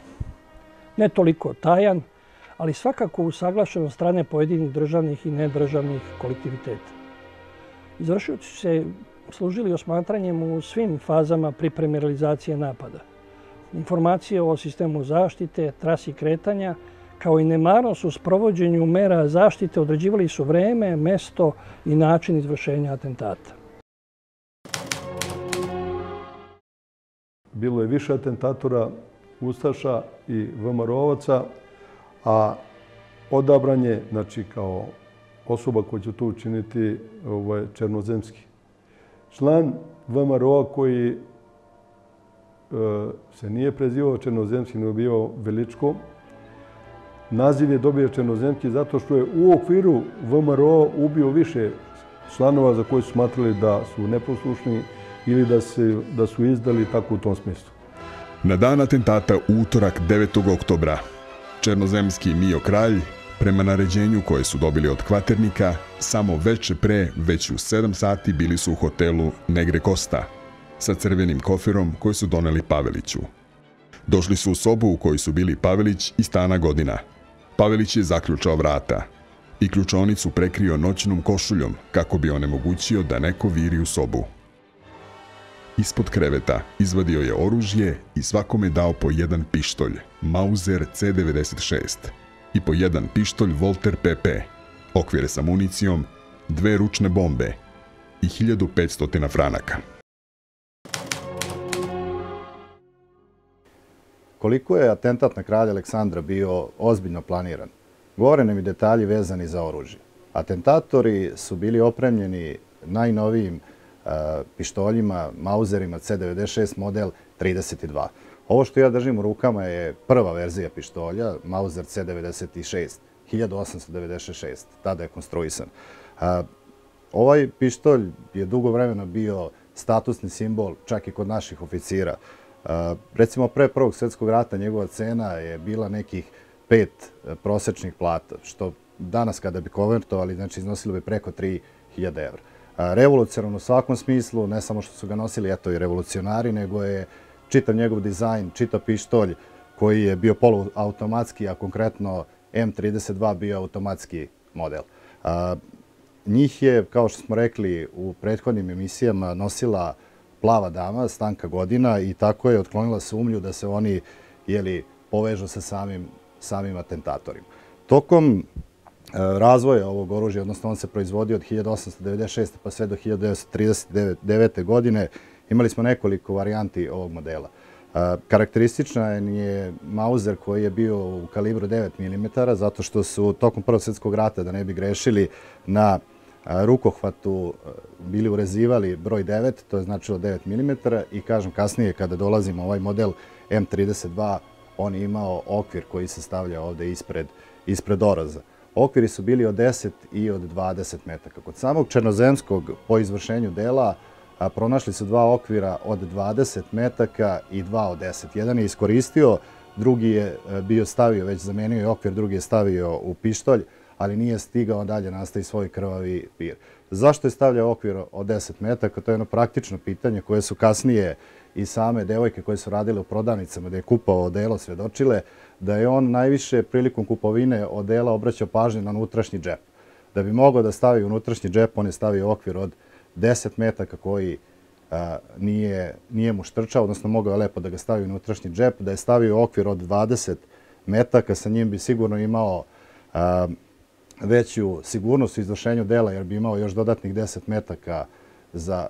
Ne toliko tajan, ali svakako usaglašen od strane pojedinih državnih i nedržavnih kolektiviteta. Izvršioci su se služili osmatranjem u svim fazama pripreme realizacije napada. Informacije o sistemu zaštite, trasi kretanja, kao i nemarnost u sprovođenju mera zaštite određivali su vreme, mesto i način izvršenja atentata. Bilo je više atentatora ustaša i VMRO-ovaca, a odabran je, znači, kao osoba koja će to učiniti Černozemski. Član VMRO-a koji se nije prezivao Černozemski, nego bio Veličko. Naziv je dobio Černozemski zato što je u okviru VMRO ubio više članova za koje su smatrali da su neposlušni, ili da su izdali tako u tom smislu. Na dan atentata utorak 9. oktobra, černozemski Mio Kralj, prema naređenju koje su dobili od kvaternika, samo veče pre, već u 7 sati bili su u hotelu Negre Kosta, sa crvenim koferom koji su doneli Paveliću. Došli su u sobu u kojoj su bili Pavelić i Stana Godina. Pavelić je zaključao vrata i ključaonicu prekrio noćnom košuljom kako bi onemogućio da neko viri u sobu. Ispod kreveta izvadio je oružje i svakome dao po jedan pištolj Mauser C96 i po jedan pištolj Volter PP, okvire sa municijom, 2 ručne bombe i 1500 franaka. Koliko je atentat na kralja Aleksandra bio ozbiljno planiran, govore nam i detalji vezani za oružje. Atentatori su bili opremljeni najnovijim pištoljima, Mauserima C96 model 32. Ovo što ja držim u rukama je prva verzija pištolja, Mauser C96, 1896, tada je konstruisan. Ovaj pištolj je dugo vremena bio statusni simbol čak i kod naših oficira. Recimo, pre Prvog svjetskog rata njegova cena je bila nekih 5 prosečnih plata, što danas kada bi konvertovali, znači iznosilo bi preko 3000 evra. Revolucionarno u svakom smislu, ne samo što su ga nosili eto i revolucionari, nego je čitav njegov dizajn, čitav pištolj koji je bio poluautomatski, a konkretno M32 bio automatski model. Njih je, kao što smo rekli u prethodnim emisijama, nosila Plava dama, Stanka Godina, i tako je otklonila sumnju da se oni povežu sa samim atentatorima. Tokom razvoja ovog oružja, odnosno on se proizvodio od 1896. pa sve do 1939. godine, imali smo nekoliko varijanti ovog modela. Karakteristična je Mauser koji je bio u kalibru 9 mm, zato što su tokom Prvog svjetskog rata, da ne bi grešili, na rukohvatu bili urezivali broj 9, to je značilo 9 mm, i kažem kasnije kada dolazimo ovaj model M32, on je imao okvir koji se stavlja ovdje ispred oraza. Okviri su bili od 10 i od 20 metaka. Kod samog černozemskog po izvršenju dela pronašli su dva okvira od 20 metaka i dva od 10. Jedan je iskoristio, drugi je bio stavio, već zamenio je okvir, drugi je stavio u pištolj, ali nije stigao dalje, nastavi svoj krvavi pir. Zašto je stavljao okvir od 10 metaka? To je jedno praktično pitanje koje su kasnije i same devojke koje su radile u prodavnicama gdje je kupao odelo svedočile da je on najviše prilikom kupovine odela obraćao pažnju na unutrašnji džep. Da bi mogao da stavi unutrašnji džep, on je stavio okvir od 10 metaka koji nije mu štrčao, odnosno mogao je lepo da ga stavi unutrašnji džep. Da je stavio okvir od 20 metaka, sa njim bi sigurno imao veću sigurnost u izvršenju dela jer bi imao još dodatnih 10 metaka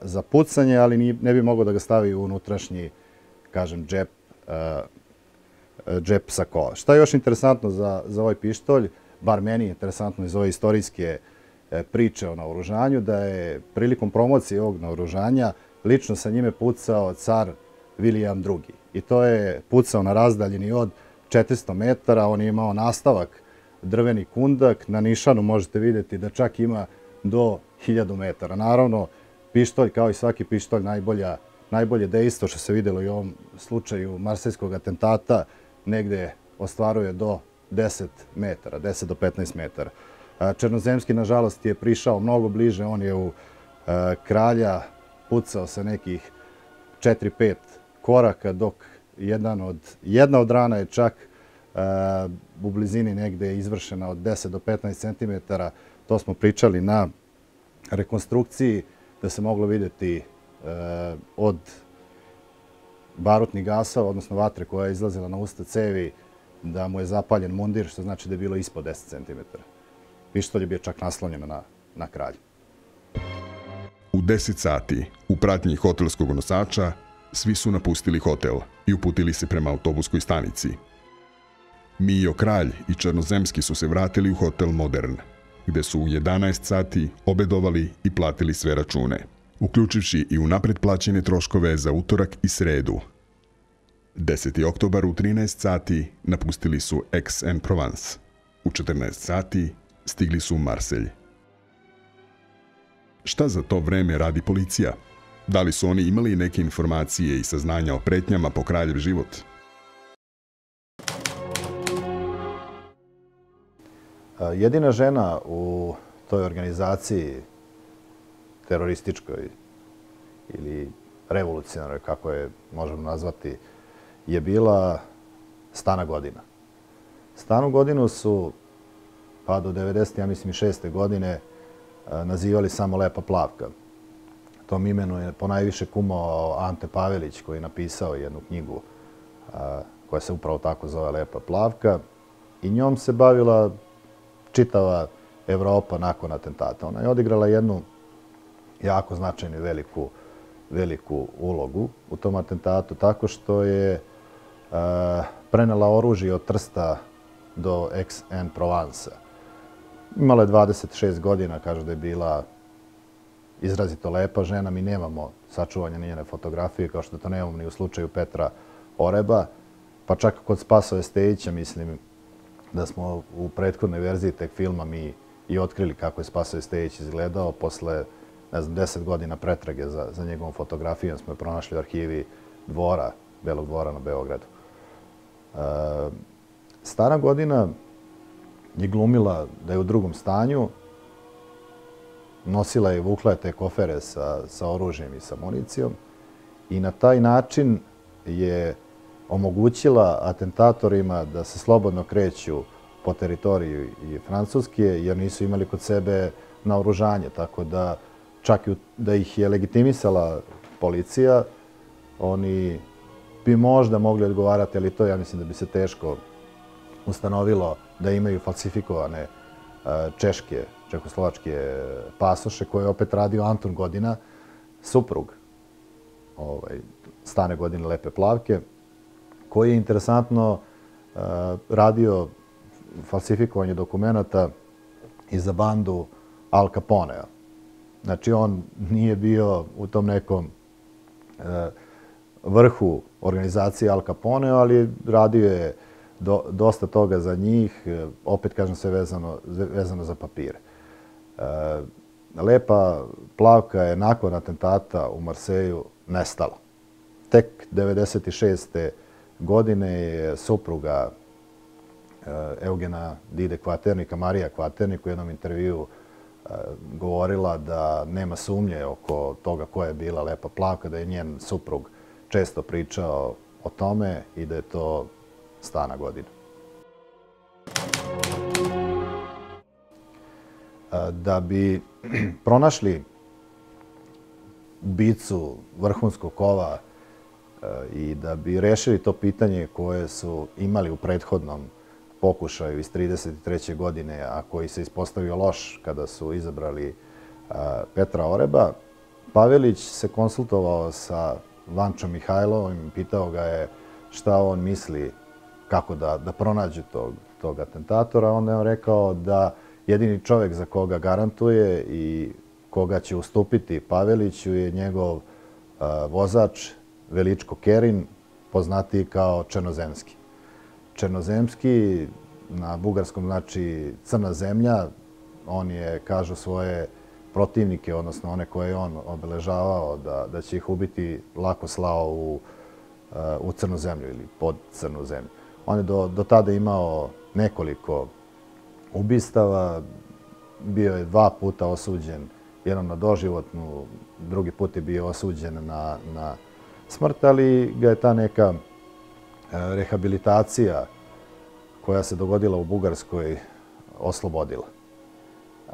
za pucanje, ali ne bi mogao da ga stavi u unutrašnji, kažem, džep sakova. Šta je još interesantno za ovaj pištolj, bar meni je interesantno iz ove istorijske priče o naoružanju, da je prilikom promocije ovog naoružanja lično sa njime pucao car William II. I to je pucao na razdaljini od 400 metara, on je imao nastavak drveni kundak, na nišanu možete vidjeti da čak ima do 1000 metara. Naravno, pištolj, kao i svaki pištolj, najbolje dejstvo što se vidjelo i u ovom slučaju marsejskog atentata, negdje ostvaruje do 10 metara, 10 do 15 metara. Černozemski, nažalost, je prišao mnogo bliže, on je u kralja pucao sa nekih 4-5 koraka, dok jedna od rana je čak u blizini negdje je izvršena od 10 do 15 cm. To smo pričali na rekonstrukciji da se moglo vidjeti od barutnih gasova, odnosno vatre koja je izlazila na usta cevi, da mu je zapaljen mundir, što znači da je bilo ispod 10 cm. Pištolj je bio čak naslonjen na kralju. U 10 sati, u pratnji hotelskog nosača, svi su napustili hotel i uputili se prema autobuskoj stanici. Mio Kralj i černozemski su se vratili u hotel Modern, gde su u 11 sati obedovali i platili sve račune, uključivši i unapred plaćene troškove za utorak i sredu. 10. oktobar u 13 sati napustili su Aix-en-Provence. U 14 sati stigli su u Marselj. Šta za to vreme radi policija? Da li su oni imali neke informacije i saznanja o pretnjama po kraljev život? Jedina žena u toj organizaciji terorističkoj ili revolucionarnoj, kako je možemo nazvati, je bila Stana Godina. Stanu Godinu su, pa do 90. ja mislim i 6. godine, nazivali samo Lepa Plavka. Tom imenu je ponajviše kumao Ante Pavelić, koji je napisao jednu knjigu koja se upravo tako zove Lepa Plavka, i njom se bavila čitava Evropa nakon atentata. Ona je odigrala jednu jako značajnu i veliku ulogu u tom atentatu, tako što je prenela oružje od Trsta do Aix-en-Provence. Imala je 26 godina, kažu da je bila izrazito lepa žena. Mi nemamo sačuvanje njene fotografije, kao što to nemamo ni u slučaju Petra Oreba. Pa čak kod Spasoje Stejića, mislim da smo u prethodnoj verziji tog filma mi i otkrili kako je Spasoje Stejić izgledao. Posle, ne znam, 10 godina pretrage za njegovom fotografijom smo je pronašli u arhivi dvora, Belog dvora na Beogradu. Stara Godina je glumila da je u drugom stanju, nosila je i vukla te kofere sa oružjem i sa municijom, i na taj način je omogućila atentatorima da se slobodno kreću po teritoriju i Francuske, jer nisu imali kod sebe naoružanje, tako da čak i da ih je legitimisala policija, oni bi možda mogli odgovarati, ali to ja mislim da bi se teško ustanovilo da imaju falsifikovane čehoslovačke pasoše, koje je opet radio Anton Godina, suprug Stane Godine Lepe Plavke, koji je interesantno radio falsifikovanje dokumenta i za bandu Al Caponea. Znači, on nije bio u tom nekom vrhu organizacije Al Caponea, ali radio je dosta toga za njih, opet kažem sve vezano za papire. Lepa Plavka je nakon atentata u Marseju nestala. Tek 1996. godine je supruga Eugena Dide Kvaternika, Marija Kvaternik, u jednom intervjuu govorila da nema sumnje oko toga koja je bila Lepa Plavka, da je njen suprug često pričao o tome i da je to Stana Godina. Da bi pronašli ubicu vrhunskog kova i da bi rešili to pitanje koje su imali u prethodnom pokušaju iz 1933. godine, a koji se ispostavio loš kada su izabrali Petra Oreba, Pavelić se konsultovao sa Vančom Mihajlovom i pitao ga je šta on misli kako da pronađu tog atentatora. Onda je on rekao da jedini čovjek za koga garantuje i koga će ustupiti Paveliću je njegov vozač Veličko Kerin, poznatiji kao Černozemski. Černozemski, na bugarskom znači crna zemlja, on je, kažu, svoje protivnike, odnosno one koje je on obeležavao da će ih ubiti, lako slao u crnu zemlju ili pod crnu zemlju. On je do tada imao nekoliko ubistava, bio je 2 puta osuđen, jednom na doživotnu, drugi put je bio osuđen na smrt, ali ga je ta neka rehabilitacija koja se dogodila u Bugarskoj oslobodila.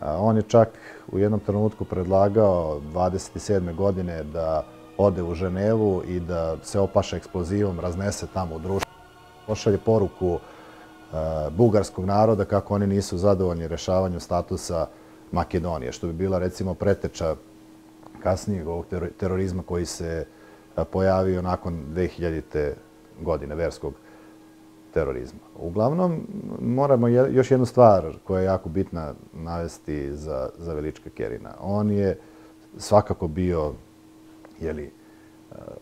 On je čak u jednom trenutku predlagao 27. godine da ode u Ženevu i da se opaše eksplozivom, raznese tamo u društvu. Pošalje poruku bugarskog naroda kako oni nisu zadovoljni rešavanju statusa Makedonije, što bi bila, recimo, preteča kasnijeg ovog terorizma koji se pojavio nakon 2000. godine, verskog terorizma. Uglavnom, moramo još jednu stvar koja je jako bitna navesti za Velička Kerina. On je svakako bio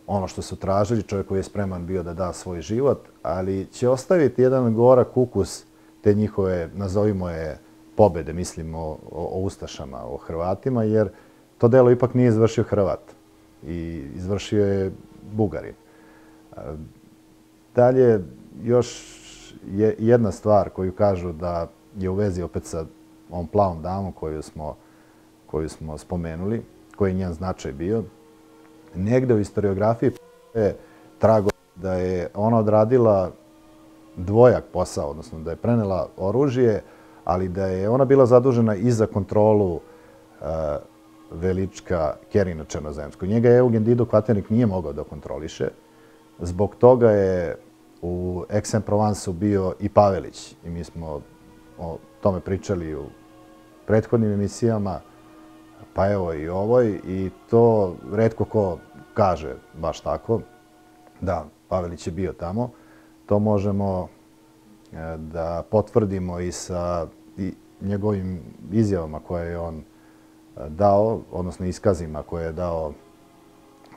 ono što su tražili, čovjek koji je spreman bio da da svoj život, ali će ostaviti jedan gorak ukus te njihove, nazovimo je, pobede, mislimo o Ustašama, o Hrvatima, jer to delo ipak nije izvršio Hrvat. i izvršio je Bugarin. Dalje, još jedna stvar koju kažu da je u vezi opet sa ovom plavom damom koju smo spomenuli, koji je njen značaj bio, negde u historiografiji je trago da je ona odradila dvojak posao, odnosno da je prenela oružje, ali da je ona bila zadužena i za kontrolu Velička Kerina Černozemsku. Njega je Eugen Dido Kvaternik nije mogao da kontroliše. Zbog toga je u Aix-en-Provensu bio i Pavelić. I mi smo o tome pričali u prethodnim emisijama, pa evo i ovoj. I to retko ko kaže baš tako. Da, Pavelić je bio tamo. To možemo da potvrdimo i sa njegovim izjavama koje je on dao, odnosno iskazima koje je dao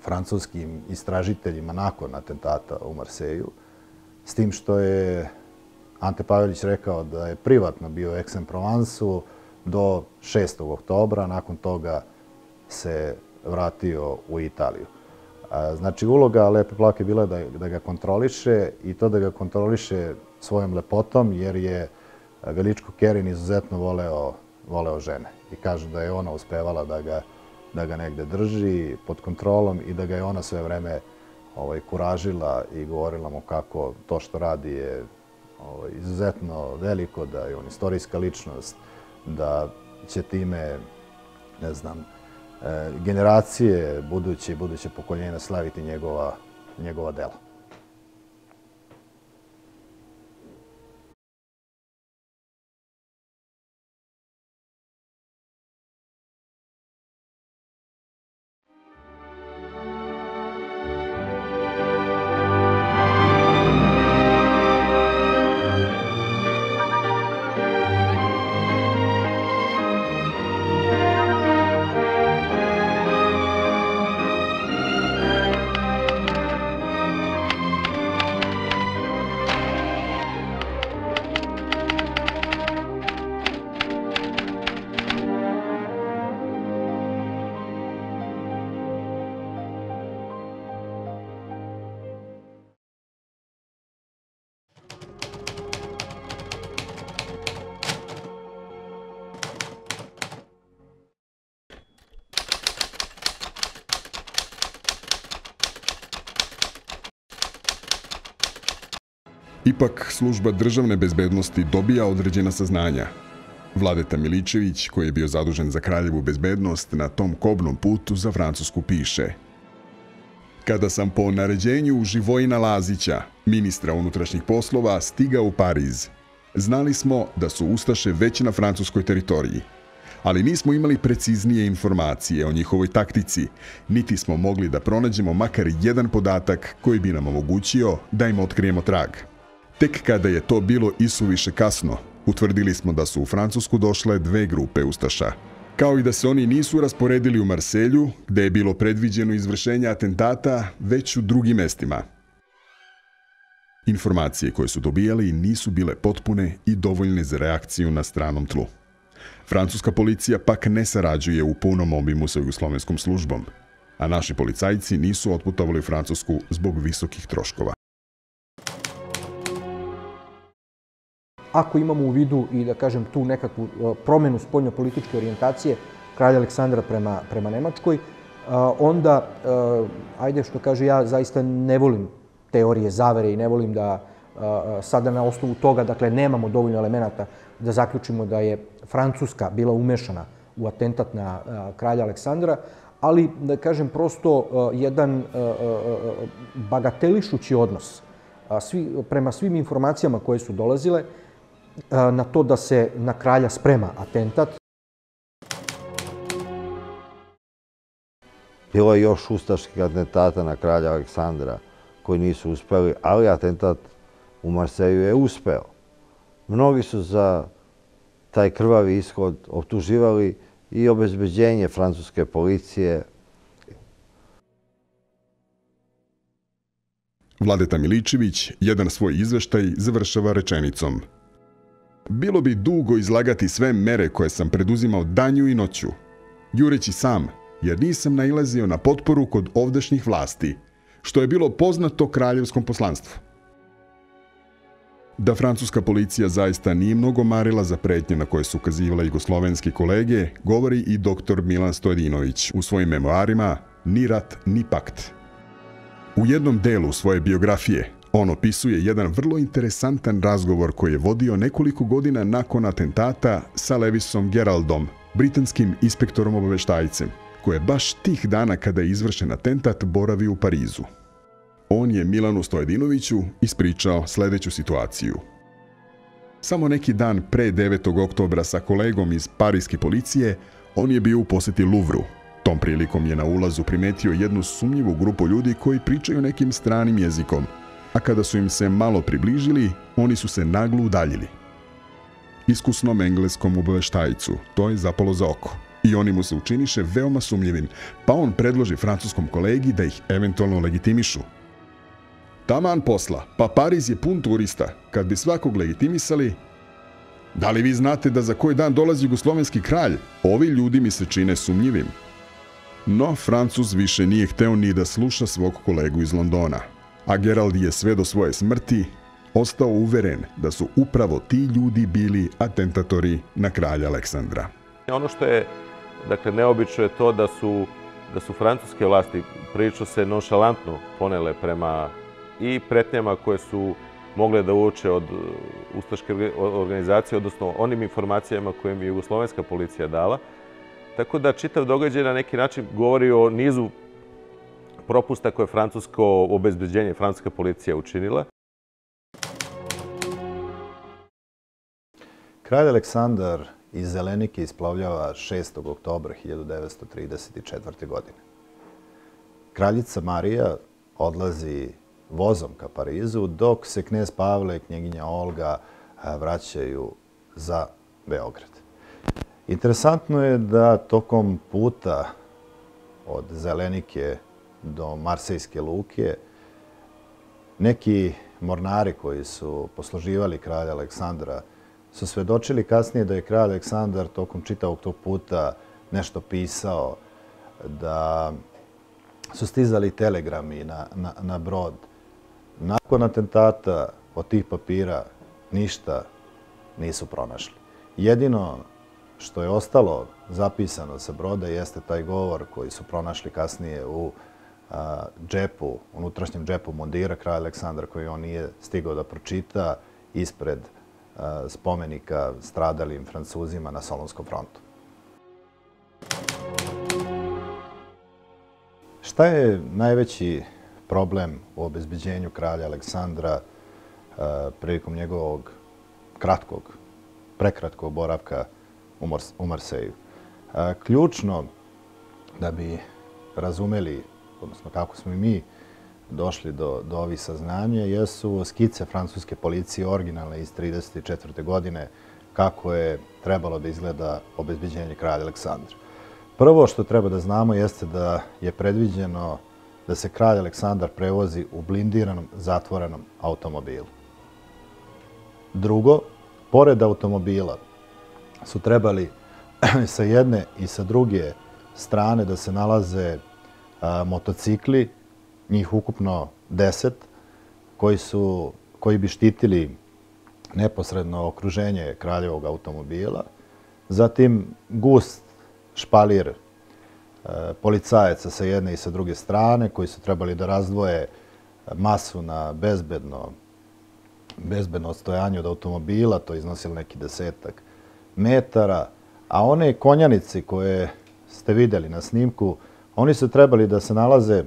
francuskim istražiteljima nakon atentata u Marseju. S tim što je Ante Pavelić rekao da je privatno bio u Aix-en-Provensu do 6. oktobra, nakon toga se vratio u Italiju. Znači, uloga Lepe Plake bila da ga kontroliše i to da ga kontroliše svojom lepotom, jer je Veličko Kerin izuzetno voleo žene. I kažu da je ona uspevala da ga negde drži pod kontrolom i da ga je ona sve vreme kuražila i govorila mu kako to što radi je izuzetno veliko, da je on istorijska ličnost, da će time, ne znam, generacije buduće pokoljenja slaviti njegova dela. Ipak, služba državne bezbednosti dobija određena saznanja. Vladeta Milićević, koji je bio zadužen za kraljevu bezbednost, na tom kobnom putu za Francusku piše: Kada sam po naređenju Živojina Lazića, ministra unutrašnjih poslova, stigao u Pariz, znali smo da su Ustaše već na francuskoj teritoriji, ali nismo imali preciznije informacije o njihovoj taktici, niti smo mogli da pronađemo makar jedan podatak koji bi nam omogućio da im otkrijemo trag. Tek kada je to bilo isuviše kasno, utvrdili smo da su u Francusku došle dve grupe Ustaša. Kao i da se oni nisu rasporedili u Marselju, gde je bilo predviđeno izvršenje atentata, već u drugim mestima. Informacije koje su dobijali nisu bile potpune i dovoljne za reakciju na stranom tlu. Francuska policija pak ne sarađuje u punom obimu sa jugoslovenskom službom, a naši policajci nisu otputovali u Francusku zbog visokih troškova. Ako imamo u vidu i, da kažem, tu nekakvu promenu spoljno-političke orijentacije kralja Aleksandra prema Nemačkoj, onda, ajde što kaže, ja zaista ne volim teorije zavere i ne volim da sada na osnovu toga, dakle, nemamo dovoljno elemenata da zaključimo da je Francuska bila umešana u atentat na kralja Aleksandra, ali, da kažem, prosto jedan bagatelišući odnos prema svim informacijama koje su dolazile, na to da se na kralja sprema atentat. Bilo je još ustaških atentata na kralja Aleksandra koji nisu uspeli, ali atentat u Marseju je uspeo. Mnogi su za taj krvavi ishod optuživali i obezbeđenje francuske policije. Vladeta Milićević jedan svoj izveštaj završava rečenicom: Bilo bi dugo izlagati sve mere koje sam preduzimao danju i noću, jureći sam jer nisam nailazio na potporu kod ovdašnjih vlasti, što je bilo poznato kraljevskom poslanstvu. Da francuska policija zaista nije mnogo marila za pretnje na koje su ukazivale jugoslovenski kolege, govori i dr. Milan Stojadinović u svojim memoarima Ni rat, ni pakt. U jednom delu svoje biografije on opisuje jedan vrlo interesantan razgovor koji je vodio nekoliko godina nakon atentata sa Levisom Geraldom, britanskim inspektorom obaveštajicem, koji je baš tih dana kada je izvršen atentat boravio u Parizu. On je Milanu Stojadinoviću ispričao sljedeću situaciju. Samo neki dan pre 9. oktobra sa kolegom iz pariske policije, on je bio u poseti Louvru. Tom prilikom je na ulazu primetio jednu sumnjivu grupu ljudi koji pričaju nekim stranim jezikom, a kada su im se malo približili, oni su se naglo udaljili. Iskusnom engleskom obaveštajcu to je zapalo za oko i oni mu se učiniše veoma sumnjivim, pa on predloži francuskom kolegi da ih eventualno legitimišu. Taman posla, pa Pariz je pun turista, kad bi svakog legitimisali. Da li vi znate da za koji dan dolazi jugoslovenski kralj? Ovi ljudi mi se čine sumnjivim. No, Francuz više nije hteo ni da sluša svog kolegu iz Londona, a Gerald je sve do svoje smrti ostao uveren da su upravo ti ljudi bili atentatori na kralja Aleksandra. Ono što je, dakle, neobično je to da su francuske vlasti prilično se nonšalantno ponele prema i pretnjama koje su mogle da uoče od ustaške organizacije, odnosno onim informacijama koje im je jugoslovenska policija dala. Tako da čitav događaj na neki način govori o nizu propusta koje je francusko obezbeđenje, francuska policija učinila. Kralj Aleksandar iz Zelenike isplavljava 6. oktobra 1934. godine. Kraljica Marija odlazi vozom ka Parizu, dok se knez Pavle i knjeginja Olga vraćaju za Beograd. Interesantno je da tokom puta od Zelenike do Marsejske luke neki mornari koji su posluživali kralja Aleksandra su svedočili kasnije da je kralj Aleksandar tokom čitavog tog puta nešto pisao, da su stizali telegrami na brod. Nakon atentata od tih papira ništa nisu pronašli. Jedino što je ostalo zapisano sa broda jeste taj govor koji su pronašli kasnije u džepu, unutrašnjem džepu mundira kralja Aleksandra, koji on nije stigao da pročita, ispred spomenika stradalim Francuzima na Solunskom frontu. Šta je najveći problem u obezbeđenju kralja Aleksandra prilikom njegovog prekratkog boravka u Marseju? Ključno da bi razumeli, odnosno kako smo i mi došli do ovih saznanja, jesu skice francuske policije originalne iz 1934. godine kako je trebalo da izgleda obezbeđenje kralja Aleksandra. Prvo što treba da znamo jeste da je predviđeno da se kralj Aleksandar prevozi u blindiranom, zatvorenom automobilu. Drugo, pored automobila su trebali sa jedne i sa druge strane da se nalaze motocikli, njih ukupno 10, koji bi štitili neposredno okruženje kraljevog automobila. Zatim gust špalir policajaca sa jedne i sa druge strane koji su trebali da razdvoje masu na bezbedno odstojanje od automobila, to je iznosilo neki 10-tak metara, a one konjanici koje ste vidjeli na snimku, oni su trebali da se nalaze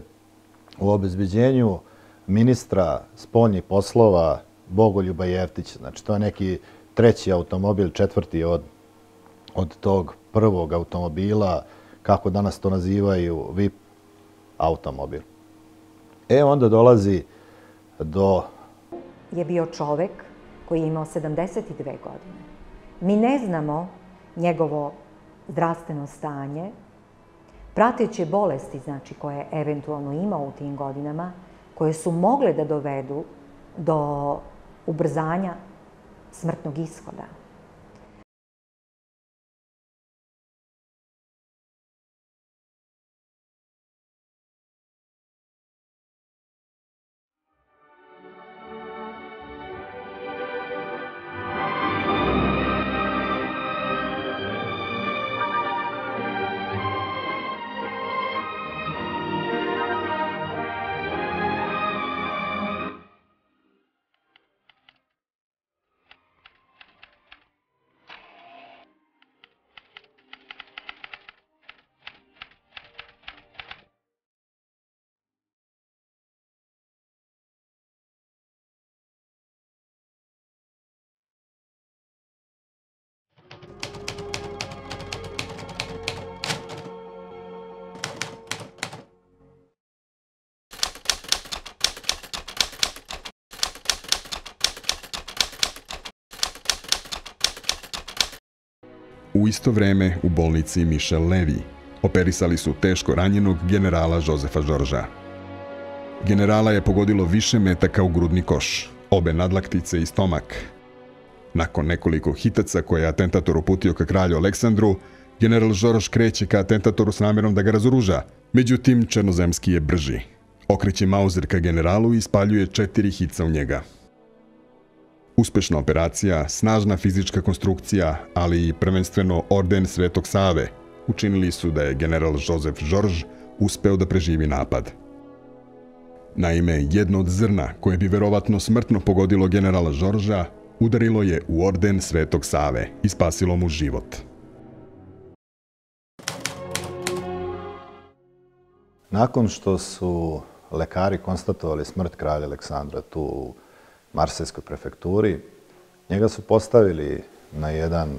u obezbeđenju ministra spoljnih poslova Bogoljuba Jeftića. Znači, to je neki treći automobil, četvrti od tog prvog automobila, kako danas to nazivaju VIP automobil. Onda dolazi do... Je bio čovek koji je imao 72 godine. Mi ne znamo njegovo zdravstveno stanje, prateće bolesti, znači, koje je eventualno imao u tim godinama, koje su mogle da dovedu do ubrzanja smrtnog ishoda. U isto vreme u bolnici Michel Levi operisali su teško ranjenog generala Josefa Žorža. Generala je pogodilo više metaka u grudni koš, obe nadlaktice i stomak. Nakon nekoliko hitaca koje je atentator uputio ka kralju Aleksandru, general Žorž kreće ka atentatoru s namjerom da ga razoruža, međutim Černozemski je brži. Okreće Mauser ka generalu i ispaljuje 4 hica u njega. Uspešna operacija, snažna fizička konstrukcija, ali i prvenstveno orden Svetog Save, učinili su da je general Joseph Žorž uspeo da preživi napad. Naime, jedno od zrna koje bi verovatno smrtno pogodilo generala Žorža udarilo je u orden Svetog Save i spasilo mu život. Nakon što su lekari konstatovali smrt kralja Aleksandra tu u Marsejskoj prefekturi, njega su postavili na jedan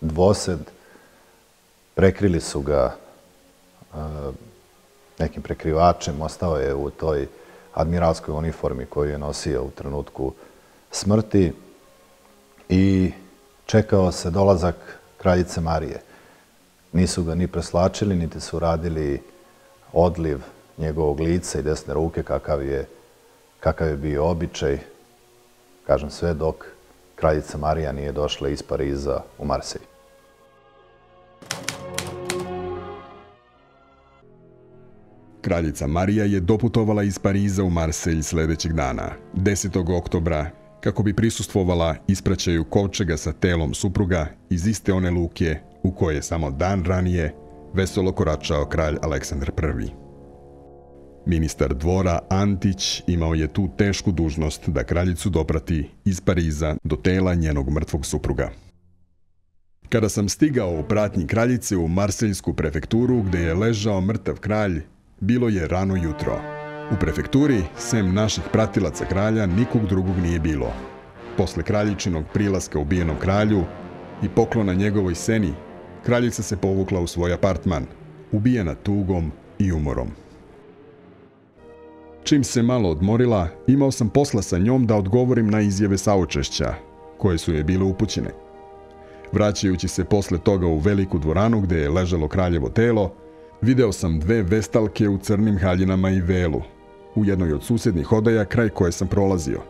dvosed, prekrili su ga nekim prekrivačem, ostao je u toj admiralskoj uniformi koju je nosio u trenutku smrti i čekao se dolazak kraljice Marije. Nisu ga ni preslačili, niti su radili odliv njegovog lica i desne ruke kakav je bio običaj, kažem sve dok kraljica Marija nije došla iz Pariza u Marsej. Kraljica Marija je doputovala iz Pariza u Marselj sljedećeg dana, 10. oktobra, kako bi prisustvovala ispraćaju kovčega sa telom supruga iz iste one luke u koje je samo dan ranije veselo koračao kralj Aleksandar I. Ministar dvora Antić imao je tu tešku dužnost da kraljicu doprati iz Pariza do tela njenog mrtvog supruga. Kada sam stigao u pratnji kraljice u Marseljsku prefekturu gdje je ležao mrtav kralj, bilo je rano jutro. U prefekturi, sem naših pratilaca kralja, nikog drugog nije bilo. Posle kraljičinog prilaska ubijenom kralju i poklona njegovoj seni, kraljica se povukla u svoj apartman, ubijena tugom i umorom. Čim se malo odmorila, imao sam posla sa njom da odgovorim na izjave saučešća, koje su je bile upućene. Vraćajući se posle toga u veliku dvoranu gdje je ležalo kraljevo telo, video sam 2 vestalke u crnim haljinama i velu, u jednoj od susjednih odaja kraj koje sam prolazio.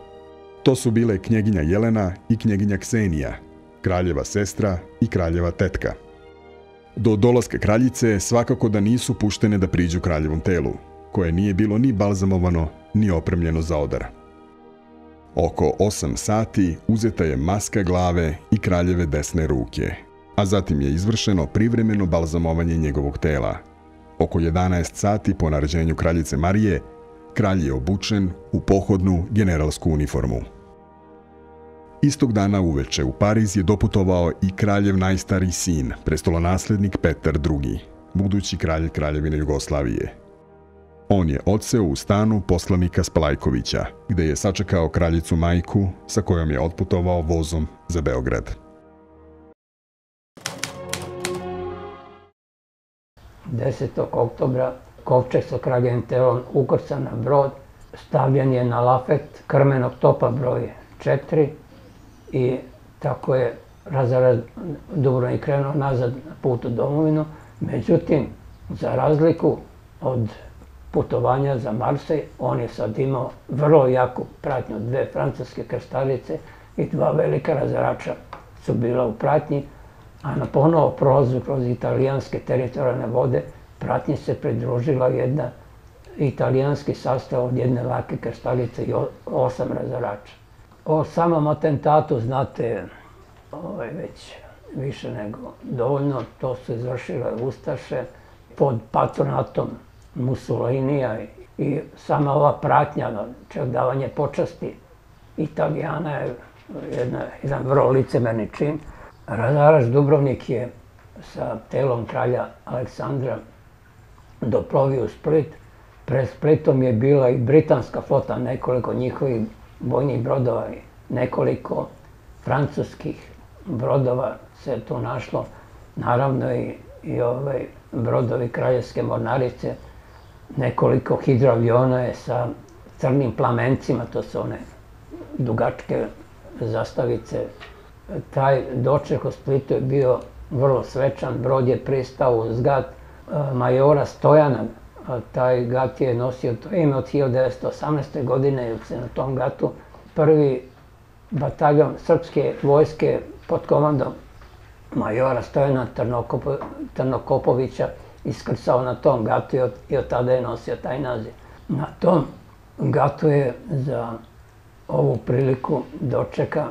To su bile knjeginja Jelena i knjeginja Ksenija, kraljeva sestra i kraljeva tetka. Do dolaska kraljice svakako da nisu puštene da priđu kraljevom telu, koje nije bilo ni balzamovano, ni opremljeno za odar. Oko 8 sati uzeta je maska glave i kraljeve desne ruke, a zatim je izvršeno privremeno balzamovanje njegovog tela. Oko 11 sati po naređenju kraljice Marije, kralj je obučen u pohodnu generalsku uniformu. Istog dana uveče u Pariz je doputovao i kraljev najstariji sin, prestolonaslednik Petar II, budući kralj Kraljevine Jugoslavije. On je odseo u stanu poslanika Spalajkovića, gdje je sačekao kraljicu majku sa kojom je otputovao vozom za Beograd. Desetog oktobra kovčeg sa kraljevim telom ukrcan na brod, stavljen je na lafet krmenog topa broje 4 i tako je razarad Dubrovnik krenuo nazad na put u domovinu. Međutim, za razliku od putovanja za Marsej, on je sad imao vrlo jaku pratnju, 2 francuske krstarice i 2 velika razarača su bila u pratnji, a na ponovo prolazu kroz italijanske teritorijalne vode pratnji se pridružila jedna italijanski sastav od 1 lake krstarice i 8 razarača. O samom atentatu znate već više nego dovoljno, to su izvršile ustaše pod patronatom Mussolinija i sama ova pratnja, čak davanje počasti Italijana je jedan vrlo licemerni čin. Razarač Dubrovnik je sa telom kralja Aleksandra doplovio u Split. Pred Splitom je bila i britanska flota, nekoliko njihovih vojnih brodova i nekoliko francuskih brodova se tu našlo. Naravno i brodovi kraljevske mornarice, nekoliko hidroaviona je sa crnim plamencima, to su one dugačke zastavice. Taj doček u Splitu je bio vrlo svečan. Brod je pristao uz gat majora Stojana. Taj gat je nosio to ime od 1918. godine, jer se na tom gatu prvi bataljon srpske vojske pod komandom majora Stojana Trnokopovića iskrcao na tom gatu i od tada je nosio taj naziv. Na tom gatu je za ovu priliku dočeka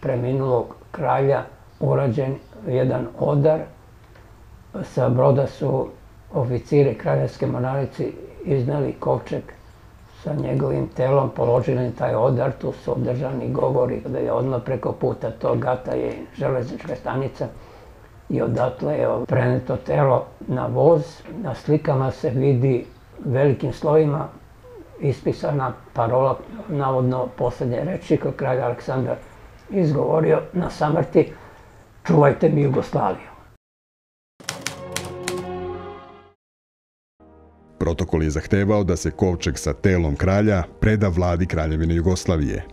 preminulog kralja urađen jedan odar. Sa broda su oficiri kraljevske mornarice izneli kovčeg sa njegovim telom, položili taj odar, tu su održani govori. Odmah preko puta tog gata je železnička stanica i odatle je preneto telo na voz. Na slikama se vidi velikim slovima ispisana parola, navodno posljednje reči koje kralj Aleksandar izgovorio na samrti: "Čuvajte mi Jugoslaviju." Protokol je zahtevao da se kovčeg sa telom kralja preda vladi Kraljevine Jugoslavije.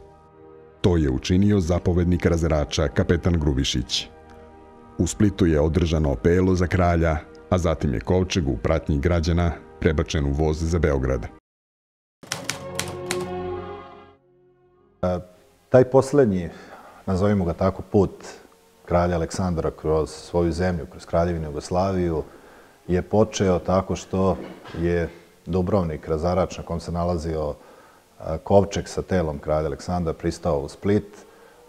To je učinio zapovednik razarača kapetan Grubišić. U Splitu je održano opelo za kralja, a zatim je kovčeg u pratnji građana prebačen u voz za Beograd. Taj poslednji, nazovimo ga tako, put kralja Aleksandra kroz svoju zemlju, kroz Kraljevinu Jugoslaviju, je počeo tako što je Dubrovnik, razarač na kom se nalazio kovčeg sa telom kralja Aleksandra, pristao u Split.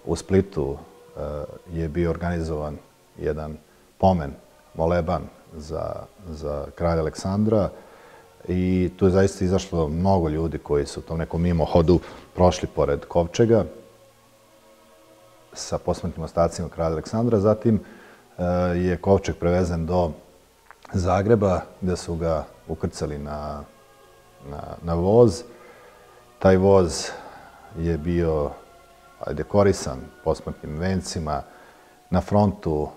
U Splitu je bio organizovan jedan pomen, moleban za kralja Aleksandra i tu je zaista izašlo mnogo ljudi koji su u tom nekom mimohodu prošli pored kovčega sa posmrtnim ostacima kralja Aleksandra. Zatim je kovčeg prevezen do Zagreba, gde su ga ukrcali na voz. Taj voz je bio dekorisan posmrtnim vencima. Na frontu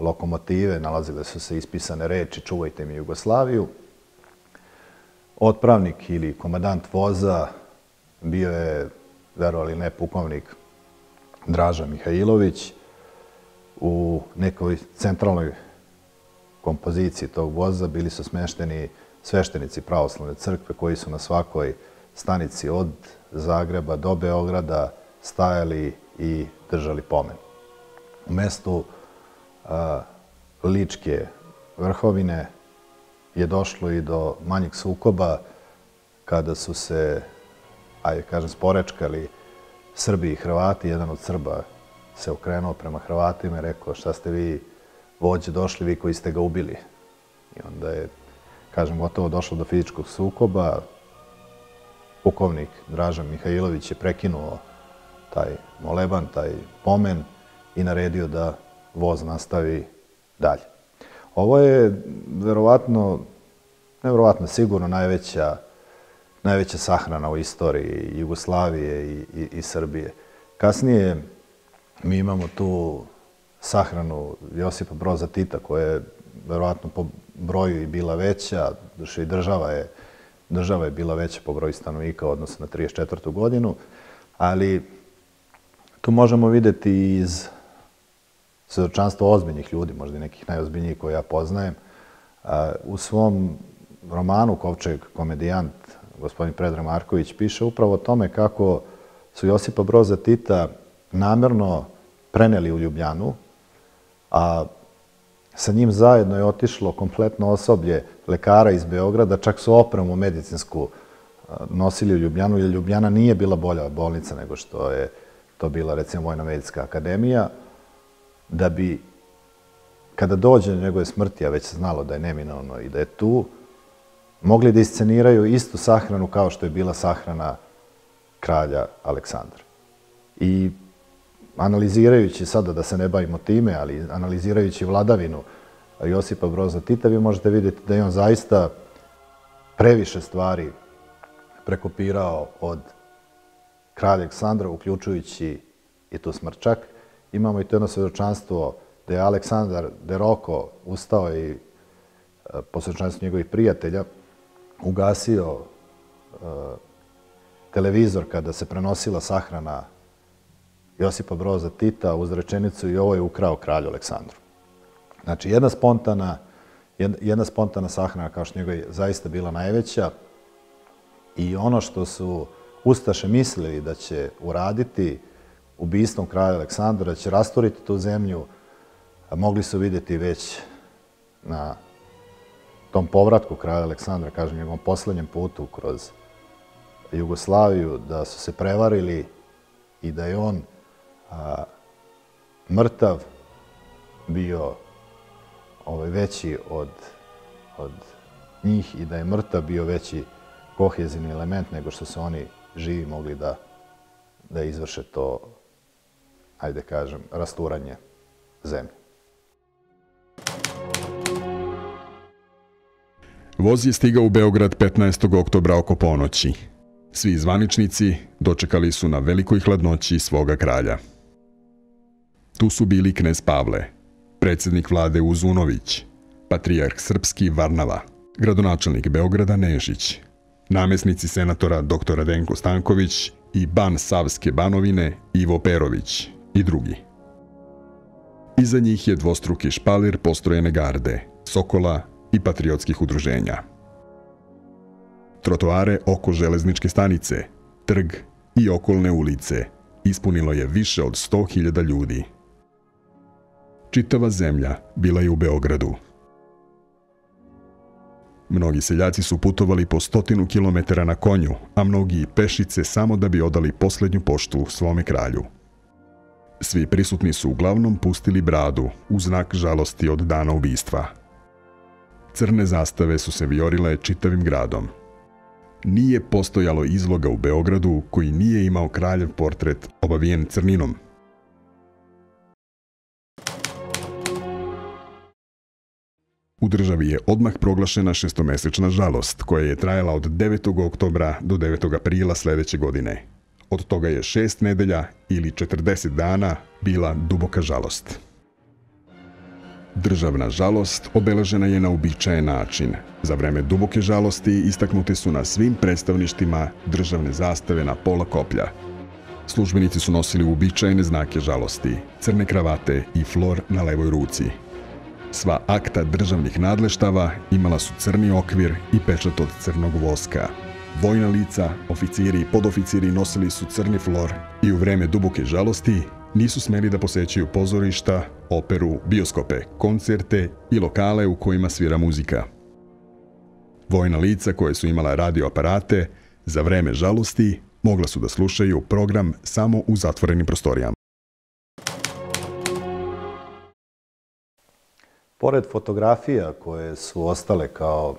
lokomotive nalazile su se ispisane reči: "Čuvajte mi Jugoslaviju." Otpravnik ili komandant voza bio je, verovali ili ne, pukovnik Dražan Mihajlović. U nekoj centralnoj kompoziciji tog voza bili su smešteni sveštenici Pravoslavne crkve koji su na svakoj stanici od Zagreba do Beograda stajali i držali pomen. U mestu Ličke vrhovine je došlo i do manjeg sukoba kada su se, ajde kažem, sporečkali Srbi i Hrvati. Jedan od Srba se okrenuo prema Hrvatima i rekao: "Šta ste vi, vođe, došli, vi koji ste ga ubili?" I onda je, kažem, gotovo došlo do fizičkog sukoba. Pukovnik Dražan Mihajlović je prekinuo taj moleban, taj pomen i naredio da voz nastavi dalje. Ovo je verovatno, nevjerovatno, sigurno najveća sahrana u istoriji Jugoslavije i Srbije. Kasnije mi imamo tu sahranu Josipa Broza Tita, koja je verovatno po broju i bila veća, i država je bila veća po broju stanovnika odnosno na 1934. godinu, ali tu možemo vidjeti iz svedočanstva ozbiljnih ljudi, možda i nekih najozbiljnijih koje ja poznajem. U svom romanu Kovčeg komedijant, gospodin Predrag Marković piše upravo o tome kako su Josipa Broza Tita namjerno preneli u Ljubljanu, a sa njim zajedno je otišlo kompletno osoblje lekara iz Beograda, čak su opremu medicinsku nosili u Ljubljanu, jer Ljubljana nije bila bolja bolnica nego što je to bila, recimo, Vojno-medicinska akademija, da bi, kada dođe do njegove smrti, a već se znalo da je neminovno i da je tu, mogli da isceniraju istu sahranu kao što je bila sahrana kralja Aleksandra. I analizirajući sada, da se ne bavimo time, ali analizirajući vladavinu Josipa Broza Tita, vi možete vidjeti da je on zaista previše stvari prekopirao od kralja Aleksandra, uključujući i tu smrt. Čak imamo i to jedno svedočanstvo da je Aleksandar De Rocco ustao i po svedočanstvu njegovih prijatelja ugasio televizor kada se prenosila sahrana Josipa Broza Tita uz rečenicu: "I ovo je ukrao kralju Aleksandru." Znači, jedna spontana sahrana kao što njegov je zaista bila najveća i ono što su ustaše mislili da će uraditi ubistvom kralja Aleksandra, da će rasturiti tu zemlju, mogli su vidjeti već na tom povratku kralja Aleksandra, kažem, njegovom posljednjem putu kroz Jugoslaviju, da su se prevarili i da je on mrtav bio veći od njih i da je mrtav bio veći kohezivni element nego što su oni živi mogli da izvrše to, ajde kažem, rasturanje zemlje. Voz je stigao u Beograd 15. oktobra oko ponoći. Svi zvaničnici dočekali su na velikoj hladnoći svoga kralja. Tu su bili knez Pavle, predsjednik vlade Uzunović, patrijarh srpski Varnava, gradonačelnik Beograda Nešić, namjesnici senatora dr. Denko Stanković i ban Savske banovine Ivo Perović i drugi. Iza njih je dvostruki špalir postrojene garde, Sokola i patriotskih udruženja. Trotoare oko železničke stanice, trg i okolne ulice ispunilo je više od 100.000 ljudi. Čitava zemlja bila je u Beogradu. Mnogi seljaci su putovali po 100 kilometara na konju, a mnogi pešice samo da bi odali posljednju poštu svome kralju. Svi prisutni su uglavnom pustili bradu u znak žalosti od dana ubistva. Crne zastave su se vijorile čitavim gradom. Nije postojalo izloga u Beogradu koji nije imao kraljev portret obavijen crninom. U državi je odmah proglašena šestomesečna žalost, koja je trajala od 9. oktobra do 9. aprila sljedeće godine. Od toga je 6 nedelja ili 40 dana bila duboka žalost. Državna žalost obeležena je na uobičajen način. Za vreme duboke žalosti istaknute su na svim predstavništima državne zastave na pola koplja. Službenici su nosili uobičajene znake žalosti, crne kravate i flor na levoj ruci. Sva akta državnih nadleštava imala su crni okvir i pečat od crnog voska. Vojna lica, oficiri i podoficiri nosili su crni flor i u vreme duboke žalosti nisu smeli da posećaju pozorišta, operu, bioskope, koncerte i lokale u kojima svira muzika. Vojna lica koje su imala radioaparate za vreme žalosti mogla su da slušaju program samo u zatvorenim prostorijama. Pored fotografija koje su ostale kao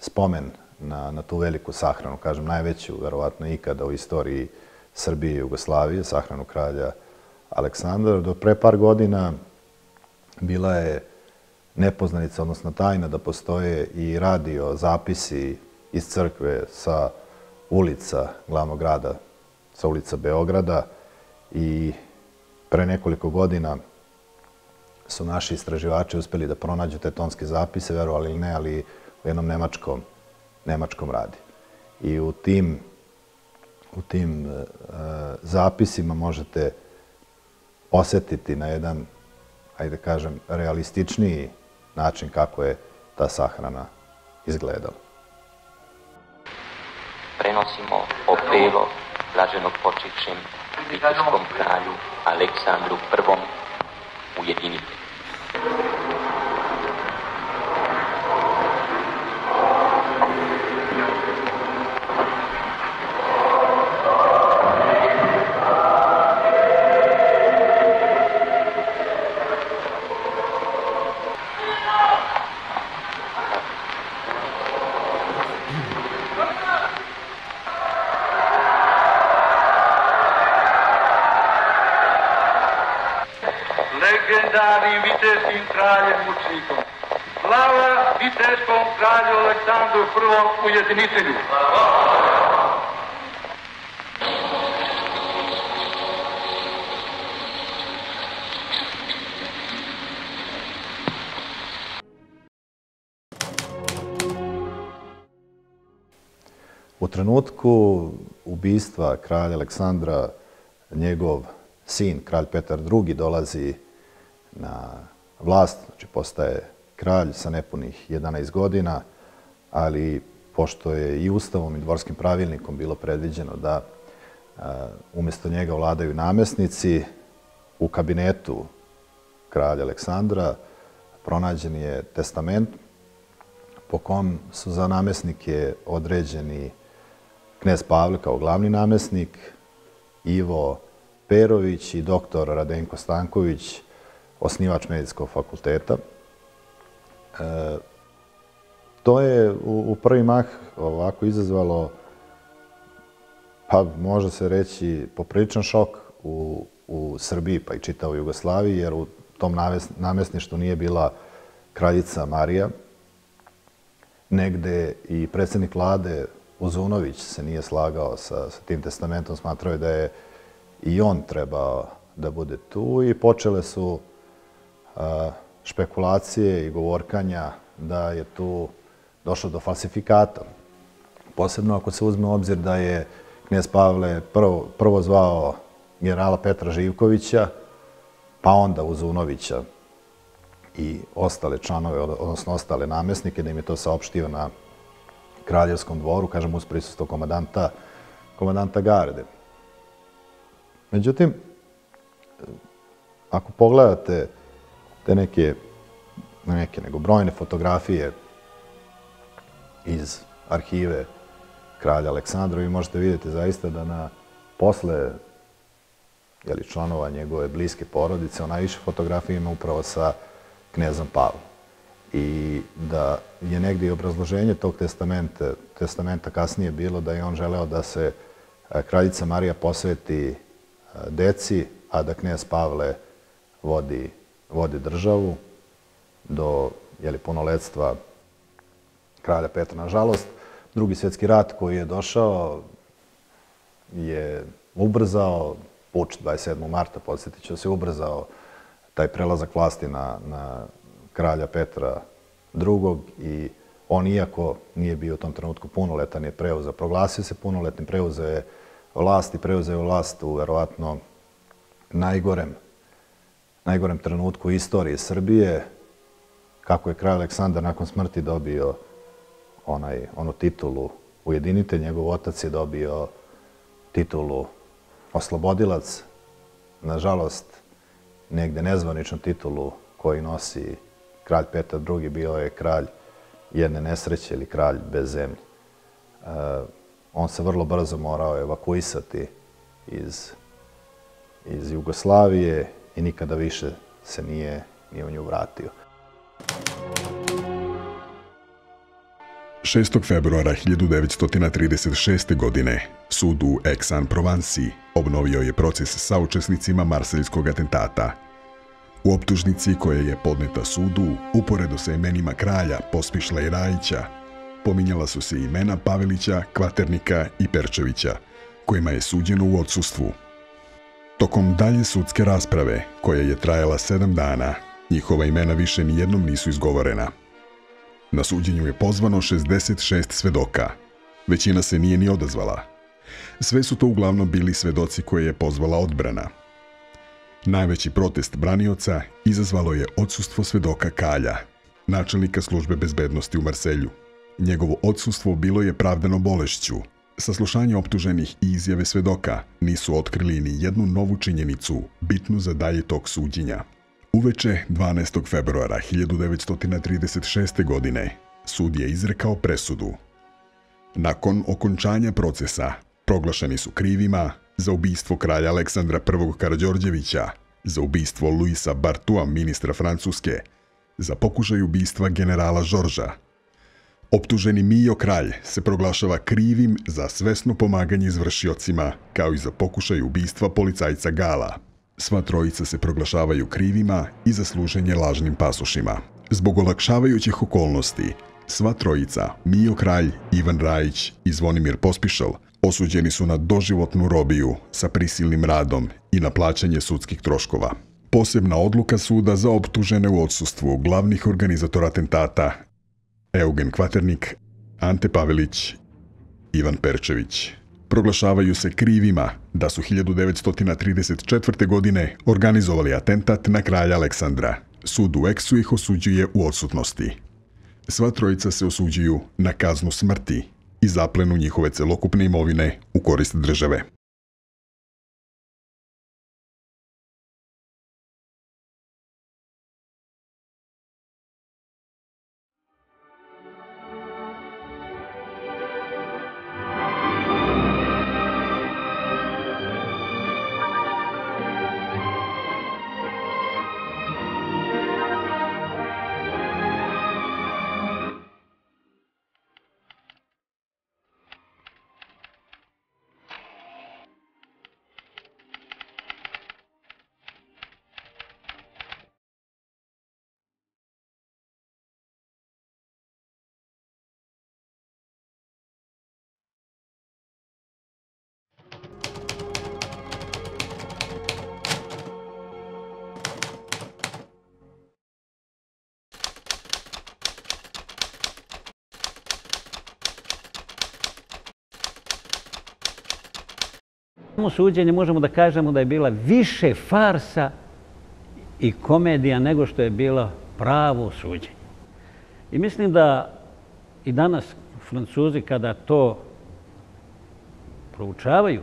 spomen na tu veliku sahranu, kažem najveću, verovatno ikada u istoriji Srbije i Jugoslavije, sahranu kralja Aleksandra, do pre par godina bila je nepoznanica, odnosno tajna, da postoje i radio zapisi iz crkve sa ulica glavnog grada, sa ulica Beograda, i pre nekoliko godina su naši istraživači uspjeli da pronađu te tonske zapise, verovali ili ne, ali u jednom nemačkom radiju. I u tim zapisima možete osjetiti na jedan, ajde kažem, realističniji način kako je ta sahrana izgledala. Prenosimo opelo blaženo počišćem viteškom kralju Aleksandru I. Ujedinite. Legendarnim viteškim kraljem mučnikom. Slava viteškom kralju Aleksandru I. Ujedinitelju. U trenutku ubistva kralja Aleksandra, njegov sin, kralj Petar II, dolazi na vlast, znači postaje kralj sa nepunih 11 godina, ali pošto je i Ustavom i dvorskim pravilnikom bilo predviđeno da umjesto njega vladaju namjesnici, u kabinetu kralja Aleksandra pronađen je testament po kom su za namjesnike određeni knez Pavle kao glavni namjesnik, Ivo Perović i doktor Radenko Stanković, osnivač Medijskog fakulteta. To je u prvi mah ovako izazvalo, pa može se reći, popriličan šok u Srbiji, pa i čitao Jugoslaviji, jer u tom namjesništvu nije bila kraljica Marija. Negde i predsjednik vlade Uzunović se nije slagao sa tim testamentom, smatrao je da je i on trebao da bude tu i počele su špekulacije i govorkanja da je tu došlo do falsifikata. Posebno ako se uzme u obzir da je knez Pavle prvo zvao generala Petra Živkovića, pa onda Uzunovića i ostale članove, odnosno ostale namjesnike, da im je to saopštio na kraljevskom dvoru, kažem, uz prisustvo komandanta garde. Međutim, ako pogledate te nego brojne fotografije iz arhive kralja Aleksandra, vi možete vidjeti zaista da posle članova njegove bliske porodice, on najviše fotografije ima upravo sa knezom Pavlom. I da je negdje i obrazloženje tog testamenta kasnije bilo da je on želeo da se kraljica Marija posveti deci, a da knez Pavle vodi državu do punoletstva kralja Petra. Nažalost, Drugi svjetski rat koji je došao je ubrzao puč 27. marta, podsjetit ću se, ubrzao taj prelazak vlasti na kralja Petra II. I on, iako nije bio u tom trenutku punoletan, je preuzeo, proglasio se punoletnim, preuzeo je vlast i preuzeo vlast u verovatno najgorem trenutku istorije Srbije, kako je kralj Aleksandar nakon smrti dobio onu titulu ujedinitelj, njegov otac je dobio titulu oslobodilac, nažalost negde nezvaničnu titulu koju nosi kralj Petar II. Bio je kralj jedne nesreće ili kralj bez zemlje. On se vrlo brzo morao evakuisati iz Jugoslavije i nikada više se nije u nju vratio. 6. februara 1936. godine sud u Aix-en-Provenci obnovio je proces sa učesnicima marseljskog atentata. U optužnici koja je podneta sudu, uporedo sa imenima kralja Pospišla i Rajića, pominjala su se imena Pavelića, Kvaternika i Perčevića, kojima je suđeno u odsustvu. Tokom dalje sudske rasprave, koja je trajala 7 dana, njihova imena više nijednom nisu izgovorena. Na suđenju je pozvano 66 svedoka. Većina se nije ni odazvala. Sve su to uglavnom bili svedoci koje je pozvala odbrana. Najveći protest branioca izazvalo je odsustvo svedoka Kalja, načelnika službe bezbednosti u Marselju. Njegovo odsustvo bilo je pravdano bolešću. Saslušanje optuženih i izjave svedoka nisu otkrili ni jednu novu činjenicu bitnu za dalje tok suđenja. Uveče 12. februara 1936. godine sud je izrekao presudu. Nakon okončanja procesa proglašeni su krivima za ubistvo kralja Aleksandra I. Karađorđevića, za ubistvo Luisa Bartua, ministra Francuske, za pokušaj ubistva generala Žorža. Optuženi Mijo Kralj se proglašava krivim za svesno pomaganje izvršiocima, kao i za pokušaj ubistva policajca Gala. Sva trojica se proglašavaju krivima i za služenje lažnim pasošima. Zbog olakšavajućih okolnosti, sva trojica, Mijo Kralj, Ivan Rajić i Zvonimir Pospišal, osuđeni su na doživotnu robiju sa prisilnim radom i na plaćanje sudskih troškova. Posebna odluka suda za optužene u odsustvu glavnih organizatora atentata Eugen Kvaternik, Ante Pavelić, Ivan Perčević. Proglašavaju se krivima da su 1934. godine organizovali atentat na kralja Aleksandra, Sud u Eksu ih osuđuje u odsutnosti. Sva trojica se osuđuju na kaznu smrti i zaplenu njihove celokupne imovine u korist države. Samo suđenje možemo da kažemo da je bila više farsa i komedija nego što je bilo pravo suđenje. I mislim da i danas Francuzi kada to proučavaju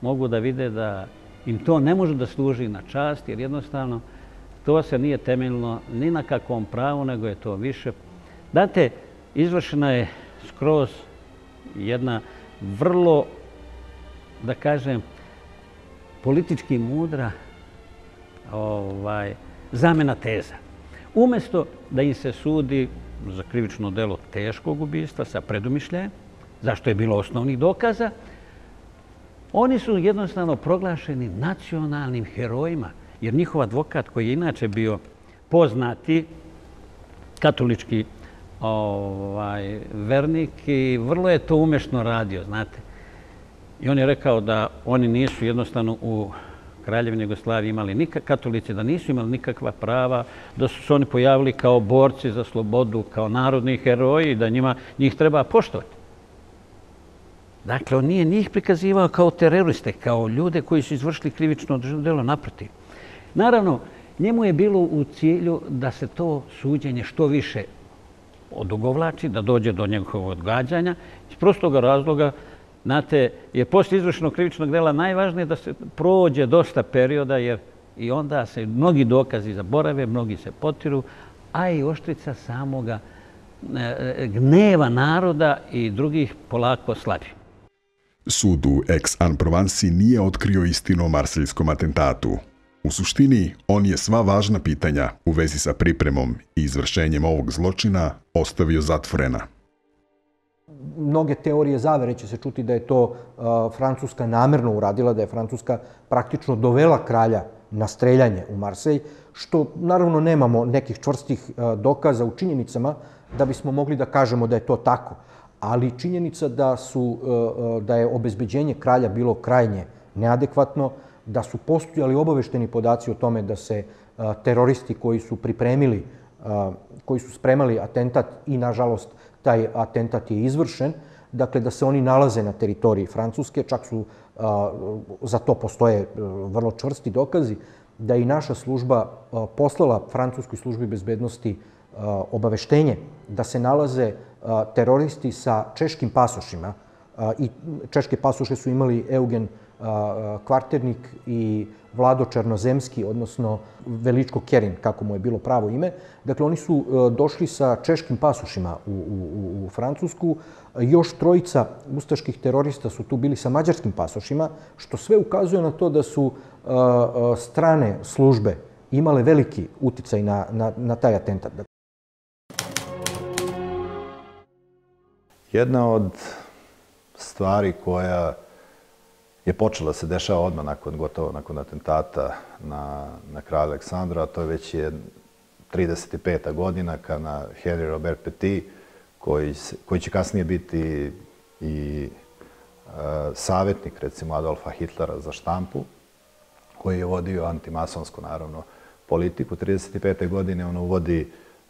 mogu da vide da im to ne može da služi na čast jer jednostavno to se nije temeljno ni na kakvom pravu nego je to više. Znate, izvršena je skroz jedna vrlo da kažem, politički mudra zamena teza. Umjesto da im se sudi za krivično delo teškog ubistva sa predumišljajem, zašto je bilo osnovnih dokaza, oni su jednostavno proglašeni nacionalnim herojima, jer njihov advokat koji je inače bio poznati katolički vernik i vrlo je to umješno radio, znate. I on je rekao da oni nisu jednostavno u Kraljevini Jugoslaviji imali nikakva, katolici, da nisu imali nikakva prava, da su se oni pojavili kao borci za slobodu, kao narodni heroji, da njih treba poštovati. Dakle, on nije njih prikazivao kao teroriste, kao ljude koji su izvršili krivično delo naprotiv. Naravno, njemu je bilo u cilju da se to suđenje što više odugovlači, da dođe do njegovog odgađanja, iz prostoga razloga. Znate, je poslije izvršenog krivičnog dela najvažnije da se prođe dosta perioda jer i onda se mnogi dokazi zaborave, mnogi se potiru, a i oštrica samoga gneva naroda i drugih polako slabi. Sud u Aix-en-Provence nije otkrio istinu o marseljskom atentatu. U suštini, on je sva važna pitanja u vezi sa pripremom i izvršenjem ovog zločina ostavio zatvorena. Mnoge teorije zavere će se čuti da je to Francuska namerno uradila, da je Francuska praktično dovela kralja na streljanje u Marsej, što naravno nemamo nekih čvrstih dokaza u činjenicama da bismo mogli da kažemo da je to tako. Ali činjenica da je obezbeđenje kralja bilo krajnje neadekvatno, da su postojali obavešteni podaci o tome da se teroristi koji su spremali atentat i nažalost taj atentat je izvršen, dakle da se oni nalaze na teritoriji Francuske, čak su, za to postoje vrlo čvrsti dokazi, da je i naša služba poslala Francuskoj službi bezbednosti obaveštenje da se nalaze teroristi sa češkim pasošima i češke pasoše su imali Eugen Kvarternik i Vlado Černozemski, odnosno Veličko Kerin, kako mu je bilo pravo ime. Dakle, oni su došli sa češkim pasošima u Francusku. Još trojica ustaških terorista su tu bili sa mađarskim pasošima, što sve ukazuje na to da su strane službe imale veliki uticaj na taj atentat. Jedna od stvari koja je počela se dešava odmah nakon atentata na kralja Aleksandra, a to je već 35. godina kada Henri Robert Petit, koji će kasnije biti i savjetnik recimo Adolfa Hitlera za štampu, koji je vodio antimasonsku naravno politiku. 35. godine on uvodi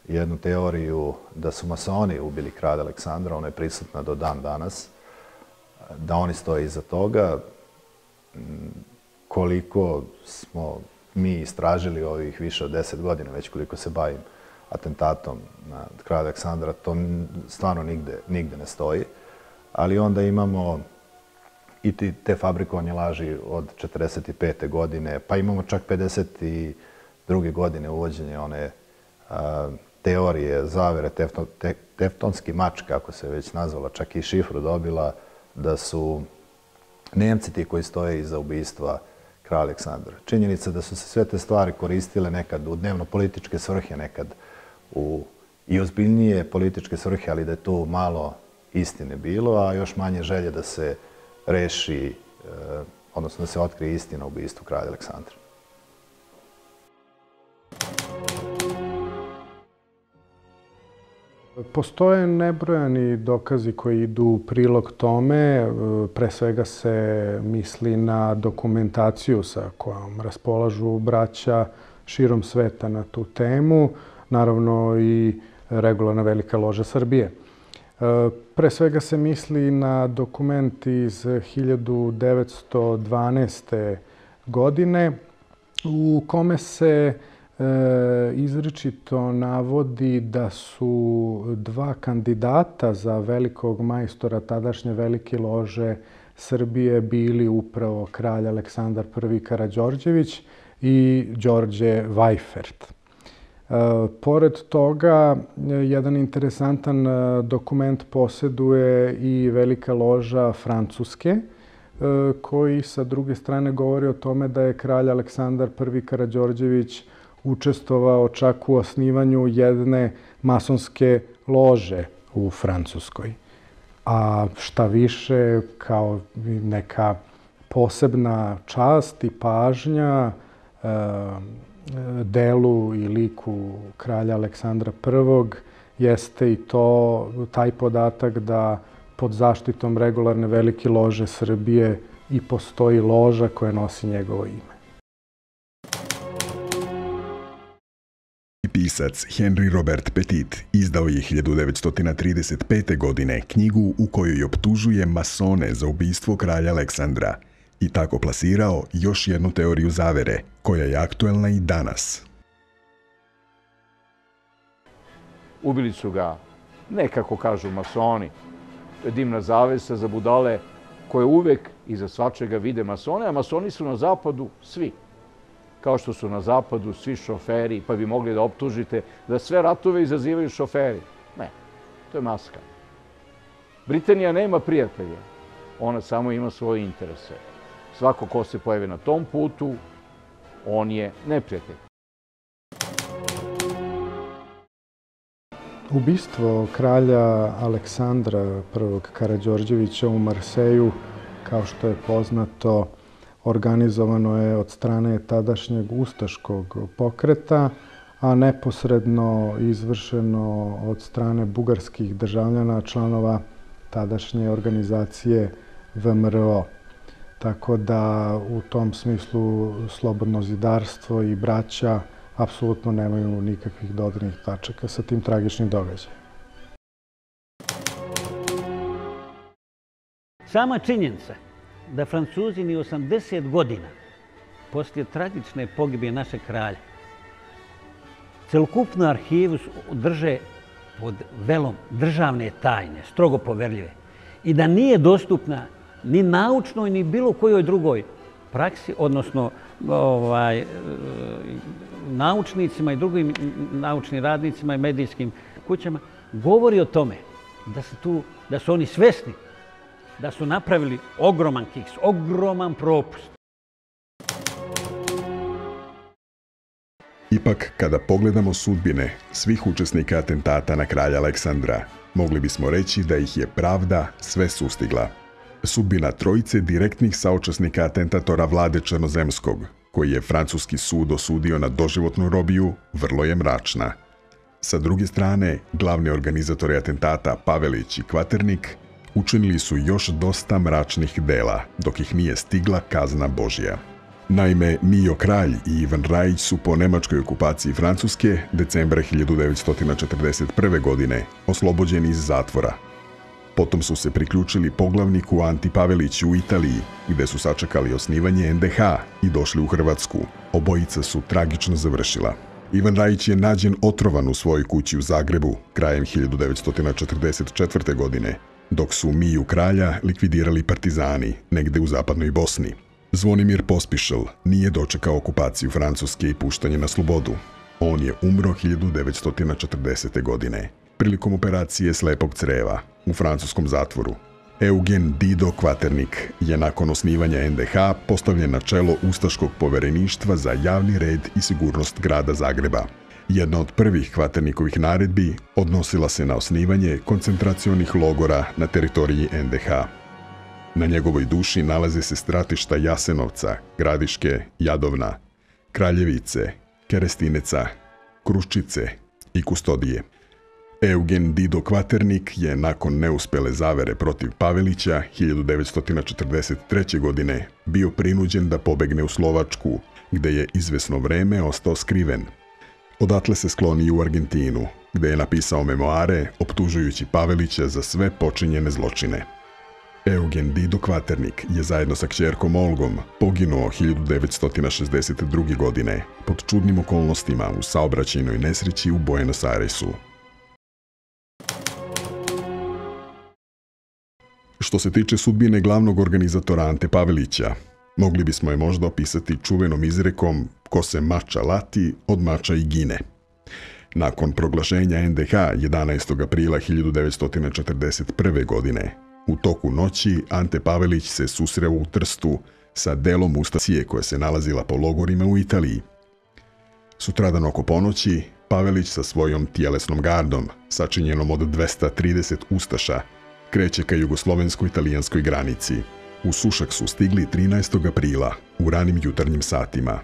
jednu teoriju da su masoni ubili kralja Aleksandra, ona je prisutna do dan danas, da oni stoje iza toga. Koliko smo mi istražili ovih više od 10 godina, već koliko se bavim atentatom na kralja Aleksandra, to stvarno nigde ne stoji. Ali onda imamo i te fabrikovanje laži od 45. godine, pa imamo čak 52. godine uvođenje one teorije zavere, teftonski mač, kako se već nazvala, čak i šifru dobila, da su Nemci ti koji stoje iza ubistva kralja Aleksandra. Činjenica da su se sve te stvari koristile nekad u dnevno-političke svrhe, nekad i ozbiljnije političke svrhe, ali da je to malo istine bilo, a još manje želje da se reši, odnosno da se otkrije istina o ubistvu kralja Aleksandra. Postoje nebrojani dokazi koji idu u prilog tome. Pre svega se misli na dokumentaciju sa kojom raspolažu braća širom sveta na tu temu, naravno i regularna Velika loža Srbije. Pre svega se misli na dokument iz 1912. godine u kome se izričito navodi da su dva kandidata za velikog majstora tadašnje Velike lože Srbije bili upravo kralj Aleksandar I. Karađorđević i Đorđe Vajfert. Pored toga, jedan interesantan dokument posjeduje i Velika loža Francuske, koji sa druge strane govori o tome da je kralj Aleksandar I. Karađorđević učestvovao čak u osnivanju jedne masonske lože u Francuskoj. A šta više, kao neka posebna čast i pažnja delu i liku kralja Aleksandra I jeste i to taj podatak da pod zaštitom regularne Velike lože Srbije i postoji loža koja nosi njegovo ime. Pisac Henry Robert Petit izdao je 1935. godine knjigu u kojoj optužuje masone za ubistvo kralja Aleksandra i tako plasirao još jednu teoriju zavere, koja je aktuelna i danas. Ubili su ga, nekako kažu masoni, dimna zavesa za budale koje uvek iza svačega vide masone, a masoni su na zapadu svi. Kao što su na zapadu svi šoferi, pa bi mogli da optužite da sve ratove izazivaju šoferi. Ne, to je maska. Britanija nema prijatelje, ona samo ima svoje interese. Svako ko se pojavi na tom putu, on je neprijatelj. Ubistvo kralja Aleksandra I. Karađorđevića u Marseju, kao što je poznato, organizovano je od strane tadašnjeg ustaškog pokreta, a neposredno izvršeno od strane bugarskih državljana, članova tadašnje organizacije VMRO. Tako da u tom smislu slobodno zidarstvo i braća apsolutno nemaju nikakvih dodirnih tačaka sa tim tragičnim događajem. Sama činjenica da Francuzi ni 80 godina poslije tragične pogibije naše kralja celokupnu arhivu drže pod velom državne tajne, strogo poverljive, i da nije dostupna ni naučnoj ni bilo kojoj drugoj praksi, odnosno naučnicima i drugim naučnim radnicima i medijskim kućama, govori o tome da su oni svesni da su napravili ogroman kiks, ogroman propust. Ipak, kada pogledamo sudbine svih učesnika atentata na kralja Aleksandra, mogli bismo reći da ih je pravda sve sustigla. Sudbina trojice direktnih saučesnika atentatora Vlade Črnozemskog, koji je francuski sud osudio na doživotnu robiju, vrlo je mračna. Sa druge strane, glavni organizatori atentata Pavelić i Kvaternik učinili su još dosta mračnih dela, dok ih nije stigla kazna Božja. Naime, Mijo Kralj i Ivan Rajić su po nemačkoj okupaciji Francuske decembra 1941. godine oslobođeni iz zatvora. Potom su se priključili poglavniku Anti Paveliću u Italiji, gde su sačekali osnivanje NDH i došli u Hrvatsku. Obojica su tragično završila. Ivan Rajić je nađen otrovan u svojoj kući u Zagrebu krajem 1944. godine, dok su Miju Kralja likvidirali partizani negde u zapadnoj Bosni. Zvonimir Pospišal nije dočekao okupaciju Francuske i puštanje na slobodu. On je umro 1940. godine, prilikom operacije Slepog creva u francuskom zatvoru. Eugen Dido Kvaternik je nakon osnivanja NDH postavljen na čelo Ustaškog povereništva za javni red i sigurnost grada Zagreba. Jedna od prvih Kvaternikovih naredbi odnosila se na osnivanje koncentracionih logora na teritoriji NDH. Na njegovoj duši nalaze se stratišta Jasenovca, Gradiške, Jadovna, Kraljevice, Kerestineca, Kruščice i Kustodije. Eugen Dido Kvaternik je nakon neuspele zavere protiv Pavelića 1943. godine bio prinuđen da pobegne u Slovačku, gde je izvesno vreme ostao skriven. Odatle se skloni u Argentinu, gde je napisao memoare optužujući Pavelića za sve počinjene zločine. Eugen Dido Kvaternik je zajedno sa kćerkom Olgom poginuo 1962. godine pod čudnim okolnostima u saobraćajnoj nesreći u Buenos Airesu. Što se tiče sudbine glavnog organizatora Ante Pavelića, mogli bismo je možda opisati čuvenom izrekom ko se mača lati, od mača i gine. Nakon proglašenja NDH 11. aprila 1941. godine, u toku noći Ante Pavelić se susreo u Trstu sa delom ustaše koja se nalazila po logorima u Italiji. Sutradan oko ponoći, Pavelić sa svojom tjelesnom gardom, sačinjenom od 230 ustaša, kreće ka jugoslovensko-italijanskoj granici. U Sušak su stigli 13. aprila, u ranim jutarnjim satima.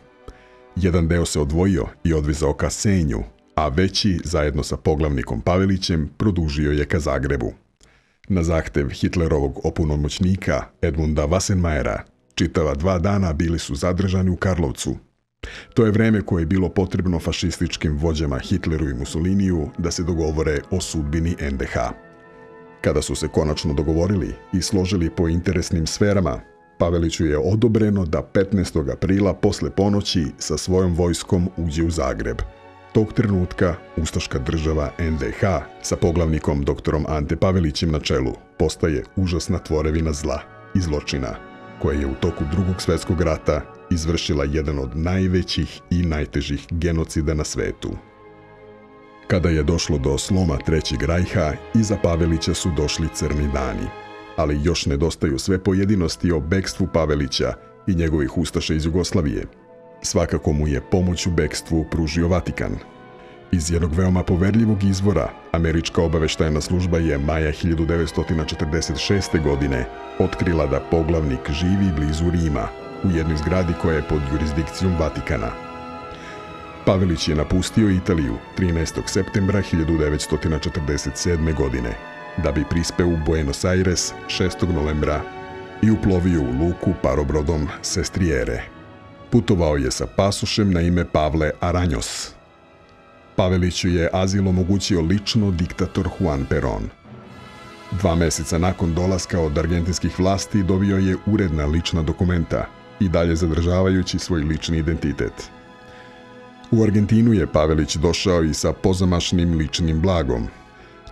Jedan deo se odvojio i odvezao ka Senju, a veći, zajedno sa poglavnikom Pavelićem, produžio je ka Zagrebu. Na zahtev Hitlerovog opunomoćnika Edmunda Wassenmayera, čitava 2 dana bili su zadržani u Karlovcu. To je vreme koje je bilo potrebno fašističkim vođama Hitleru i Mussoliniju da se dogovore o sudbini NDH. Kada su se konačno dogovorili i složili po interesnim sferama, Paveliću je odobreno da 15. aprila posle ponoći sa svojom vojskom uđe u Zagreb. Tog trenutka Ustaška država NDH sa poglavnikom doktorom Ante Pavelićem na čelu postaje užasna tvorevina zla i zločina, koja je u toku Drugog svjetskog rata izvršila jedan od najvećih i najtežih genocida na svetu. Kada je došlo do sloma Trećeg rajha, iza Pavelića su došli crni dani. Ali još nedostaju sve pojedinosti o bekstvu Pavelića i njegovih ustaša iz Jugoslavije. Svakako mu je pomoć u bekstvu pružio Vatikan. Iz jednog veoma poverljivog izvora, američka obaveštajna služba je maja 1946. godine otkrila da poglavnik živi blizu Rima, u jednoj zgradi koja je pod jurisdikcijom Vatikana. Pavelić je napustio Italiju 13. septembra 1947. godine, da bi prispeo u Buenos Aires 6. novembra i uplovio u luku parobrodom Sestrijere. Putovao je sa pasošem na ime Pavle Aranjos. Paveliću je azil omogućio lično diktator Juan Perón. 2 meseca nakon dolaska od argentinskih vlasti dobio je uredna lična dokumenta i dalje zadržavajući svoj lični identitet. U Argentinu je Pavelić došao i sa pozamašnim ličnim blagom.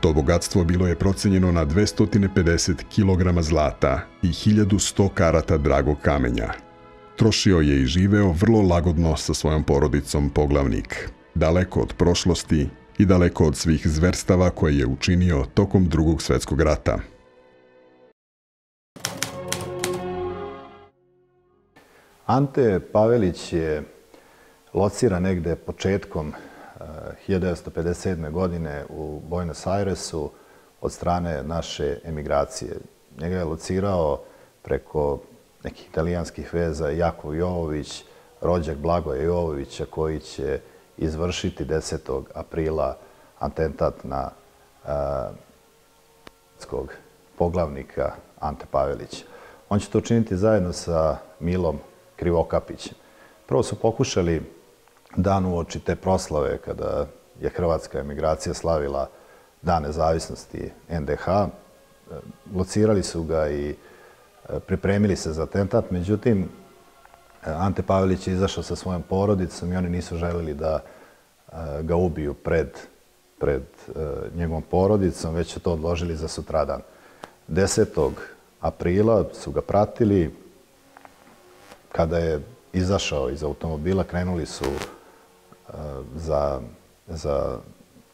To bogatstvo bilo je procenjeno na 250 kg zlata i 1100 karata dragog kamenja. Trošio je i živeo vrlo lagodno sa svojom porodicom poglavnik, daleko od prošlosti i daleko od svih zverstava koje je učinio tokom Drugog svjetskog rata. Ante Pavelić je lociran negde početkom 1957. godine u Buenos Airesu od strane naše emigracije. Njega je locirao preko nekih italijanskih veza Jakov Jovović, rođak Blagoja Jovovića, koji će izvršiti 10. aprila atentat na poglavnika Ante Pavelića. On će to učiniti zajedno sa Milom Krivokapićem. Prvo su pokušali dan uoči te proslave, kada je hrvatska emigracija slavila Dan nezavisnosti NDH, locirali su ga i pripremili se za atentat. Međutim, Ante Pavelić je izašao sa svojom porodicom i oni nisu želili da ga ubiju pred njegovom porodicom, već su to odložili za sutradan. 10. aprila su ga pratili. Kada je izašao iz automobila, krenuli su za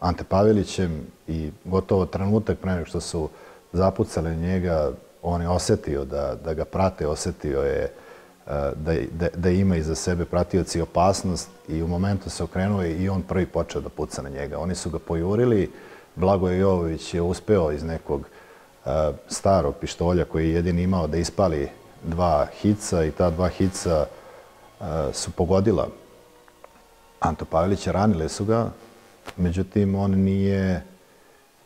Ante Pavelićem i gotovo trenutak pre nego što su zapucali njega, on je osjetio da ga prate, osjetio je da ima iza sebe pratioci opasnost i u momentu se okrenuo i on prvi počeo da puca na njega. Oni su ga pojurili, Blagoje Jovović je uspeo iz nekog starog pištolja koji je jedini imao da ispali dva hica i ta dva hica su pogodila Antu Pavelića, ranile su ga, međutim on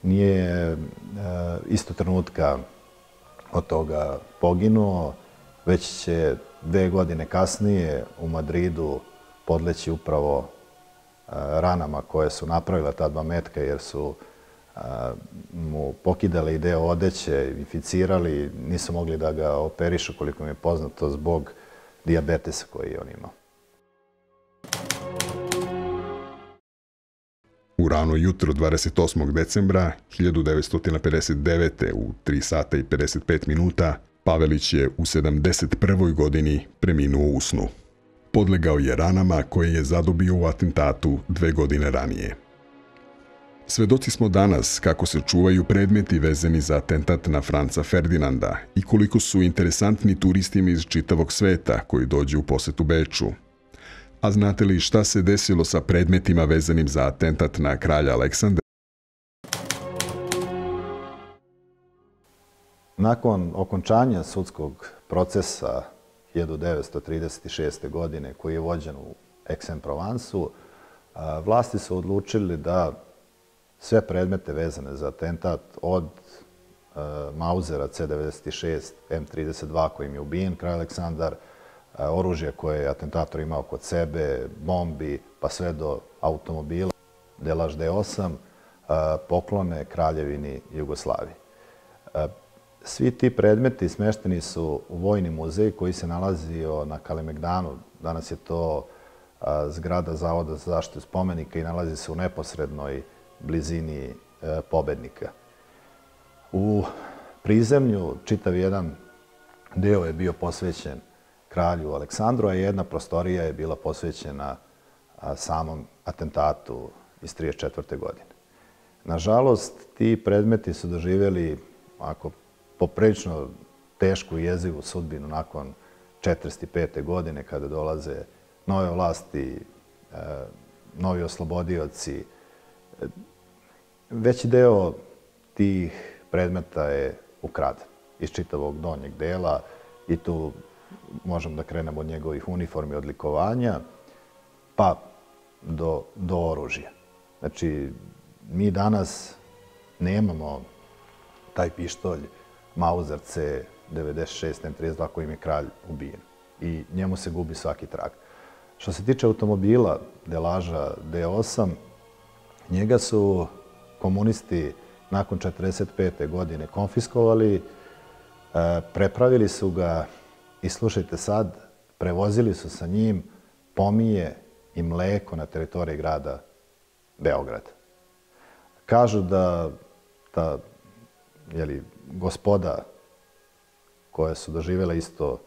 nije isto trenutka od toga poginuo, već će 2 godine kasnije u Madridu podleći upravo ranama koje su napravila ta dva metka, jer su mu pokidali i deo odeće, inficirali, nisu mogli da ga operišu, koliko mi je poznato, zbog dijabetesa koji je on imao. U rano jutro 28. decembra 1959. u 3 sata i 55 minuta Pavelić je u 71. godini preminuo u snu. Podlegao je ranama koje je zadobio u atentatu 2 godine ranije. Svedoci smo danas kako se čuvaju predmeti vezani za atentat na Franca Ferdinanda i koliko su interesantni turistima iz čitavog sveta koji dođu u posetu Beču. A znate li šta se desilo sa predmetima vezanim za atentat na kralja Aleksandra? Nakon okončanja sudskog procesa 1936. godine koji je vođen u Aix-en-Provensu, vlasti su odlučili da sve predmete vezane za atentat od Mausera C-96, M-32 kojim je ubijen kralj Aleksandar, oružja koje je atentator imao kod sebe, bombi, pa sve do automobila, Delage D8, poklone Kraljevini Jugoslaviji. Svi ti predmeti smešteni su u Vojni muzej koji se nalazio na Kalemegdanu. Danas je to zgrada Zavoda za zaštitu spomenika i nalazi se u neposrednoj blizini pobednika. U prizemlju čitav jedan deo je bio posvećen kralju Aleksandru, a jedna prostorija je bila posvećena samom atentatu iz 1934. godine. Nažalost, ti predmeti su doživjeli poprilično tešku i jezivu sudbinu nakon 1945. godine, kada dolaze nove vlasti, novi oslobodioci. Veći deo tih predmeta je ukraden iz čitavog donjeg dela i tu možemo da krenemo od njegovih uniformi, odlikovanja, pa do oružja. Znači, mi danas nemamo taj pištolj Mauser C-96 M32 kojim je kralj ubijen i njemu se gubi svaki trag. Što se tiče automobila Delagea D8, njega su komunisti nakon 1945. godine konfiskovali, prepravili su ga i slušajte sad, prevozili su sa njim pomije i mleko na teritoriji grada Beograda. Kažu da ta gospoda koja su doživjela isto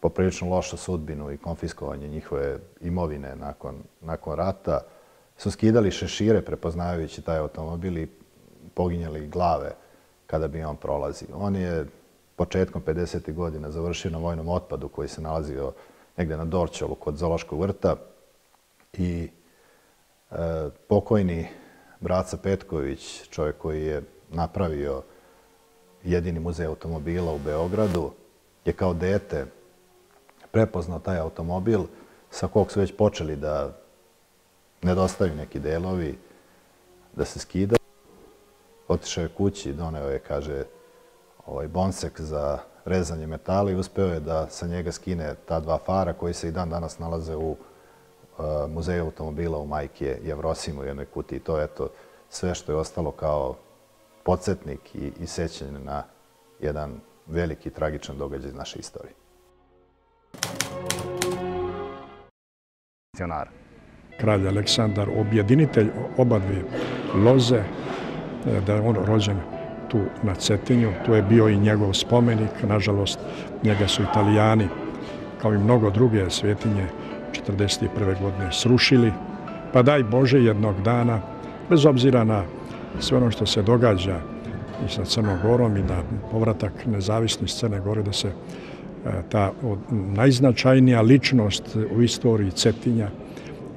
poprilično lošu sudbinu i konfiskovanje njihove imovine nakon rata, su skidali šešire prepoznavajući taj automobil i poginjali glave kada bi on prolazio. On je početkom 50. godina završio na vojnom otpadu koji se nalazio negde na Dorćolu kod Zološkog vrta i pokojni Braca Petković, čovjek koji je napravio jedini muzej automobila u Beogradu, je kao dete prepoznao taj automobil sa kog su već počeli da nedostaju neki delovi, da se skidaju. Otišao je kući, doneo je, kaže, bonsek za rezanje metala i uspeo je da sa njega skine ta dva fara koji se i dan danas nalaze u Muzeju automobila u Majke Jevrosimu u jednoj kutiji. To je sve što je ostalo kao podsjetnik i sjećanje na jedan veliki tragičan događaj iz naše istorije. Kralj Aleksandar, objedinitelj oba dvije loze, da je on rođen tu na Cetinju. Tu je bio i njegov spomenik. Nažalost, njega su Italijani, kao i mnogo druge svetinje, 1941. godine srušili. Pa daj Bože jednog dana, bez obzira na sve ono što se događa i sa Crnom Gorom i na povratak nezavisnosti Crne Gore, da se ta najznačajnija ličnost u istoriji Cetinja,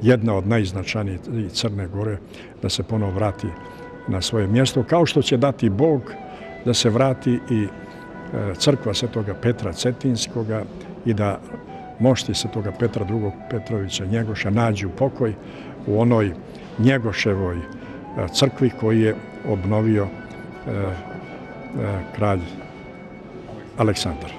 jedna od najznačajnijih Crne Gore, da se ponovo vrati na svoje mjesto, kao što će dati Bog da se vrati i crkva Svetoga Petra Cetinskoga i da mošti Svetoga Petra II. Petrovića Njegoša nađu pokoj u onoj Njegoševoj crkvi koju je obnovio kralj Aleksandar.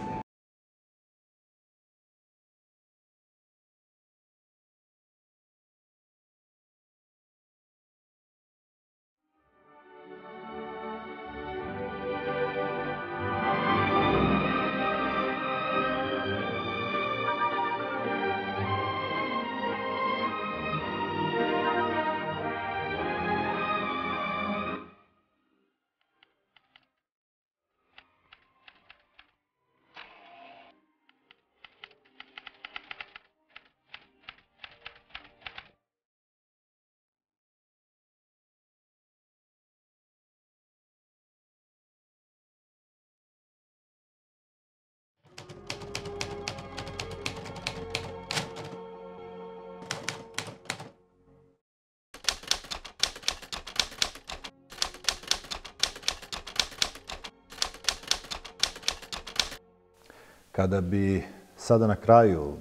Kada bi sada na kraju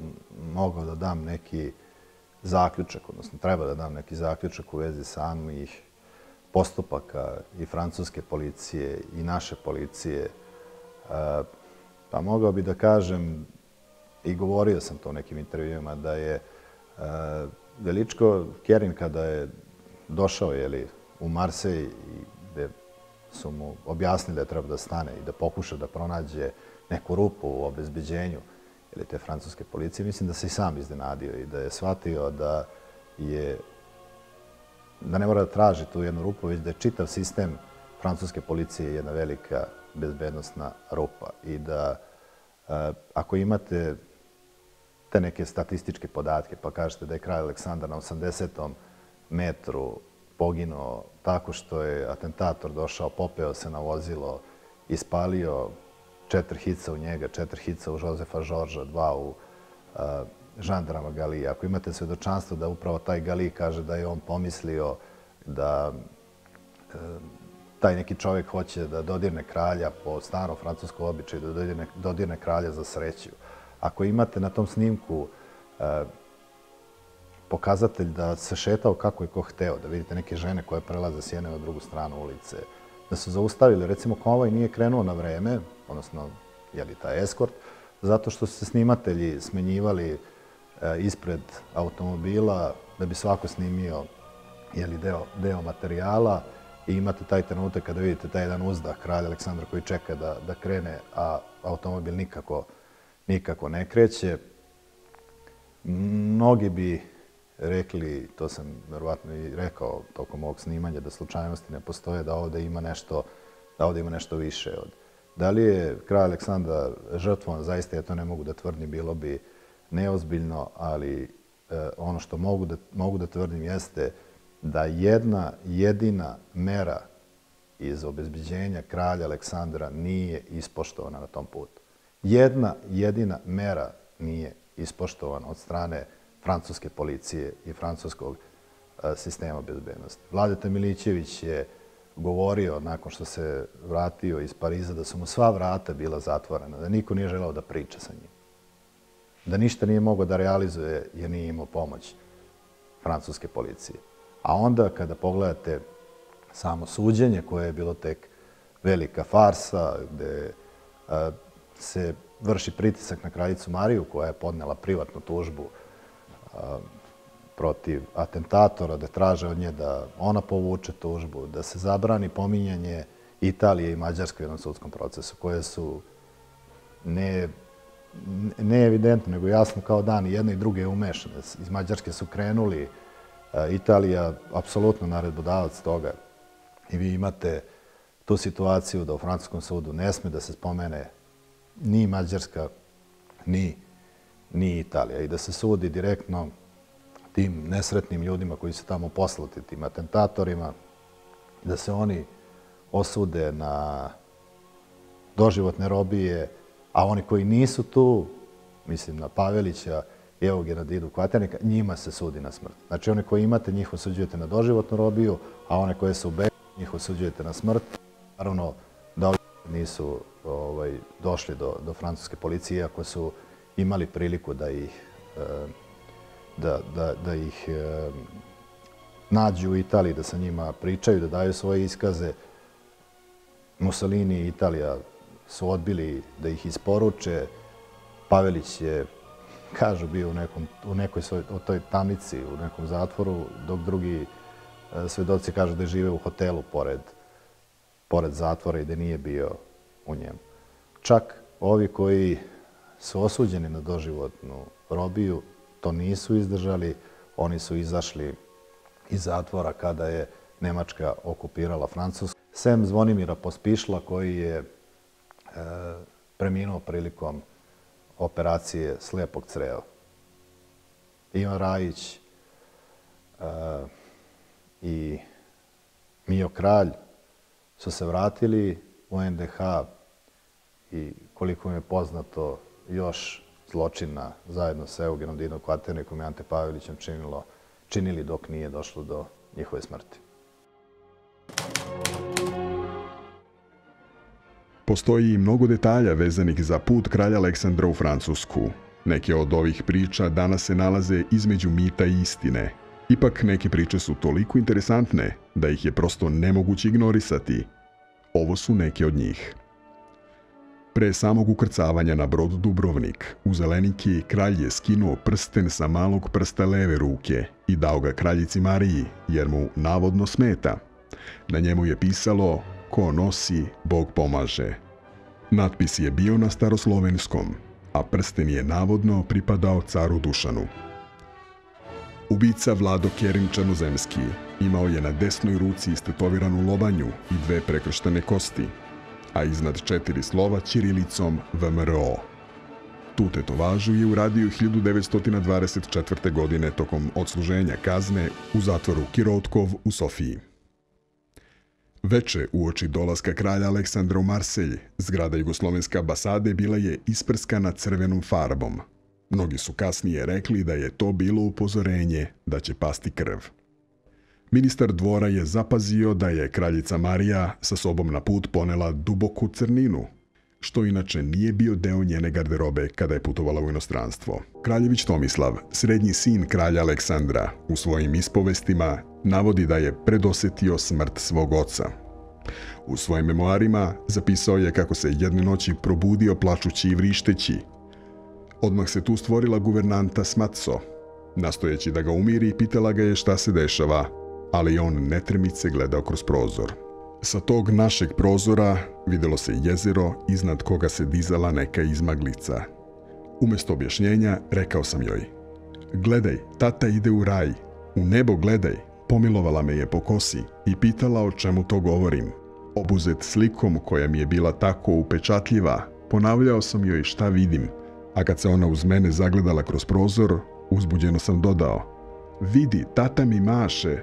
mogao da dam neki zaključak, odnosno treba da dam neki zaključak u vezi samih postupaka i francuske policije i naše policije, pa mogao bi da kažem, i govorio sam to u nekim intervjuima, da je Veličko Kerin kada je došao u Marseille, gde su mu objasnili da treba da stane i da pokuša da pronađe neku rupu u obezbeđenju te francuske policije, mislim da se i sam iznenadio i da je shvatio da ne mora da traži tu jednu rupu, već da je čitav sistem francuske policije jedna velika bezbednostna rupa i da ako imate te neke statističke podatke pa kažete da je kralj Aleksandar na 80. metru poginuo tako što je atentator došao, popeo se na vozilo, ispalio 4 hica u njega, 4 hica u Jozefa Žorža, 2 u žandarama Galija. Ako imate svedočanstvo da upravo taj Galij kaže da je on pomislio da taj neki čovjek hoće da dodirne kralja po starom francuskom običaju, da dodirne kralja za sreću. Ako imate na tom snimku pokazatelj da se šetao kako je ko hteo, da vidite neke žene koje prelaze s jedne na drugu stranu ulice, da su zaustavili, recimo konvoj nije krenuo na vreme, odnosno taj eskort, zato što su se snimatelji smenjivali ispred automobila da bi svako snimio deo materijala i imate taj trenutak kada vidite taj jedan uzdah kralja Aleksandra koji čeka da krene, a automobil nikako ne kreće. Mnogi bi rekli, to sam verovatno i rekao tokom ovog snimanja, da slučajnosti ne postoje, da ovdje ima nešto više od. Da li je kralj Aleksandar žrtvovan, zaista ja to ne mogu da tvrdim, bilo bi neozbiljno, ali ono što mogu da tvrdim jeste da jedna jedina mera iz obezbeđenja kralja Aleksandra nije ispoštovana na tom putu. Jedna jedina mera nije ispoštovana od strane francuske policije i francuskog sistema bezbednosti. Vladeta Milićević je govorio nakon što se vratio iz Pariza da su mu sva vrata bila zatvorena, da niko nije želao da priča sa njim, da ništa nije mogao da realizuje jer nije imao pomoć francuske policije. A onda kada pogledate samo suđenje koje je bilo tek velika farsa, gde se vrši pritisak na kraljicu Mariju koja je podnela privatnu tužbu protiv atentatora, da traže od nje da ona povuče tužbu, da se zabrani pominjanje Italije i Mađarske u jednom sudskom procesu, koje su ne evidentno, nego jasno kao dan i jedne i druge umešane. Iz Mađarske su krenuli, Italija apsolutno naredbodavac toga. I vi imate tu situaciju da u francuskom sudu ne sme da se spomene ni Mađarska, ni Italija. I da se sudi direktno tim nesretnim ljudima koji su tamo poslati, tim atentatorima, da se oni osude na doživotne robije, a oni koji nisu tu, mislim na Pavelića i evo Genadidu Kvaternika, njima se sudi na smrt. Znači one koji imate, njih osuđujete na doživotnu robiju, a one koje su u begu, njih osuđujete na smrt. Naravno da ovi nisu došli do francuske policije, iako su imali priliku da ih nađu u Italiji, da sa njima pričaju, da daju svoje iskaze. Mussolini i Italija su odbili da ih isporuče. Pavelić je, kažu, bio u nekoj toj tamnici, u nekom zatvoru, dok drugi svedoci kažu da žive u hotelu pored zatvora i da nije bio u njemu. Čak ovi koji su osuđeni na doživotnu robiju to nisu izdržali. Oni su izašli iz zatvora kada je Nemačka okupirala Francusku. Sem Zvonimira Pospišla, koji je preminuo prilikom operacije slepog creva. Ivan Rajić i Mio Kralj su se vratili u NDH i, koliko mi je poznato, još zločina zajedno sa Genadinom Kvaternikom i Ante Pavelićem činili dok nije došlo do njihove smrti. Postoji i mnogo detalja vezanih za put kralja Aleksandra u Francusku. Neke od ovih priča danas se nalaze između mita i istine. Ipak neke priče su toliko interesantne da ih je prosto nemoguće ignorisati. Ovo su neke od njih. Pre samog ukrcavanja na brod Dubrovnik, u Zeleniki kralj je skinuo prsten sa malog prsta leve ruke i dao ga kraljici Mariji, jer mu navodno smeta. Na njemu je pisalo: "Ko nosi, Bog pomaže." Natpis je bio na staroslovenskom, a prsten je navodno pripadao caru Dušanu. Ubica Vlado Kerim Černozemski imao je na desnoj ruci istetoviranu lobanju i dve prekrštene kosti, a iznad 4 slova ćirilicom VMRO. Tu tetovažu je uradio 1924. godine tokom odsluženja kazne u zatvoru Kirotkov u Sofiji. Veče uoči dolaska kralja Aleksandra u Marselj, zgrada jugoslovenske ambasade bila je isprskana crvenom farbom. Mnogi su kasnije rekli da je to bilo upozorenje da će pasti krv. Ministar dvora je zapazio da je kraljica Marija sa sobom na put ponela duboku crninu, što inače nije bio deo njene garderobe kada je putovala u inostranstvo. Kraljević Tomislav, srednji sin kralja Aleksandra, u svojim ispovestima navodi da je predosetio smrt svog oca. U svojim memoarima zapisao je kako se jedne noći probudio plačući i vrišteći. Odmah se tu stvorila guvernanta Smatso. Nastojeći da ga umiri, pitala ga je šta se dešava, ali on netremice gledao kroz prozor. Sa tog našeg prozora videlo se jezero iznad koga se dizala neka izmaglica. Umesto objašnjenja rekao sam joj: "Gledaj, tata ide u raj, u nebo gledaj." Pomilovala me je po kosi i pitala o čemu to govorim. Obuzet slikom koja mi je bila tako upečatljiva, ponavljao sam joj šta vidim, a kad se ona uz mene zagledala kroz prozor, uzbuđeno sam dodao: "Vidi, tata mi maše."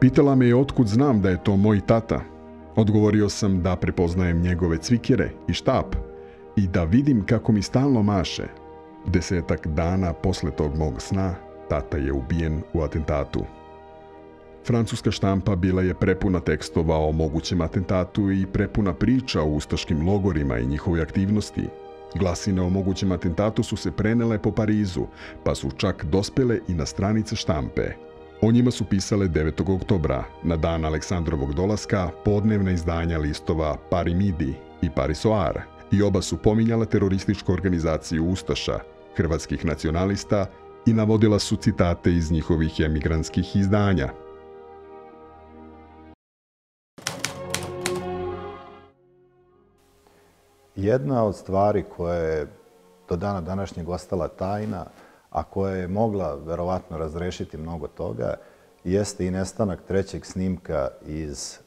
Pitala me je otkud znam da je to moj tata. Odgovorio sam da prepoznajem njegove cvikere i štap i da vidim kako mi stalno maše. 10-ak dana posle tog mog sna, tata je ubijen u atentatu. Francuska štampa bila je prepuna tekstova o mogućem atentatu i prepuna priča o ustaškim logorima i njihove aktivnosti. Glasine o mogućem atentatu su se prenele po Parizu, pa su čak dospele i na stranice štampe. O njima su pisale 9. oktobra, na dan Aleksandrovog dolaska, podnevna izdanja listova Paris Midi i Paris Soir, i oba su pominjala terorističku organizaciju ustaša, hrvatskih nacionalista i navodila su citate iz njihovih emigranskih izdanja. Jedna od stvari koja je do dana današnjeg ostala tajna, a koja je mogla verovatno razrešiti mnogo toga, jeste i nestanak trećeg snimka iz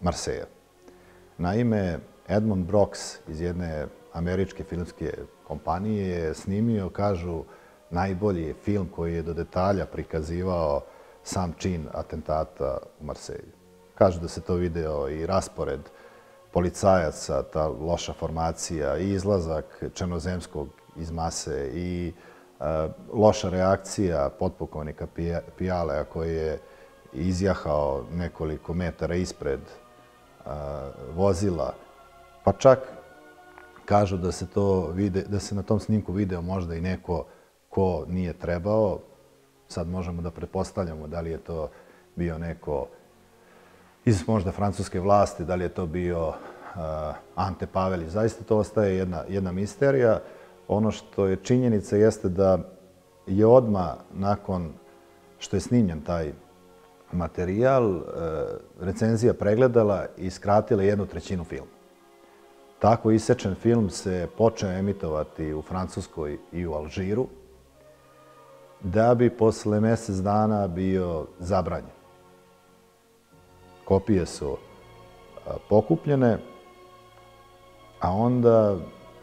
Marseja. Naime, Edmond Brox iz jedne američke filmske kompanije je snimio, kažu, najbolji film koji je do detalja prikazivao sam čin atentata u Marselju. Kažu da se to video i raspored policajaca, ta loša formacija, i izlazak Černozemskog iz mase, i loša reakcija potpukovnika Pijalea koji je izjahao nekoliko metara ispred vozila. Pa čak kažu da se na tom snimku video možda i neko ko nije trebao. Sad možemo da pretpostavljamo da li je to bio neko iz možda francuske vlasti, da li je to bio Ante Pavelić. Zaista to ostaje jedna misterija. Ono što je činjenica jeste da je odmah nakon što je snimljen taj materijal, recenzija pregledala i skratila 1/3 filma. Tako isečen film se počeo emitovati u Francuskoj i u Alžiru, da bi posle mjesec dana bio zabranjen. Kopije su pokupljene, a onda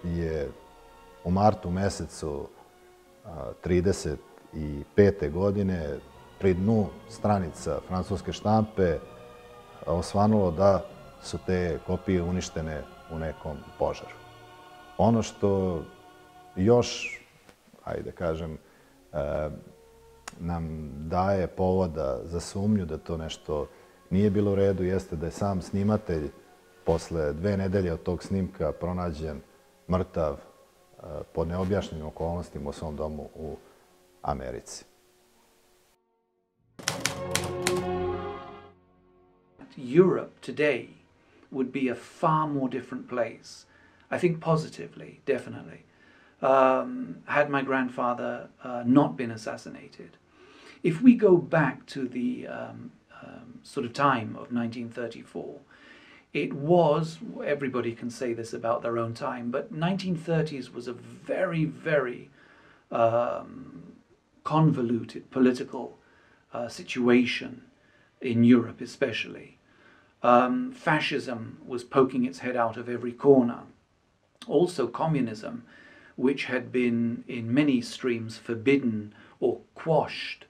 je u martu mesecu 1935. godine pri dnu stranica francuske štampe osvanulo da su te kopije uništene u nekom požaru. Ono što još, ajde kažem, nam daje povoda za sumnju da to nešto nije bilo u redu, jeste da je sam snimatelj posle 2 nedelje od tog snimka pronađen mrtav pod neobjašnjenim okolnostima u svom domu u Americi. Europe today would be a far more different place, I think positively, definitely, had my grandfather not been assassinated. If we go back to the sort of time of 1934, it was, everybody can say this about their own time, but 1930s was a very, very convoluted political situation in Europe especially. Fascism was poking its head out of every corner. Also communism, which had been in many streams forbidden or quashed,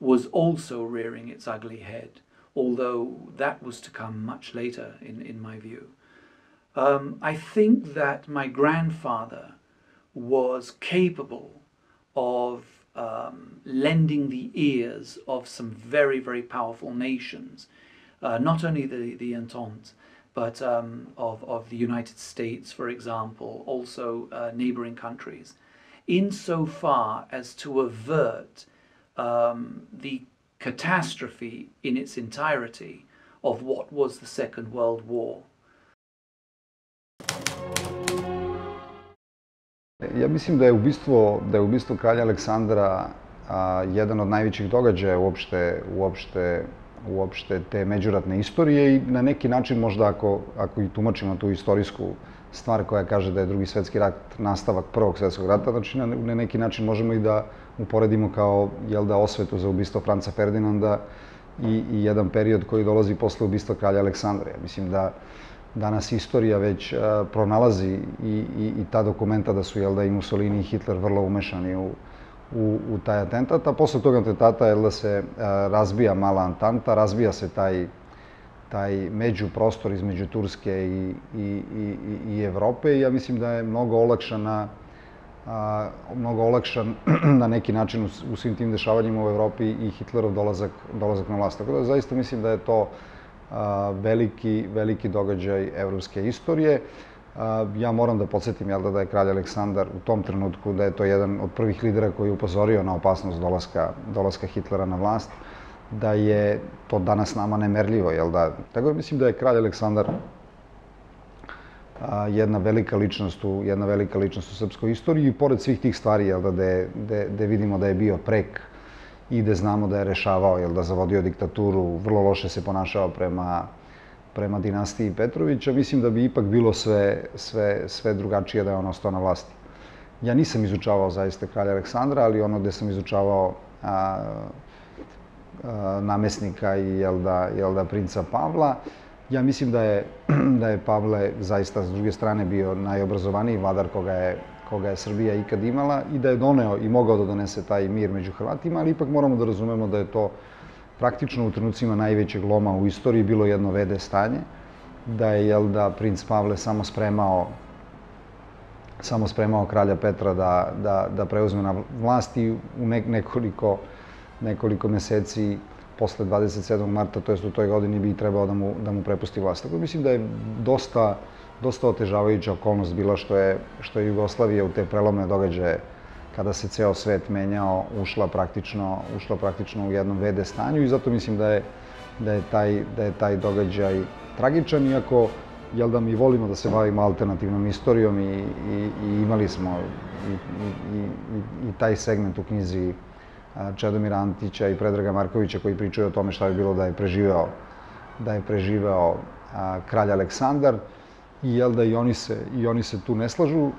was also rearing its ugly head, although that was to come much later, in my view. I think that my grandfather was capable of lending the ears of some very, very powerful nations, not only the Entente, but of the United States, for example, also neighboring countries, insofar as to avert the catastrophe in its entirety of what was the Second World War. Ja mislim da je ubistvo kralja Aleksandra jedan od najvećih događaja uopšte te međuratne istorije i na neki način možda ako i tumačimo tu istorijsku stvar koja kaže da je Drugi svjetski rat nastavak Prvog svjetskog rata, znači na neki način možemo i da uporedimo kao osvetu za ubistvo Franca Ferdinanda i jedan period koji dolazi posle ubistva kralja Aleksandra. Mislim da danas istorija već pronalazi i ta dokumenta da su i Mussolini i Hitler vrlo umešani u taj atentat, a posle tog atentata se razbija mala Antanta, razbija se taj međuprostor između Turske i Evrope i ja mislim da je mnogo olakšan na neki način u svim tim dešavanjima u Evropi i Hitlerov dolazak na vlast. Tako da zaista mislim da je to veliki događaj evropske istorije. Ja moram da podsjetim da je kralj Aleksandar u tom trenutku da je to jedan od prvih lidera koji je upozorio na opasnost dolaska Hitlera na vlast, da je to danas nama nemerljivo. Tako da mislim da je kralj Aleksandar jedna velika ličnost u srpskoj istoriji i pored svih tih stvari gde vidimo da je bio prek i gde znamo da je rešavao, zavodio diktaturu, vrlo loše se ponašao prema prema dinastiji Petrovića, mislim da bi ipak bilo sve drugačije da je on ostao na vlasti. Ja nisam izučavao zaista kralja Aleksandra, ali ono gde sam izučavao namesnika i jelda princa Pavla, ja mislim da je Pavle zaista s druge strane bio najobrazovaniji vladar koga je Srbija ikad imala i da je doneo i mogao da donese taj mir među Hrvatima, ali ipak moramo da razumemo da je to praktično u trenucima najvećeg loma u istoriji bilo jedno v.d. stanje, da je princ Pavle samo spremao kralja Petra da preuzme na vlast i u nekoliko meseci posle 27. marta, to jest u toj godini, bi trebao da mu prepusti vlast. Tako mislim da je dosta otežavajuća okolnost bila što je Jugoslavija u te prelomne događaje, kada se ceo svet menjao, ušla praktično u jednom v.d. stanju i zato mislim da je taj događaj tragičan, iako mi volimo da se bavimo alternativnom istorijom i imali smo i taj segment u knjizi Čedomira Antića i Predraga Markovića koji pričaju o tome šta bi bilo da je preživeo kralj Aleksandar i oni se tu ne slažu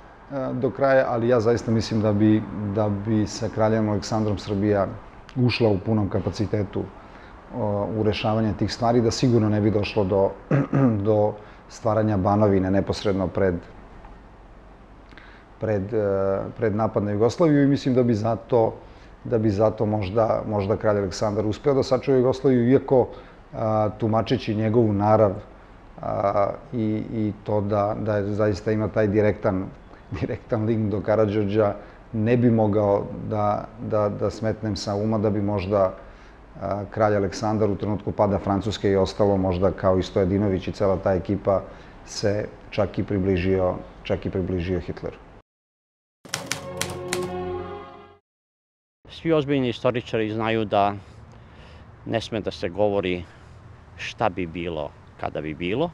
do kraja, ali ja zaista mislim da bi sa kraljem Aleksandrom Srbija ušla u punom kapacitetu u rešavanje tih stvari, da sigurno ne bi došlo do stvaranja Banovine neposredno pred napad na Jugoslaviju i mislim da bi zato možda kralj Aleksandar uspeo da sačuva Jugoslaviju, iako tumačeći njegovu narav i to da zaista ima taj direktan link do Karađorđa, ne bi mogao da smetnem sa uma da bi možda kralj Aleksandar u trenutku pada Francuske i ostalo, možda kao i Stojadinović i cela ta ekipa, se čak i približio Hitleru. Svi ozbiljni istoričari znaju da ne sme da se govori šta bi bilo kada bi bilo,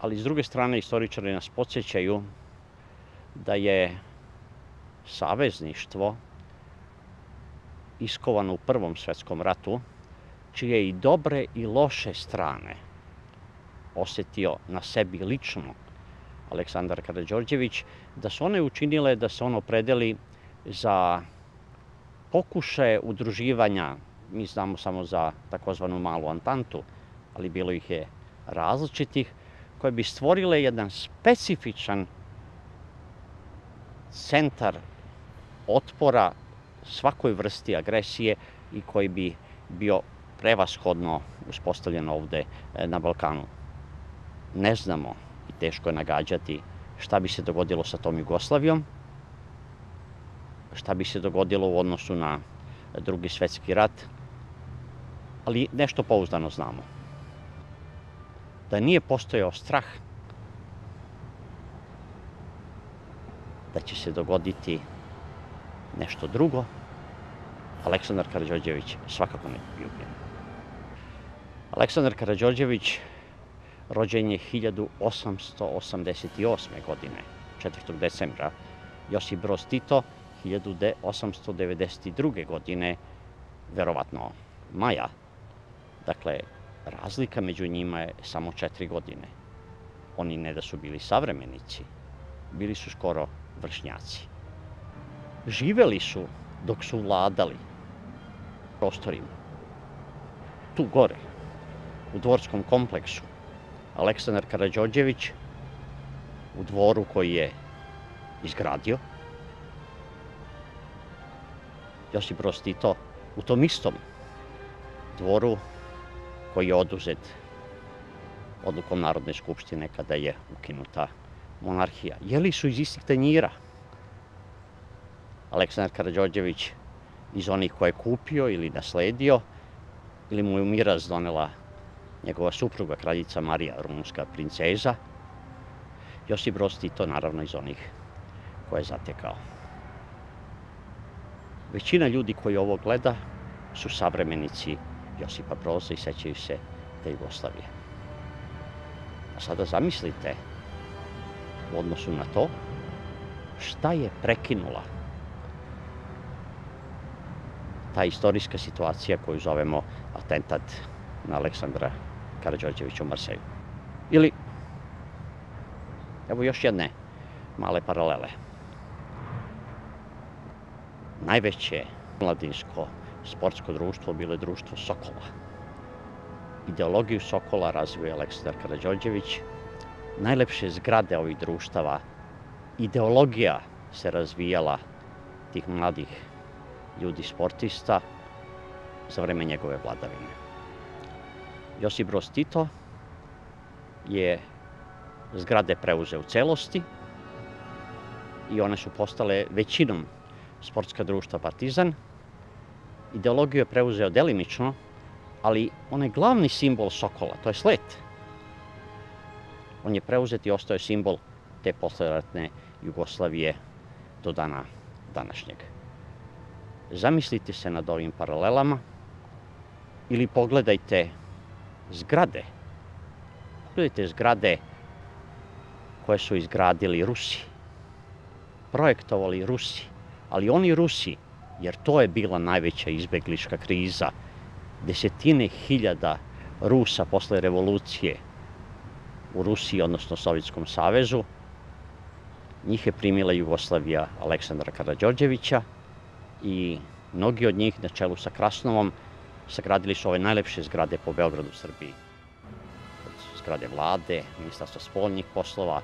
ali s druge strane istoričari nas podsjećaju da je savezništvo iskovano u Prvom svjetskom ratu, čije i dobre i loše strane osjetio na sebi lično Aleksandar Karađorđević, da su one učinile da se on opredeli za pokušaje udruživanja, mi znamo samo za takozvanu malu antantu, ali bilo ih je različitih, koje bi stvorile jedan specifičan centar otpora svakoj vrsti agresije i koji bi bio prevashodno uspostavljen ovde na Balkanu. Ne znamo i teško je nagađati šta bi se dogodilo sa tom Jugoslavijom, šta bi se dogodilo u odnosu na Drugi svjetski rat, ali nešto pouzdano znamo. Da nije postojao strah da će se dogoditi nešto drugo, Aleksandar Karađorđević svakako ne bi ubijen. Aleksandar Karađorđević rođen je 1888. godine, 4. decembra, Josip Broz Tito 1892. godine, verovatno maja. Dakle, razlika među njima je samo 4 godine. Oni ne da su bili savremenici, bili su skoro vršnjaci. Živeli su dok su vladali prostorima. Tu gore, u dvorskom kompleksu, Aleksandar Karađorđević u dvoru koji je izgradio, Josip Broz Tito u tom istom dvoru koji je oduzet odlukom Narodne skupštine kada je ukinuta monarhija. Jeli su iz istih tanjira. Aleksandar Karađorđević iz onih koje je kupio ili nasledio, ili mu je u miraz donela njegova supruga, kraljica Marija, rumunska princeza. Josip Broz Tito, naravno, iz onih koje je zatekao. Većina ljudi koji ovo gleda su savremenici Josipa Broza i sećaju se te Jugoslavije. A sada zamislite u odnosu na to šta je prekinula ta istorijska situacija koju zovemo atentat na Aleksandra Karađorđevića u Marseju. Ili, evo još jedne male paralele. Najveće mladinsko sportsko društvo bilo je društvo Sokola. Ideologiju Sokola razvio je Aleksandar Karađorđević. Najlepše zgrade ovih društava, ideologija se razvijala tih mladih ljudi sportista za vreme njegove vladavine. Josip Broz Tito je zgrade preuzeo u celosti i one su postale većinom sportska društva Partizan. Ideologiju je preuzeo delimično, ali onaj glavni simbol Sokola, to je sled. On je preuzet i ostao simbol te posleratne Jugoslavije do dana današnjeg. Zamislite se nad ovim paralelama ili pogledajte zgrade. Pogledajte zgrade koje su izgradili Rusi, projektovali Rusi, ali oni Rusi, jer to je bila najveća izbeglička kriza. Desetine hiljada Rusa posle revolucije u Rusiji, odnosno Sovjetskom savezu, njih je primila Jugoslavija Aleksandra Karađorđevića i mnogi od njih, na čelu sa Krasnovom, sagradili su ove najlepše zgrade po Beogradu, Srbiji. Zgrade vlade, ministarstva spoljnih poslova,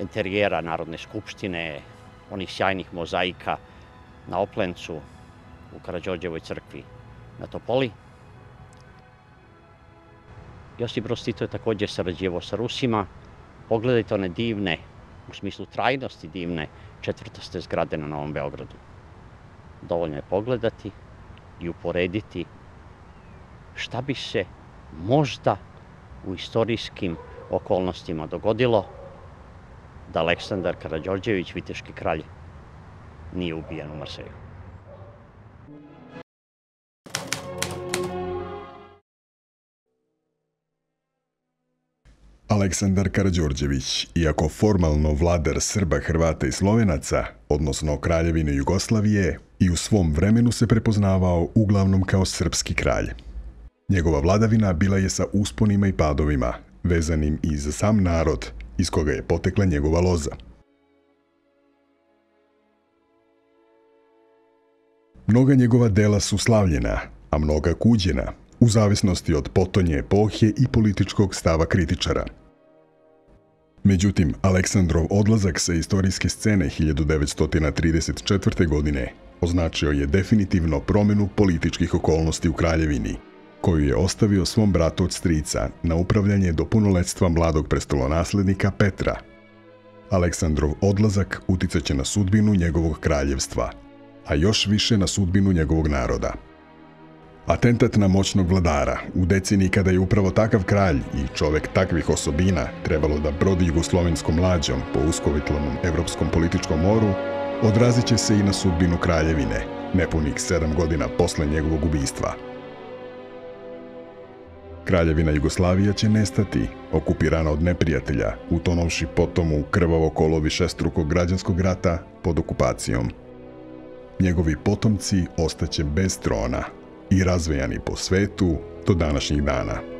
interijera Narodne skupštine, onih sjajnih mozaika na Oplencu, u Karađorđevoj crkvi na Topoli. Josip Broz Tito je također sarađivao sa Rusima. Pogledajte one divne, u smislu trajnosti divne, četvrtaste zgrade na Novom Beogradu. Dovoljno je pogledati i uporediti šta bi se možda u istorijskim okolnostima dogodilo da Aleksandar Karađorđević, viteški kralj, nije ubijen u Marseju. Aleksandar Karađorđević, iako formalno vladar Srba, Hrvata i Slovenaca, odnosno Kraljevine Jugoslavije, i u svom vremenu se prepoznavao uglavnom kao srpski kralj. Njegova vladavina bila je sa usponima i padovima, vezanim i za sam narod iz koga je potekla njegova loza. Mnoga njegova dela su slavljena, a mnoga kuđena, u zavisnosti od potonje epohe i političkog stava kritičara. Međutim, Aleksandrov odlazak sa istorijske scene 1934. godine označio je definitivno promjenu političkih okolnosti u Kraljevini, koju je ostavio svom bratu od strica na upravljanje do punoletstva mladog prestolonaslednika Petra. Aleksandrov odlazak uticaće na sudbinu njegovog kraljevstva, a još više na sudbinu njegovog naroda. Atentat na moćnog vladara u deceniji kada je upravo takav kralj i čovek takvih osobina trebalo da brodi jugoslovenskom mlađom po uskovitlanom evropskom političkom moru, odrazit će se i na sudbinu kraljevine, nepunih 7 godina posle njegovog ubistva. Kraljevina Jugoslavija će nestati, okupirana od neprijatelja, utonovši potom u krvavo kolo višestrukog građanskog rata pod okupacijom. Njegovi potomci ostaće bez trona i razvejani po svetu do današnjih dana.